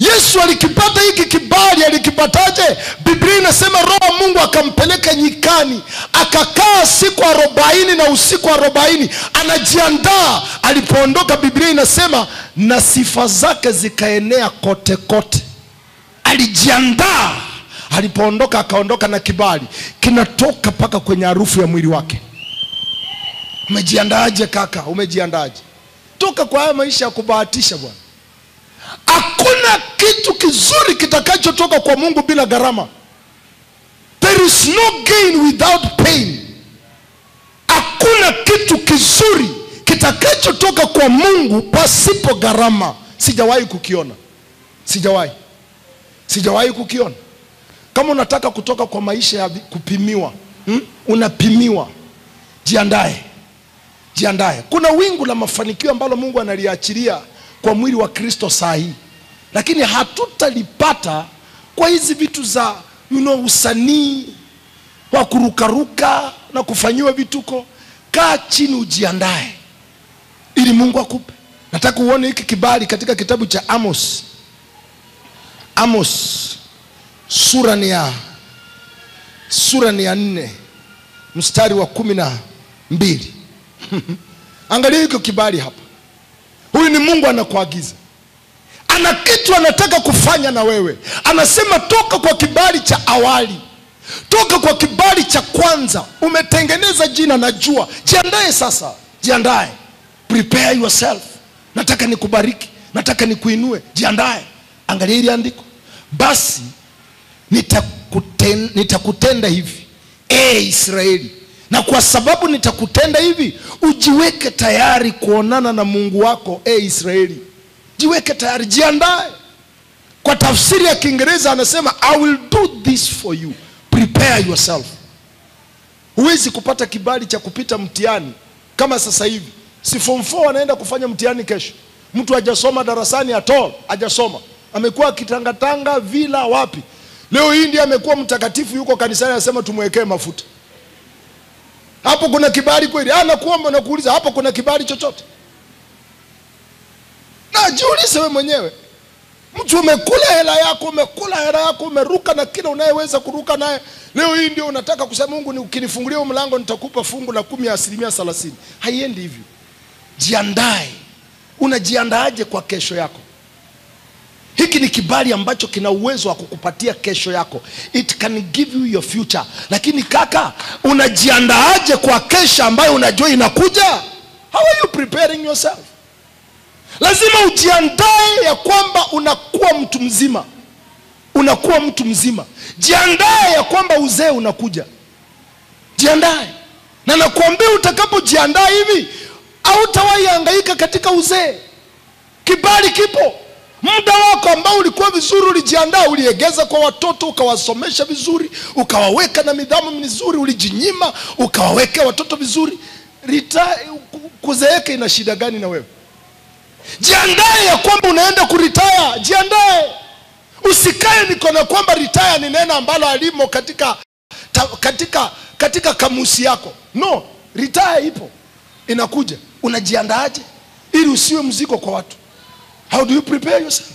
Yesu alikipata hiki kibali, alikipataje? Biblia inasema Roho Mungu akampeleka nyikani, akakaa siku arobaini na usiku arobaini, anajiandaa. Alipoondoka Biblia inasema na sifa zake zikaenea kote kote. Alijiandaa. Alipoondoka akaondoka na kibali kinatoka paka kwenye harufu ya mwili wake. Umejiandaaje kaka? Umejiandaaje? Toka kwa haya maisha ya kubahatisha bwana. Hakuna kitu kizuri kitakachotoka kwa Mungu bila gharama. There is no gain without pain. Hakuna kitu kizuri kitakachotoka kwa Mungu pasipo gharama. Sijawahi kukiona. Sijawahi. Sijawahi kukiona. Kama unataka kutoka kwa maisha ya kupimiwa, hmm? unapimiwa, jiandae. Jiandae. Kuna wingu la mafanikio ambalo Mungu analiachilia kwa mwili wa Kristo sahi, lakini hatutalipata kwa hizi vitu za you know, usanii wa kurukaruka na kufanyiwa vituko. Kaa chini ujiandae ili Mungu akupe. Nataka uone hiki kibali katika kitabu cha Amos. Amos sura ni ya sura ni ya nne mstari wa kumi na mbili. Angalia hiki kibali hapa. Huyu ni Mungu anakuagiza. Ana kitu anataka kufanya na wewe. Anasema toka kwa kibali cha awali. Toka kwa kibali cha kwanza. Umetengeneza jina na jua. Jiandae sasa. Jiandae. Prepare yourself. Nataka nikubariki. Nataka nikuinue. Jiandae. Angalia hili andiko. Basi nitakuten, nitakutenda hivi, ee Israeli. Na kwa sababu nitakutenda hivi, ujiweke tayari kuonana na Mungu wako, e Israeli. Jiweke tayari, jiandae. Kwa tafsiri ya Kiingereza anasema, I will do this for you. Prepare yourself. Huwezi kupata kibali cha kupita mtihani kama sasa hivi. Si form four anaenda kufanya mtihani kesho. Mtu hajasoma darasani at all, hajasoma. Amekuwa kitangatanga vila wapi. Leo hii ndiye amekuwa mtakatifu, yuko kanisani anasema tumwekee mafuta. Hapo kuna kibali kweli? Ah, nakuomba na kuuliza, hapo kuna kibali chochote? Na jiulize wewe mwenyewe. Mtu umekula hela yako, umekula hela yako, umeruka na kila unayeweza kuruka naye. Leo hii ndio unataka kusema Mungu ni ukinifungulia mlango nitakupa fungu la kumi ya asilimia thelathini. Haiendi hivyo. Jiandae. Unajiandaaje kwa kesho yako? Hiki ni kibali ambacho kina uwezo wa kukupatia kesho yako. It can give you your future. Lakini kaka, unajiandaaje kwa kesho ambayo unajua inakuja? How are you preparing yourself? Lazima ujiandae ya kwamba unakuwa mtu mzima. Unakuwa mtu mzima. Jiandae ya kwamba uzee unakuja. Jiandae. Na nakuambia utakapojiandaa hivi, hautawahi hangaika katika uzee. Kibali kipo. Muda wako ambao ulikuwa vizuri ulijiandaa, uliegeza kwa watoto, ukawasomesha vizuri, ukawaweka na midhamu mizuri, ulijinyima, ukawaweka watoto vizuri. Retire, kuzeeka ina shida gani na wewe? Jiandae ya kwamba unaenda kuretire, jiandae. Usikae nikona kwamba retire ni neno ambalo alimo katika ta, katika katika kamusi yako. No, retire ipo. Inakuja. Unajiandaaje ili usiwe mzigo kwa watu? How do you prepare yourself?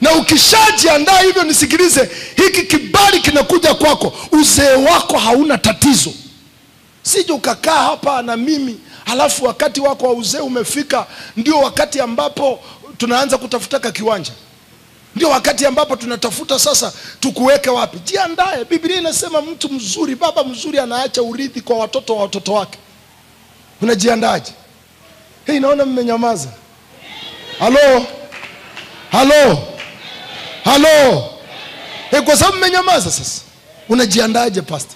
Na ukishajiandaa hivyo nisikilize, hiki kibali kinakuja kwako. Uzee wako hauna tatizo. Sije ukakaa hapa na mimi, halafu wakati wako wa uzee umefika, ndio wakati ambapo tunaanza kutafuta kiwanja. Ndio wakati ambapo tunatafuta sasa tukuweke wapi. Jiandae. Biblia inasema mtu mzuri, baba mzuri anaacha urithi kwa watoto wa watoto wake. Unajiandaaje? Hey, naona mmenyamaza. Halo? Halo? Halo? E, kwa sababu mmenyamaza sasa. Unajiandaje pastor?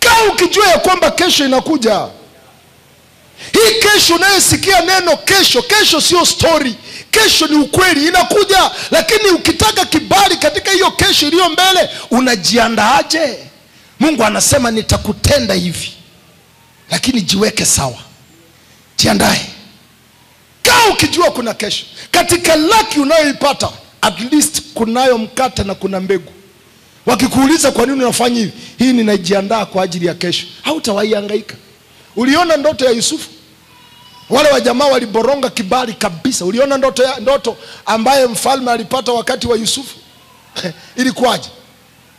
Kaa ukijua ya kwamba kesho inakuja. Hii kesho unayosikia neno kesho, kesho sio story. Kesho ni ukweli, inakuja. Lakini ukitaka kibali katika hiyo kesho iliyo mbele, unajiandaaje? Mungu anasema nitakutenda hivi. Lakini jiweke sawa. Jiandae. Kaa ukijua kuna kesho. Katika laki unayoipata, at least kunayo mkate na kuna mbegu. Wakikuuliza kwa nini unafanya hivi, hii ninajiandaa kwa ajili ya kesho, hautawaihangaika. Uliona ndoto ya Yusufu? Wale wa jamaa waliboronga kibali kabisa. Uliona ndoto ya ndoto ambaye mfalme alipata wakati wa Yusufu? Ilikuwaje?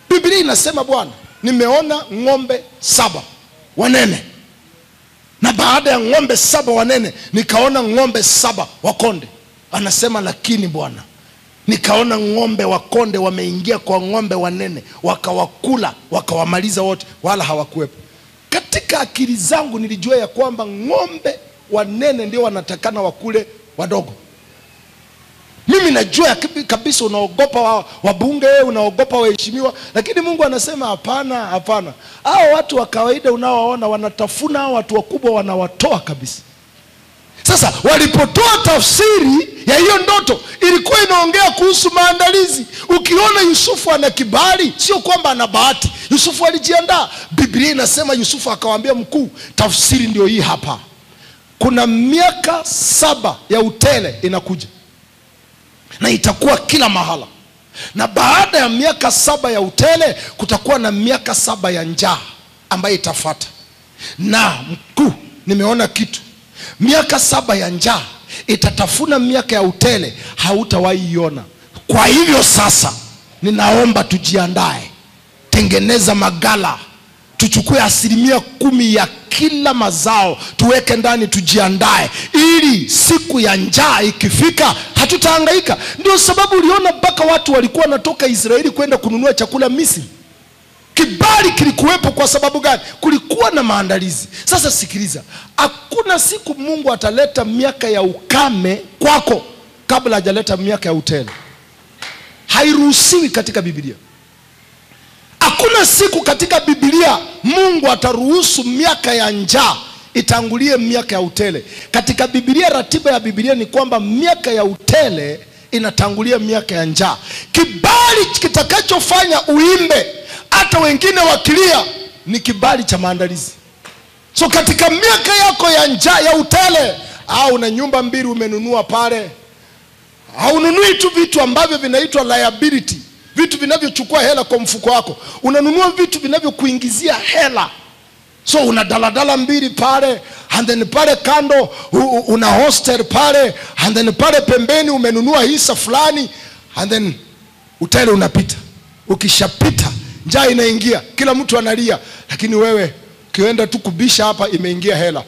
Biblia inasema Bwana, nimeona ngombe saba wanene. Na baada ya ngombe saba wanene, nikaona ngombe saba wakonde. Anasema lakini Bwana, nikaona ngombe wakonde wameingia kwa ngombe wanene, wakawakula, wakawamaliza wote, wala hawakuwepo. Katika akili zangu nilijua ya kwamba ngombe wanene ndio wanatakana wakule wadogo. Mimi najua kabisa unaogopa wabunge, unaogopa waheshimiwa, lakini Mungu anasema hapana, hapana. Hao watu wa kawaida unaowaona wanatafuna watu wakubwa, wanawatoa kabisa. Sasa walipotoa tafsiri ya hiyo ndoto, ilikuwa inaongea kuhusu maandalizi. Ukiona Yusufu ana kibali, sio kwamba ana bahati. Yusufu alijiandaa. Biblia inasema Yusufu akawaambia mkuu, tafsiri ndio hii hapa. Kuna miaka saba ya utele inakuja, na itakuwa kila mahala. Na baada ya miaka saba ya utele, kutakuwa na miaka saba ya njaa ambayo itafuata. Na mkuu, nimeona kitu. Miaka saba ya njaa itatafuna miaka ya utele, hautawaiona. Kwa hivyo sasa ninaomba tujiandae. Tengeneza magala, tuchukue asilimia kumi ya kila mazao tuweke ndani, tujiandae ili siku ya njaa ikifika hatutahangaika. Ndio sababu uliona mpaka watu walikuwa wanatoka Israeli kwenda kununua chakula Misri. Kibali kilikuwepo kwa sababu gani? Kulikuwa na maandalizi. Sasa sikiliza, hakuna siku Mungu ataleta miaka ya ukame kwako kabla hajaleta miaka ya utele. Hairuhusiwi katika Biblia. Hakuna siku katika Biblia Mungu ataruhusu miaka ya njaa itangulie miaka ya utele. Katika Biblia, ratiba ya Biblia ni kwamba miaka ya utele inatangulia miaka ya njaa. Kibali kitakachofanya uimbe hata wengine wakilia ni kibali cha maandalizi. So katika miaka yako ya njaa ya utele, au na nyumba mbili umenunua pale, au ununui tu vitu ambavyo vinaitwa liability, vitu vinavyochukua hela kwa mfuko wako, unanunua vitu vinavyokuingizia hela. So una daladala mbili pale, and then pale kando una hostel pale, and then pale pembeni umenunua hisa fulani, and then utele unapita. Ukishapita njaa inaingia, kila mtu analia, lakini wewe ukienda tu kubisha hapa imeingia hela.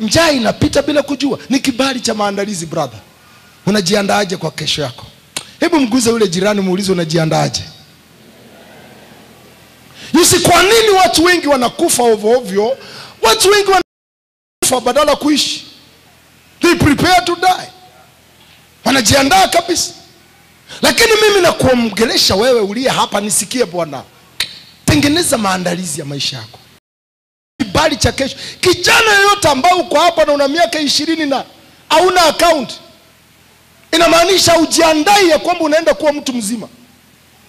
Njaa inapita bila kujua. Ni kibali cha maandalizi, brother. Unajiandaaje kwa kesho yako? Hebu mguze yule jirani muulize unajiandaaje. Yusi, kwa nini watu wengi wanakufa ovyo ovyo? Watu wengi wanakufa badala kuishi. They prepare to die. Wanajiandaa kabisa. Lakini mimi na kuongelesha wewe uliye hapa, nisikie Bwana, tengeneza maandalizi ya maisha yako. Kibali cha kesho. Kijana yoyote ambao uko hapa na una miaka ishirini na hauna account, inamaanisha ujiandai ya kwamba unaenda kuwa mtu mzima.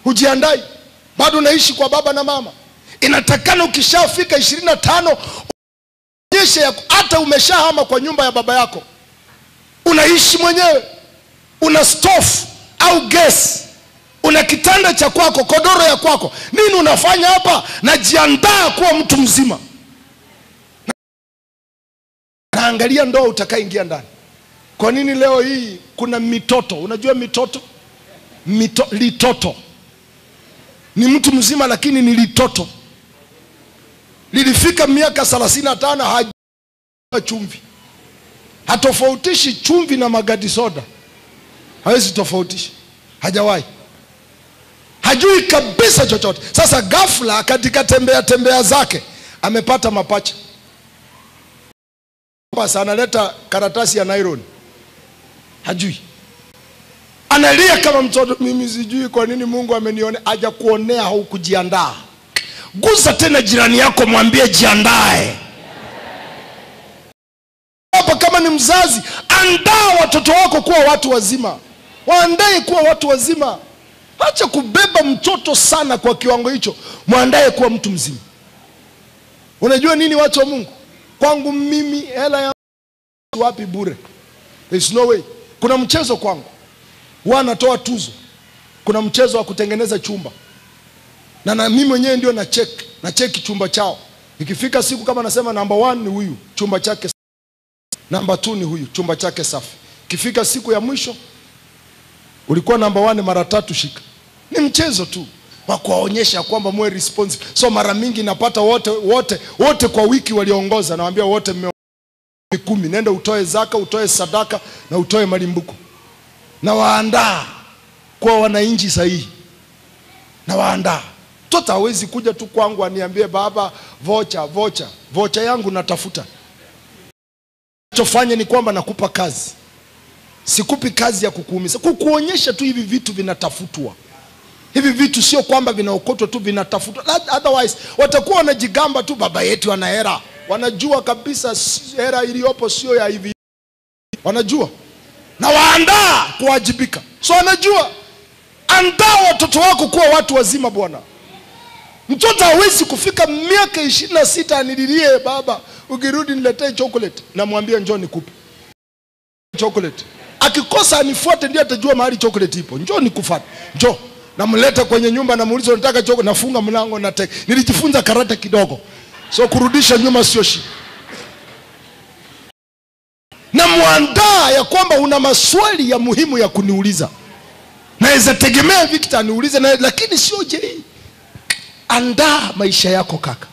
Ujiandai. Bado unaishi kwa baba na mama. Inatakana ukishafika ishirini na tano uonyeshe hata umeshahama kwa nyumba ya baba yako. Unaishi mwenyewe. Una stove au gas. Una kitanda cha kwako, kodoro ya kwako. Nini unafanya hapa? Najiandaa kuwa mtu mzima. Naangalia ndoa utakaingia ndani. Kwa nini leo hii kuna mitoto? Unajua mitoto? Mito, litoto. Ni mtu mzima lakini ni litoto. Lilifika miaka thelathini na tano hajui chumvi. Hatofautishi chumvi na magadi soda. Hawezi tofautishi. Hajawahi. Hajui kabisa chochote. Sasa ghafla katika tembea tembea zake amepata mapacha. Basi analeta karatasi ya nylon. Hajui. Analia kama mtoto, mimi sijui kwa nini Mungu amenione. Aja kuonea, haukujiandaa. Guza tena jirani yako mwambie jiandae. Hapa kama ni mzazi, andaa watoto wako kuwa watu wazima. Waandae kuwa watu wazima. Acha kubeba mtoto sana kwa kiwango hicho. Mwandae kuwa mtu mzima. Unajua nini watu wa Mungu? Kwangu mimi hela ya wapi bure. There's no way. Kuna mchezo kwangu. Wanatoa tuzo. Kuna mchezo wa kutengeneza chumba. Na, na mimi mwenyewe ndio na check, na check chumba chao. Ikifika siku kama nasema number one ni huyu, chumba chake safi. Number two ni huyu, chumba chake safi. Ikifika siku ya mwisho, ulikuwa number one mara tatu shika. Ni mchezo tu wa kuwaonyesha kwamba mwe responsive. So mara mingi napata wote wote wote kwa wiki waliongoza, nawaambia wote kumi, nenda utoe zaka, utoe sadaka na utoe malimbuko. Na waandaa kwa wananchi sahihi. Na waandaa. Mtoto hawezi kuja tu kwangu aniambie baba vocha vocha vocha yangu natafuta. Nachofanya ni kwamba nakupa kazi. Sikupi kazi ya kukuumiza. Kukuonyesha tu hivi vitu vinatafutwa. Hivi vitu sio kwamba vinaokotwa tu, vinatafutwa. Otherwise watakuwa wanajigamba tu baba yetu ana hera. Wanajua kabisa hera iliyopo sio ya hivi. Wanajua. Na waandaa kuwajibika. So wanajua. Andaa watoto wako kuwa watu wazima bwana. Mtoto hawezi kufika miaka ishirini na sita anililie baba, ukirudi niletee chocolate. Namwambia njoo nikupe chocolate. Akikosa anifuate, ndiye atajua mahali chocolate ipo. Njoo nikufuate. Njoo. Namleta kwenye nyumba na muulizo nataka chocolate, nafunga mlango na take. Nilijifunza karate kidogo. So kurudisha nyuma sio shida. Na muandaa ya kwamba una maswali ya muhimu ya kuniuliza. Naweza tegemea Victor niulize na, lakini sio jeri. Andaa maisha yako kaka.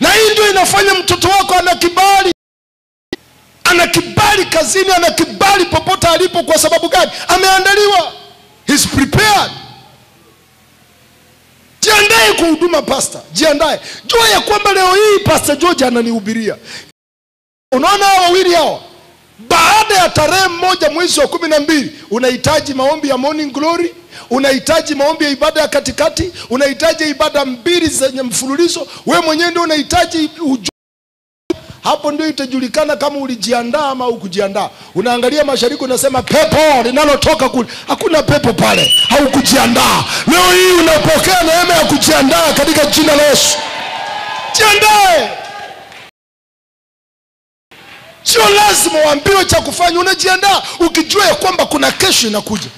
Na hii ndio inafanya mtoto wako ana kibali. Ana kibali kazini, ana kibali popote alipo kwa sababu gani? Ameandaliwa. He's prepared. Jiandae kwa huduma pastor, jiandae. Jua ya kwamba leo hii Pastor George ananihubiria. Unaona hao wawili hao? Baada ya tarehe moja mwezi wa kumi na mbili unahitaji maombi ya morning glory, unahitaji maombi ya ibada ya katikati, unahitaji ibada mbili zenye mfululizo, wewe mwenyewe ndio unahitaji uju... Hapo ndio itajulikana kama ulijiandaa ama hukujiandaa. Unaangalia mashariki unasema pepo linalotoka kule. Hakuna pepo pale. Haukujiandaa. Leo hii unapokea neema ya kujiandaa katika jina la Yesu. Jiandae. Sio lazima uambiwe cha kufanya, unajiandaa ukijua ya kwamba kuna kesho inakuja.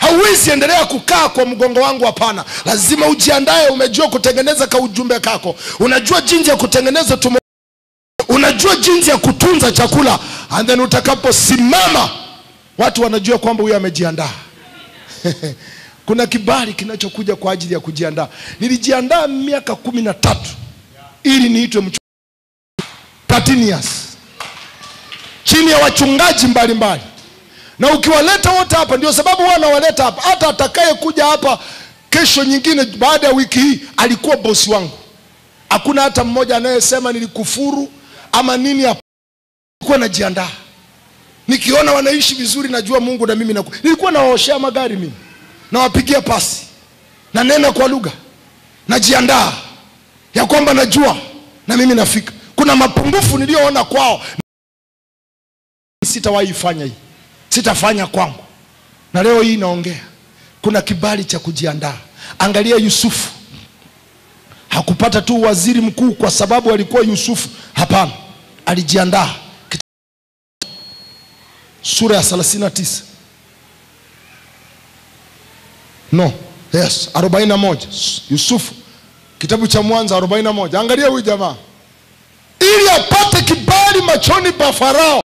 Hauwezi endelea kukaa kwa mgongo wangu hapana. Lazima ujiandae, umejua kutengeneza ka ujumbe kako. Unajua jinsi ya kutengeneza tumo. Unajua jinsi ya kutunza chakula. And then utakaposimama watu wanajua kwamba huyu amejiandaa. Kuna kibali kinachokuja kwa ajili ya kujiandaa. Nilijiandaa miaka kumi na tatu ili niitwe mchungaji. thirteen years. Chini ya wachungaji mbalimbali. Na ukiwaleta wote hapa, ndio sababu wana waleta hapa. Hata atakaye kuja hapa kesho nyingine baada ya wiki hii alikuwa bosi wangu. Hakuna hata mmoja anayesema nilikufuru ama nini hapa. Nilikuwa najiandaa. Nikiona wanaishi vizuri najua Mungu na mimi naku. Nilikuwa nawaoshea magari mimi. Nawapigia pasi. Na nena kwa lugha. Najiandaa. Ya kwamba najua na mimi nafika. Kuna mapungufu niliyoona kwao. Sitawahi fanya hii. Sitafanya kwangu. Na leo hii naongea. Kuna kibali cha kujiandaa. Angalia Yusufu. Hakupata tu waziri mkuu kwa sababu alikuwa Yusufu. Hapana. Alijiandaa. Sura ya thelathini na tisa. No. Yes. arobaini na moja. Yusufu. Kitabu cha Mwanzo arobaini na moja. Angalia huyu jamaa. Ili apate kibali machoni pa Farao.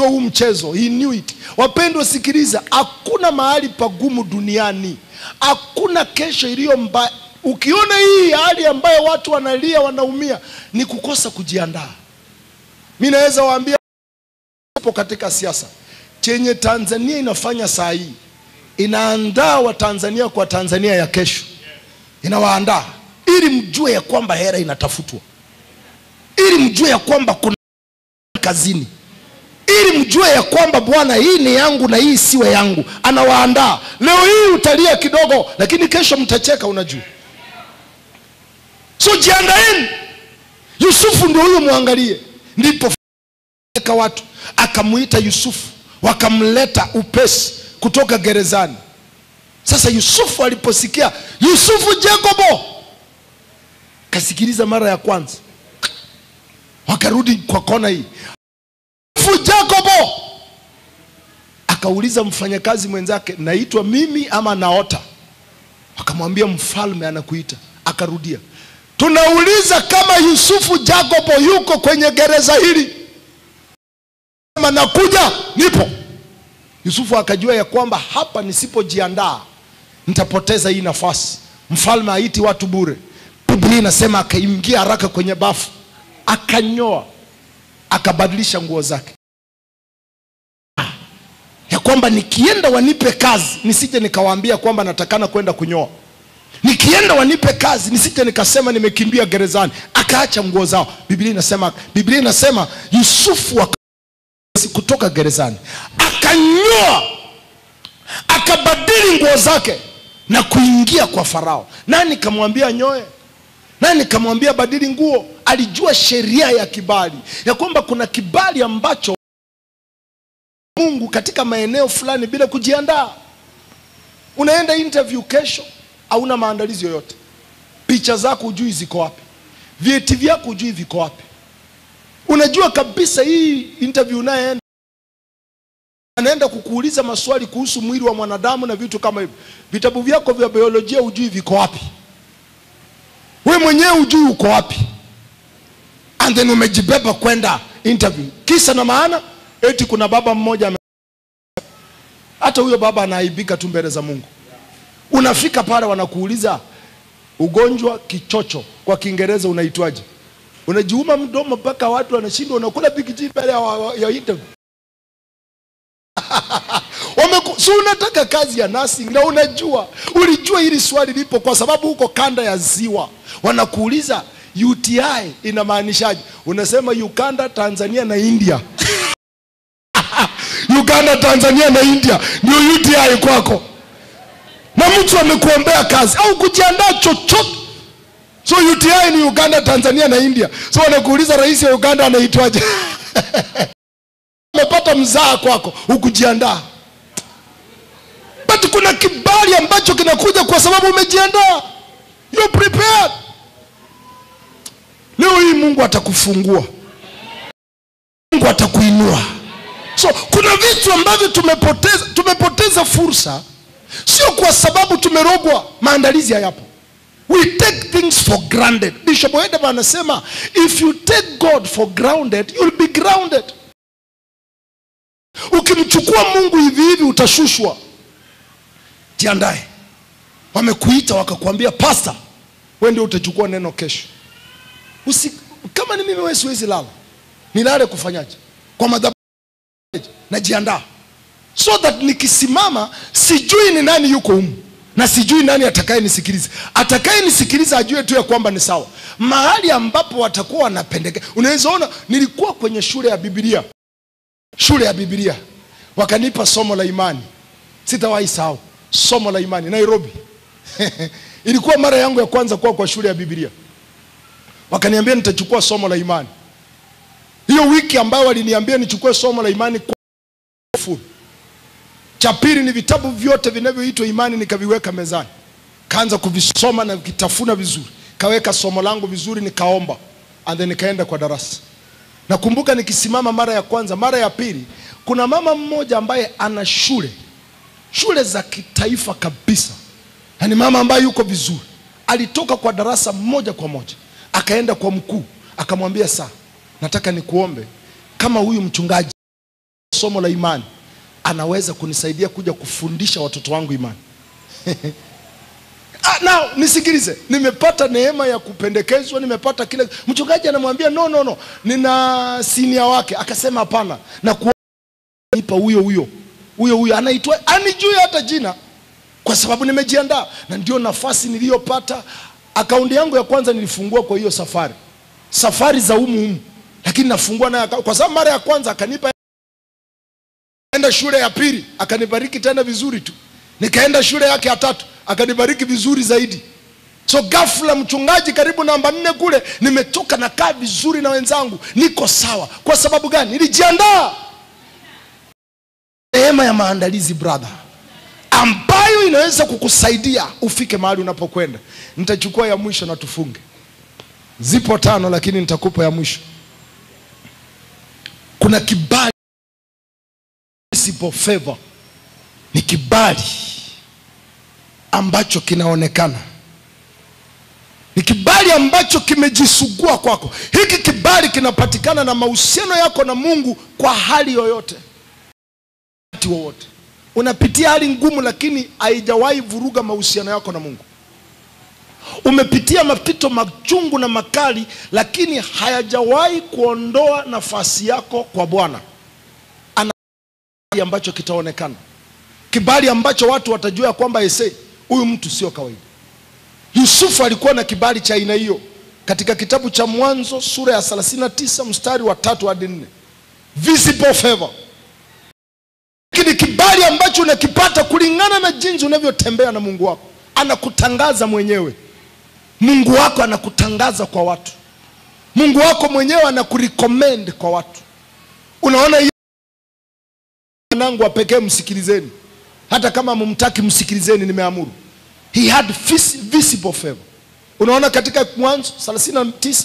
Huu mchezo, he knew it. Wapendwa sikiliza, hakuna mahali pagumu duniani. Hakuna kesho iliyo mbaya. Ukiona hii hali ambayo watu wanalia, wanaumia, ni kukosa kujiandaa. Mimi naweza waambia hapo katika siasa. Chenye Tanzania inafanya saa hii, inaandaa wa Tanzania kwa Tanzania ya kesho. Inawaandaa ili mjue ya kwamba hera inatafutwa. Ili mjue ya kwamba kuna kazini. Ili mjue ya kwamba bwana hii ni yangu na hii siwe yangu. Anawaandaa. Leo hii utalia kidogo, lakini kesho mtacheka unajua. So jiandaeni. Yusufu ndio huyo muangalie. Ndipo aka watu akamuita Yusufu, wakamleta upesi kutoka gerezani. Sasa Yusufu aliposikia Yusufu Jacobo, kasikiliza mara ya kwanza. Wakarudi kwa kona hii. Jacobo akauliza mfanyakazi mwenzake, naitwa mimi ama naota? Akamwambia mfalme anakuita. akarudia. Tunauliza kama Yusufu Jacobo yuko kwenye gereza hili. Kama nakuja nipo. Yusufu akajua ya kwamba hapa nisipojiandaa nitapoteza hii nafasi. Mfalme haiti watu bure. Biblia inasema akaingia haraka kwenye bafu, akanyoa, akabadilisha nguo zake. Ya kwamba nikienda wanipe kazi, nisije nikawaambia kwamba natakana kwenda kunyoa. Nikienda wanipe kazi, nisije nikasema nimekimbia gerezani. Akaacha nguo zao. Biblia inasema, Biblia inasema Yusufu kutoka gerezani, akanyoa, akabadili nguo zake na kuingia kwa Farao. Nani kamwambia nyoe? Nani kamwambia badili nguo? Alijua sheria ya kibali, ya kwamba kuna kibali ambacho Mungu katika maeneo fulani bila kujiandaa. Unaenda interview kesho, hauna maandalizi yoyote. Picha zako hujui ziko wapi. Vyeti vyako hujui viko wapi. Unajua kabisa hii interview naenda anaenda kukuuliza maswali kuhusu mwili wa mwanadamu na vitu kama hivyo. Vitabu vyako vya biolojia hujui viko wapi. Wewe mwenyewe hujui uko wapi. And then umejibeba kwenda interview. Kisa na maana eti kuna baba mmoja, hata huyo baba anaaibika tu mbele za Mungu. Unafika pale wanakuuliza ugonjwa kichocho kwa Kiingereza unaitwaje? Unajiuma mdomo mpaka watu wanashindwa, unakula bigiji mbele ya interview. Si unataka kazi ya nursing na unajua, ulijua hili swali lipo kwa sababu huko kanda ya ziwa wanakuuliza U T I inamaanishaje? Unasema Uganda, Tanzania na India. Uganda, Tanzania na India ndio U T I kwako. Na mtu amekuombea kazi au kujiandaa chochote. So U T I ni Uganda, Tanzania na India. So wanakuuliza rais wa Uganda anaitwaje? Umepata mzaa kwako, ukujiandaa. But kuna kibali ambacho kinakuja kwa sababu umejiandaa. You prepared. Leo hii Mungu atakufungua. Mungu atakuinua. So kuna vitu ambavyo tumepoteza, tumepoteza fursa sio kwa sababu tumerogwa, maandalizi hayapo. We take things for granted. Bishop Edema anasema if you take God for granted, you'll be grounded. Ukimchukua Mungu hivi hivi utashushwa. Jiandae. Wamekuita wakakuambia pastor, wewe ndio utachukua neno kesho. Usi, kama ni mimi wewe siwezi lala. Nilale kufanyaje? Kwa madhabahu najiandaa. So that nikisimama sijui ni nani yuko humu na sijui nani atakaye nisikiliza. Atakaye nisikiliza ajue tu ya kwamba ni sawa. Mahali ambapo watakuwa wanapendekeza. Unaweza ona nilikuwa kwenye shule ya Biblia. Shule ya Biblia. Wakanipa somo la imani. Sitawahi sahau. Somo la imani Nairobi. Ilikuwa mara yangu ya kwanza kuwa kwa shule ya Biblia. Wakaniambia nitachukua somo la imani. Hiyo wiki ambayo waliniambia nichukue somo la imani kwa full. Cha pili ni vitabu vyote vinavyoitwa imani nikaviweka mezani. Kaanza kuvisoma na kitafuna vizuri. Kaweka somo langu vizuri nikaomba and then nikaenda kwa darasa. Nakumbuka nikisimama mara ya kwanza, mara ya pili, kuna mama mmoja ambaye ana shule. Shule za kitaifa kabisa. Na ni mama ambaye yuko vizuri. Alitoka kwa darasa moja kwa moja. Akaenda kwa mkuu, akamwambia saa, nataka nikuombe kama huyu mchungaji somo la imani anaweza kunisaidia kuja kufundisha watoto wangu imani. Ah, now nisikilize, nimepata neema ya kupendekezwa, nimepata kile. Mchungaji anamwambia no no no, nina senior wake. Akasema hapana, na kuipa huyo huyo. Huyo huyo anaitwa, anijui hata jina kwa sababu nimejiandaa. Na ndio nafasi niliyopata. Akaunti yangu ya kwanza nilifungua kwa hiyo safari. Safari za umu umu. Lakini nafungua na kwa sababu mara ya kwanza akanipa. Nikaenda shule ya pili, akanibariki tena vizuri tu. Nikaenda shule yake ya tatu, akanibariki vizuri zaidi. So ghafla mchungaji karibu namba nne kule, nimetoka na kaa vizuri na wenzangu, niko sawa. Kwa sababu gani? Nilijiandaa. Neema ya maandalizi, brother, ambayo inaweza kukusaidia ufike mahali unapokwenda. Nitachukua ya mwisho na tufunge. Zipo tano lakini nitakupa ya mwisho. Kuna kibali sipo favor. Ni kibali ambacho kinaonekana. Ni kibali ambacho kimejisugua kwako. Hiki kibali kinapatikana na mahusiano yako na Mungu kwa hali yoyote. Wakati wowote. Unapitia hali ngumu lakini haijawahi vuruga mahusiano yako na Mungu. Umepitia mapito machungu na makali lakini hayajawahi kuondoa nafasi yako kwa Bwana. Ana kibali ambacho kitaonekana. Kibali ambacho watu watajua kwamba Yese huyu mtu sio kawaida. Yusufu alikuwa na kibali cha aina hiyo. Katika kitabu cha Mwanzo sura ya thelathini na tisa mstari wa tatu hadi nne. Visible favor. Kile kibali ambacho unakipata kulingana na jinsi unavyotembea na Mungu wako. Anakutangaza mwenyewe. Mungu wako anakutangaza kwa watu. Mungu wako mwenyewe anakurecommend kwa watu. Unaona hiyo nangu wa pekee msikilizeni. Hata kama mumtaki msikilizeni nimeamuru. He had visible favor. Unaona katika Mwanzo thelathini na tisa.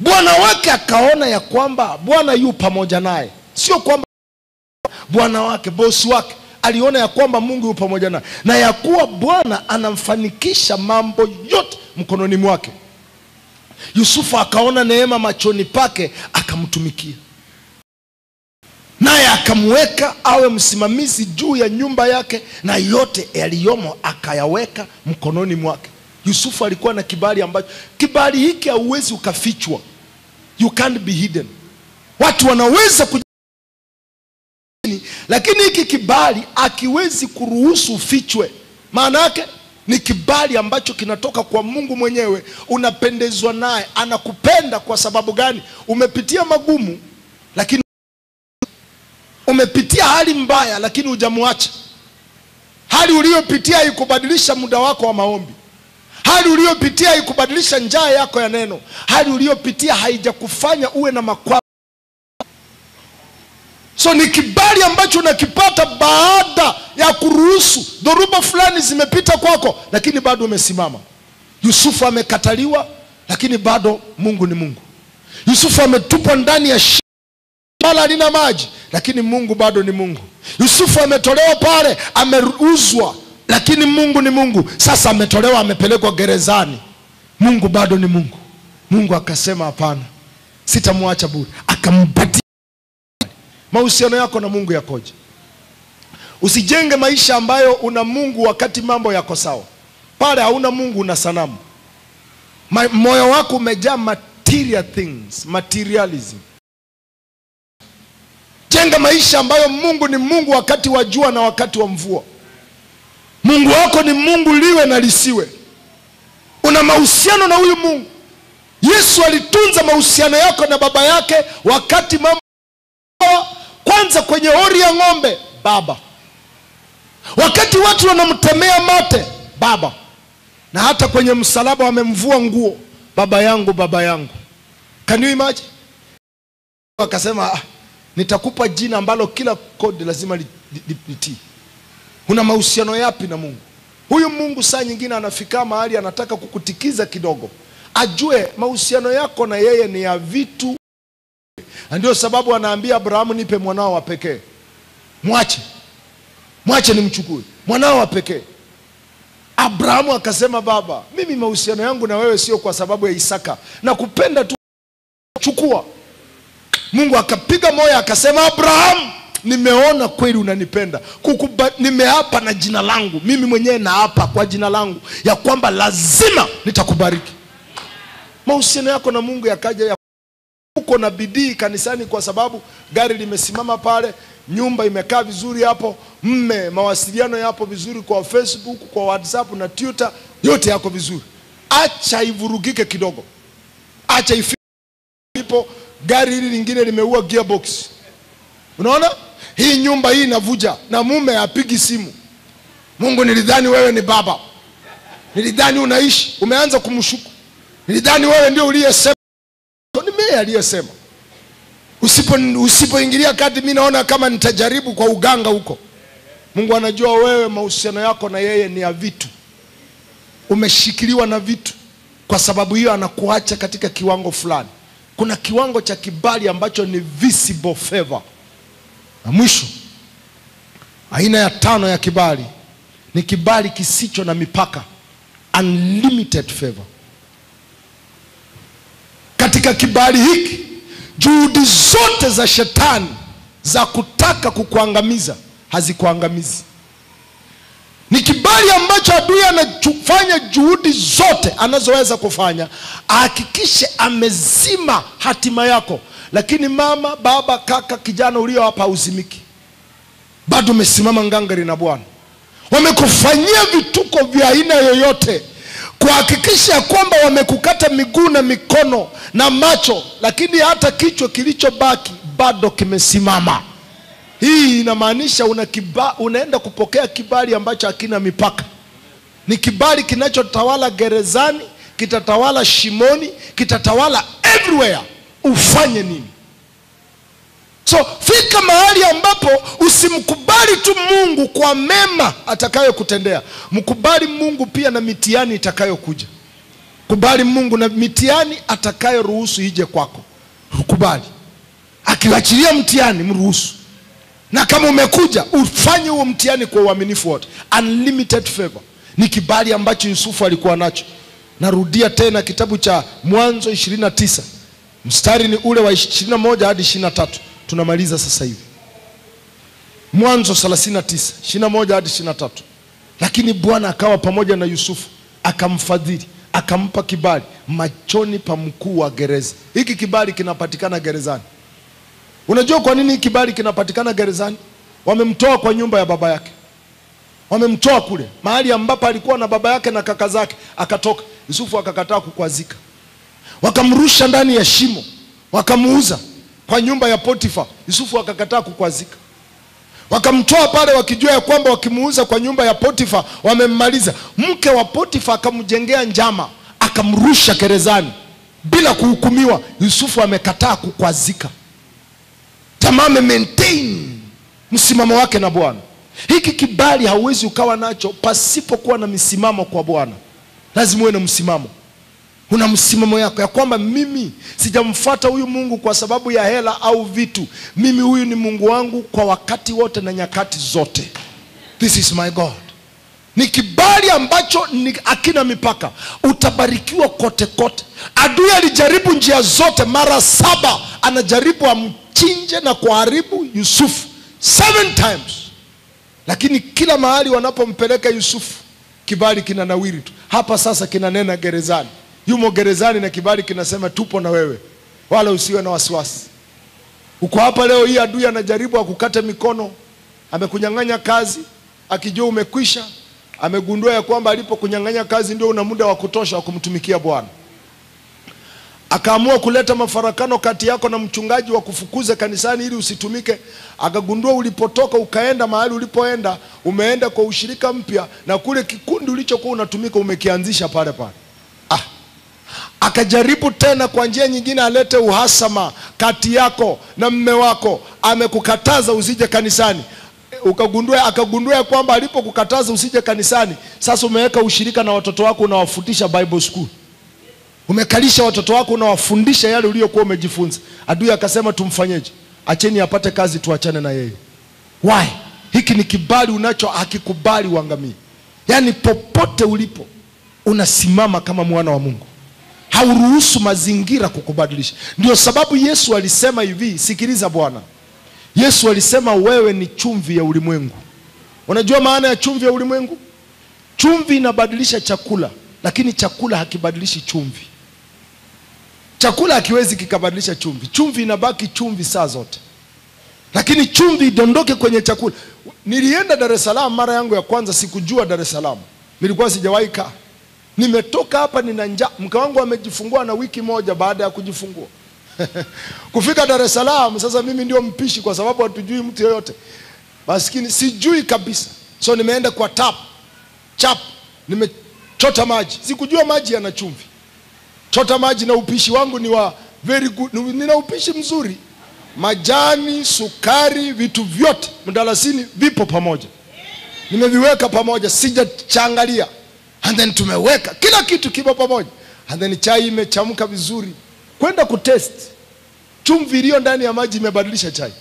Bwana wake akaona ya kwamba Bwana yu pamoja naye. Sio kwamba Bwana wake, boss wake aliona ya kwamba Mungu yu pamoja naye. Na ya kuwa Bwana anamfanikisha mambo yote mkononi mwake. Yusufu akaona neema machoni pake akamtumikia. Naye akamweka awe msimamizi juu ya nyumba yake na yote yaliyomo akayaweka mkononi mwake. Yusufu alikuwa na kibali ambacho kibali hiki hauwezi ukafichwa. You can't be hidden. Watu wanaweza kuj... lakini hiki kibali hakiwezi kuruhusu ufichwe. Maana yake ni kibali ambacho kinatoka kwa Mungu mwenyewe, unapendezwa naye, anakupenda. Kwa sababu gani? Umepitia magumu lakini umepitia hali mbaya lakini hujamuacha. Hali uliyopitia haikubadilisha muda wako wa maombi. Hali uliyopitia haikubadilisha njaa yako ya neno. Hali uliyopitia haijakufanya uwe na makwa. So ni kibali ambacho unakipata baada ya kuruhusu dhoruba fulani zimepita kwako lakini bado umesimama. Yusufu amekataliwa lakini bado Mungu ni Mungu. Yusufu ametupwa ndani ya shi pala lina maji lakini Mungu bado ni Mungu. Yusufu ametolewa pale, ameuzwa lakini Mungu ni Mungu. Sasa ametolewa, amepelekwa gerezani, Mungu bado ni Mungu. Mungu akasema hapana, sitamwacha bure, akampatia. Mahusiano yako na Mungu yakoje? Usijenge maisha ambayo una Mungu wakati mambo yako sawa. Pale hauna Mungu, una sanamu. Moyo wako umejaa material things, materialism. Jenga maisha ambayo Mungu ni Mungu wakati wa jua na wakati wa mvua. Mungu wako ni Mungu liwe na lisiwe. Una mahusiano na huyu Mungu. Yesu alitunza mahusiano yako na baba yake wakati mambo. Kwanza kwenye hori ya ng'ombe, baba. Wakati watu wanamtemea mate, baba. Na hata kwenye msalaba wamemvua nguo, baba yangu, baba yangu. Can you imagine? Wakasema ah, nitakupa jina ambalo kila kodi lazima litii. Una mahusiano yapi na Mungu? Huyu Mungu saa nyingine anafika mahali anataka kukutikiza kidogo. Ajue mahusiano yako na yeye ni ya vitu. Ndio sababu anaambia Abraham, nipe mwanao wa pekee. Mwache. Mwache nimchukue. Mwanao wa pekee. Abraham akasema baba, mimi mahusiano yangu na wewe sio kwa sababu ya Isaka. Nakupenda tu, chukua. Mungu akapiga moyo akasema Abraham, nimeona kweli unanipenda. Kukuba, nimeapa na jina langu. Mimi mwenyewe naapa kwa jina langu ya kwamba lazima nitakubariki. Mahusiano yako na Mungu yakaja ya uko na bidii kanisani kwa sababu gari limesimama pale, nyumba imekaa vizuri hapo, mme mawasiliano yapo vizuri kwa Facebook, kwa WhatsApp na Twitter, yote yako vizuri. Acha ivurugike kidogo. Acha ifike ipo. Gari hili lingine limeua gearbox. Unaona? Hii nyumba hii inavuja na mume apigi simu. Mungu, nilidhani wewe ni baba. Nilidhani unaishi. Umeanza kumshuku. Nilidhani wewe ndio uliyesema. Ni mimi aliyesema. Usipo usipoingilia kati mimi naona kama nitajaribu kwa uganga huko. Mungu anajua wewe mahusiano yako na yeye ni ya vitu. Umeshikiliwa na vitu. Kwa sababu hiyo anakuacha katika kiwango fulani. Kuna kiwango cha kibali ambacho ni visible favor. Na mwisho, aina ya tano ya kibali ni kibali kisicho na mipaka, unlimited favor. cha kibali hiki, juhudi zote za shetani za kutaka kukuangamiza hazikuangamizi. Ni kibali ambacho adui anafanya juhudi zote anazoweza kufanya ahakikishe amezima hatima yako, lakini mama, baba, kaka, kijana ulio hapa uzimiki. Bado umesimama ngangari na Bwana. Wamekufanyia vituko vya aina yoyote kuhakikisha kwamba wamekukata miguu na mikono na macho, lakini hata kichwa kilichobaki bado kimesimama. Hii inamaanisha una kiba, unaenda kupokea kibali ambacho hakina mipaka. Ni kibali kinachotawala gerezani, kitatawala shimoni, kitatawala everywhere. Ufanye nini? So fika mahali ambapo usimkubali tu Mungu kwa mema atakayo kutendea. Mkubali Mungu pia na mitihani itakayo kuja. Kubali Mungu na mitihani atakayo ruhusu ije kwako. Mkubali. Akiwachilia mtihani mruhusu. Na kama umekuja ufanye huo mtihani kwa uaminifu wote. Unlimited favor. Ni kibali ambacho Yusufu alikuwa nacho. Narudia tena kitabu cha Mwanzo ishirini na tisa. Mstari ni ule wa ishirini na moja hadi ishirini na tatu. Tunamaliza sasa hivi. Mwanzo thelathini na tisa, ishirini na moja hadi ishirini na tatu. Lakini Bwana akawa pamoja na Yusufu, akamfadhili, akampa kibali machoni pa mkuu wa gereza. Hiki kibali kinapatikana gerezani. Unajua kwa nini hiki kibali kinapatikana gerezani? Wamemtoa kwa nyumba ya baba yake. Wamemtoa kule mahali ambapo alikuwa na baba yake na kaka zake, akatoka. Yusufu akakataa kukwazika. Wakamrusha ndani ya shimo, wakamuuza kwa nyumba ya Potifa. Yusufu akakataa kukwazika. Wakamtoa pale wakijua ya kwamba wakimuuza kwa nyumba ya Potifa wamemmaliza. Mke wa Potifa akamjengea njama, akamrusha gerezani bila kuhukumiwa. Yusufu amekataa kukwazika. Tamame maintain msimamo wake na Bwana. Hiki kibali hauwezi ukawa nacho pasipo kuwa na misimamo kwa Bwana. Lazima uwe na msimamo. Una msimamo yako ya kwamba mimi sijamfuata huyu Mungu kwa sababu ya hela au vitu. Mimi huyu ni Mungu wangu kwa wakati wote na nyakati zote. This is my God. Ni kibali ambacho ni hakina mipaka. Utabarikiwa kote kote. Adui alijaribu njia zote, mara saba anajaribu amchinje na kuharibu Yusufu. Seven times. Lakini kila mahali wanapompeleka Yusufu, kibali kinanawiri tu. Hapa sasa kinanena gerezani. Yumo gerezani na kibali kinasema tupo na wewe. Wala usiwe na wasiwasi. Uko hapa leo hii adui anajaribu akukate mikono. Amekunyang'anya kazi, akijua umekwisha. Amegundua ya kwamba alipokunyang'anya kazi ndio una muda wa kutosha wa kumtumikia Bwana. Akaamua kuleta mafarakano kati yako na mchungaji wa kufukuza kanisani ili usitumike. Akagundua ulipotoka ukaenda mahali ulipoenda, umeenda kwa ushirika mpya na kule kikundi ulichokuwa unatumika umekianzisha pale pale. Akajaribu tena kwa njia nyingine alete uhasama kati yako na mme wako. Amekukataza usije kanisani. Ukagundua akagundua kwamba alipokukataza usije kanisani, sasa umeweka ushirika na watoto wako unawafundisha Bible school. Umekalisha watoto wako unawafundisha yale uliyokuwa umejifunza. Adui akasema tumfanyeje? Acheni apate kazi tuachane na yeye. Why? Hiki ni kibali unacho hakikubali uangamie. Yaani popote ulipo unasimama kama mwana wa Mungu. Hauruhusu mazingira kukubadilisha. Ndio sababu Yesu alisema hivi, sikiliza Bwana. Yesu alisema wewe ni chumvi ya ulimwengu. Unajua maana ya chumvi ya ulimwengu? Chumvi inabadilisha chakula, lakini chakula hakibadilishi chumvi. Chakula hakiwezi kikabadilisha chumvi. Chumvi inabaki chumvi saa zote. Lakini chumvi idondoke kwenye chakula. Nilienda Dar es Salaam mara yangu ya kwanza, sikujua Dar es Salaam. Nilikuwa sijawahi kaa. Nimetoka hapa nina njaa. Mke wangu amejifungua na wiki moja baada ya kujifungua. Kufika Dar es Salaam sasa mimi ndio mpishi kwa sababu hatujui mtu yoyote. Maskini sijui kabisa. So nimeenda kwa tap. Chap. Nimechota maji. Sikujua maji yana chumvi. Chota maji na upishi wangu ni wa very good. Nina upishi mzuri. Majani, sukari, vitu vyote mdalasini vipo pamoja. Nimeviweka pamoja, sijachangalia. And then tumeweka kila kitu kipo pamoja. And then chai imechamka vizuri. Kwenda kutest, chumvi iliyo ndani ya maji imebadilisha chai.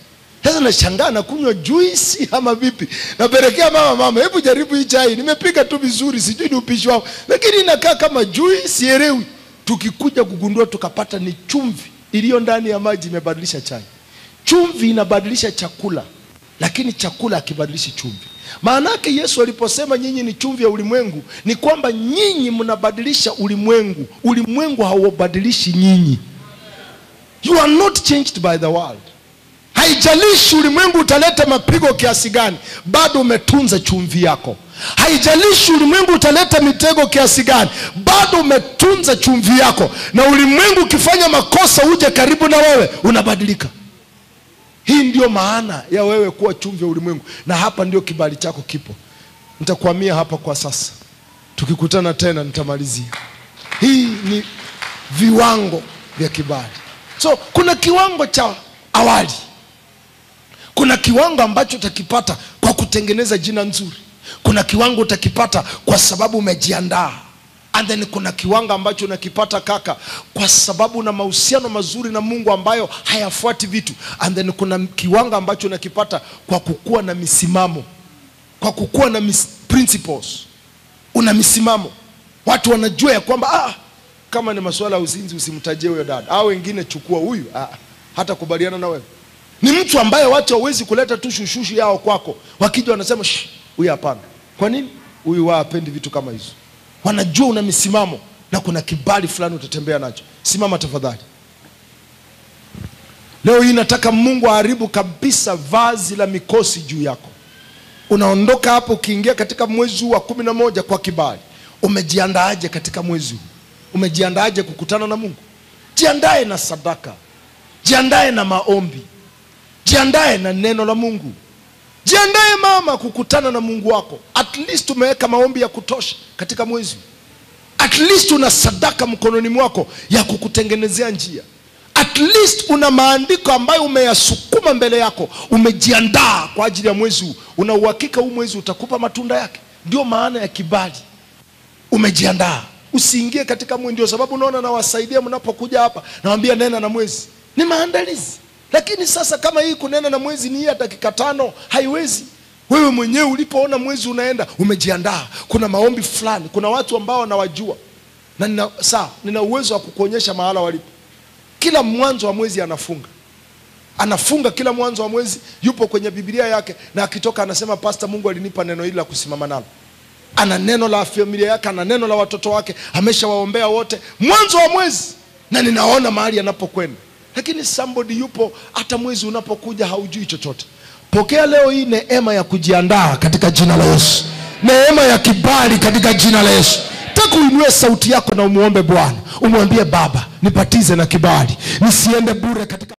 Sasa nashangaa na kunywa juice ama vipi. Napelekea mama, mama hebu jaribu hii chai. Nimepika tu vizuri, sijui ni upishi wao. Lakini inakaa kama juice, sielewi. Tukikuja kugundua tukapata ni chumvi iliyo ndani ya maji imebadilisha chai. Chumvi inabadilisha chakula, lakini chakula hakibadilishi chumvi. Maana yake Yesu aliposema nyinyi ni chumvi ya ulimwengu, ni kwamba nyinyi mnabadilisha ulimwengu. Ulimwengu haubadilishi nyinyi. You are not changed by the world. Haijalishi ulimwengu utaleta mapigo kiasi gani, bado umetunza chumvi yako. Haijalishi ulimwengu utaleta mitego kiasi gani, bado umetunza chumvi yako. Na ulimwengu ukifanya makosa uje karibu na wewe, unabadilika. Hii ndio maana ya wewe kuwa chumvi ya ulimwengu. Na hapa ndio kibali chako kipo. Nitakwamia hapa kwa sasa. Tukikutana tena nitamalizia. Hii ni viwango vya kibali. So kuna kiwango cha awali. Kuna kiwango ambacho utakipata kwa kutengeneza jina nzuri. Kuna kiwango utakipata kwa sababu umejiandaa. And then kuna kiwango ambacho unakipata kaka kwa sababu una mahusiano mazuri na Mungu ambayo hayafuati vitu. And then kuna kiwango ambacho unakipata kwa kukua na misimamo. Kwa kukua na principles. Una misimamo. Watu wanajua ya kwamba ah, kama ni masuala ya uzinzi usimtajie huyo dada. Au wengine chukua huyu, ah, hata kubaliana na wewe. Ni mtu ambaye watu hawezi kuleta tu shushushi yao kwako. Wakija wanasema shh, huyu hapana. Kwa nini? Huyu waapendi vitu kama hizo. Wanajua una misimamo na kuna kibali fulani utatembea nacho. Simama tafadhali. Leo hii nataka Mungu aharibu kabisa vazi la mikosi juu yako. Unaondoka hapo ukiingia katika mwezi wa kumi na moja kwa kibali. Umejiandaaje katika mwezi huu? Umejiandaaje kukutana na Mungu? Jiandae na sadaka. Jiandae na maombi. Jiandae na neno la Mungu. Jiandae mama kukutana na Mungu wako. At least umeweka maombi ya kutosha katika mwezi. At least una sadaka mkononi mwako ya kukutengenezea njia. At least una maandiko ambayo umeyasukuma mbele yako. Umejiandaa kwa ajili ya mwezi. Una uhakika huu mwezi utakupa matunda yake. Ndio maana ya kibali. Umejiandaa. Usiingie katika mwezi, ndio sababu unaona na wasaidia mnapokuja hapa. Nawaambia nena na mwezi. Ni maandalizi. Lakini sasa kama hii kunena na mwezi ni ya dakika tano, haiwezi. Wewe mwenyewe ulipoona mwezi unaenda, umejiandaa. Kuna maombi fulani, kuna watu ambao nawajua. Na nina, saa, nina uwezo wa kukuonyesha mahala walipo. Kila mwanzo wa mwezi anafunga. Anafunga kila mwanzo wa mwezi, yupo kwenye Biblia yake. Na akitoka anasema pastor, Mungu alinipa neno hili la kusimama nalo. Ana neno la familia yake, ana neno la watoto wake, ameshawaombea wote. Mwanzo wa mwezi, na ninaona mahali anapokwenda. Lakini somebody yupo hata mwezi unapokuja haujui chochote. Pokea leo hii neema ya kujiandaa katika jina la Yesu. Neema ya kibali katika jina la Yesu. Taka uinue sauti yako na umuombe Bwana. Umwambie Baba, nipatize na kibali. Nisiende bure katika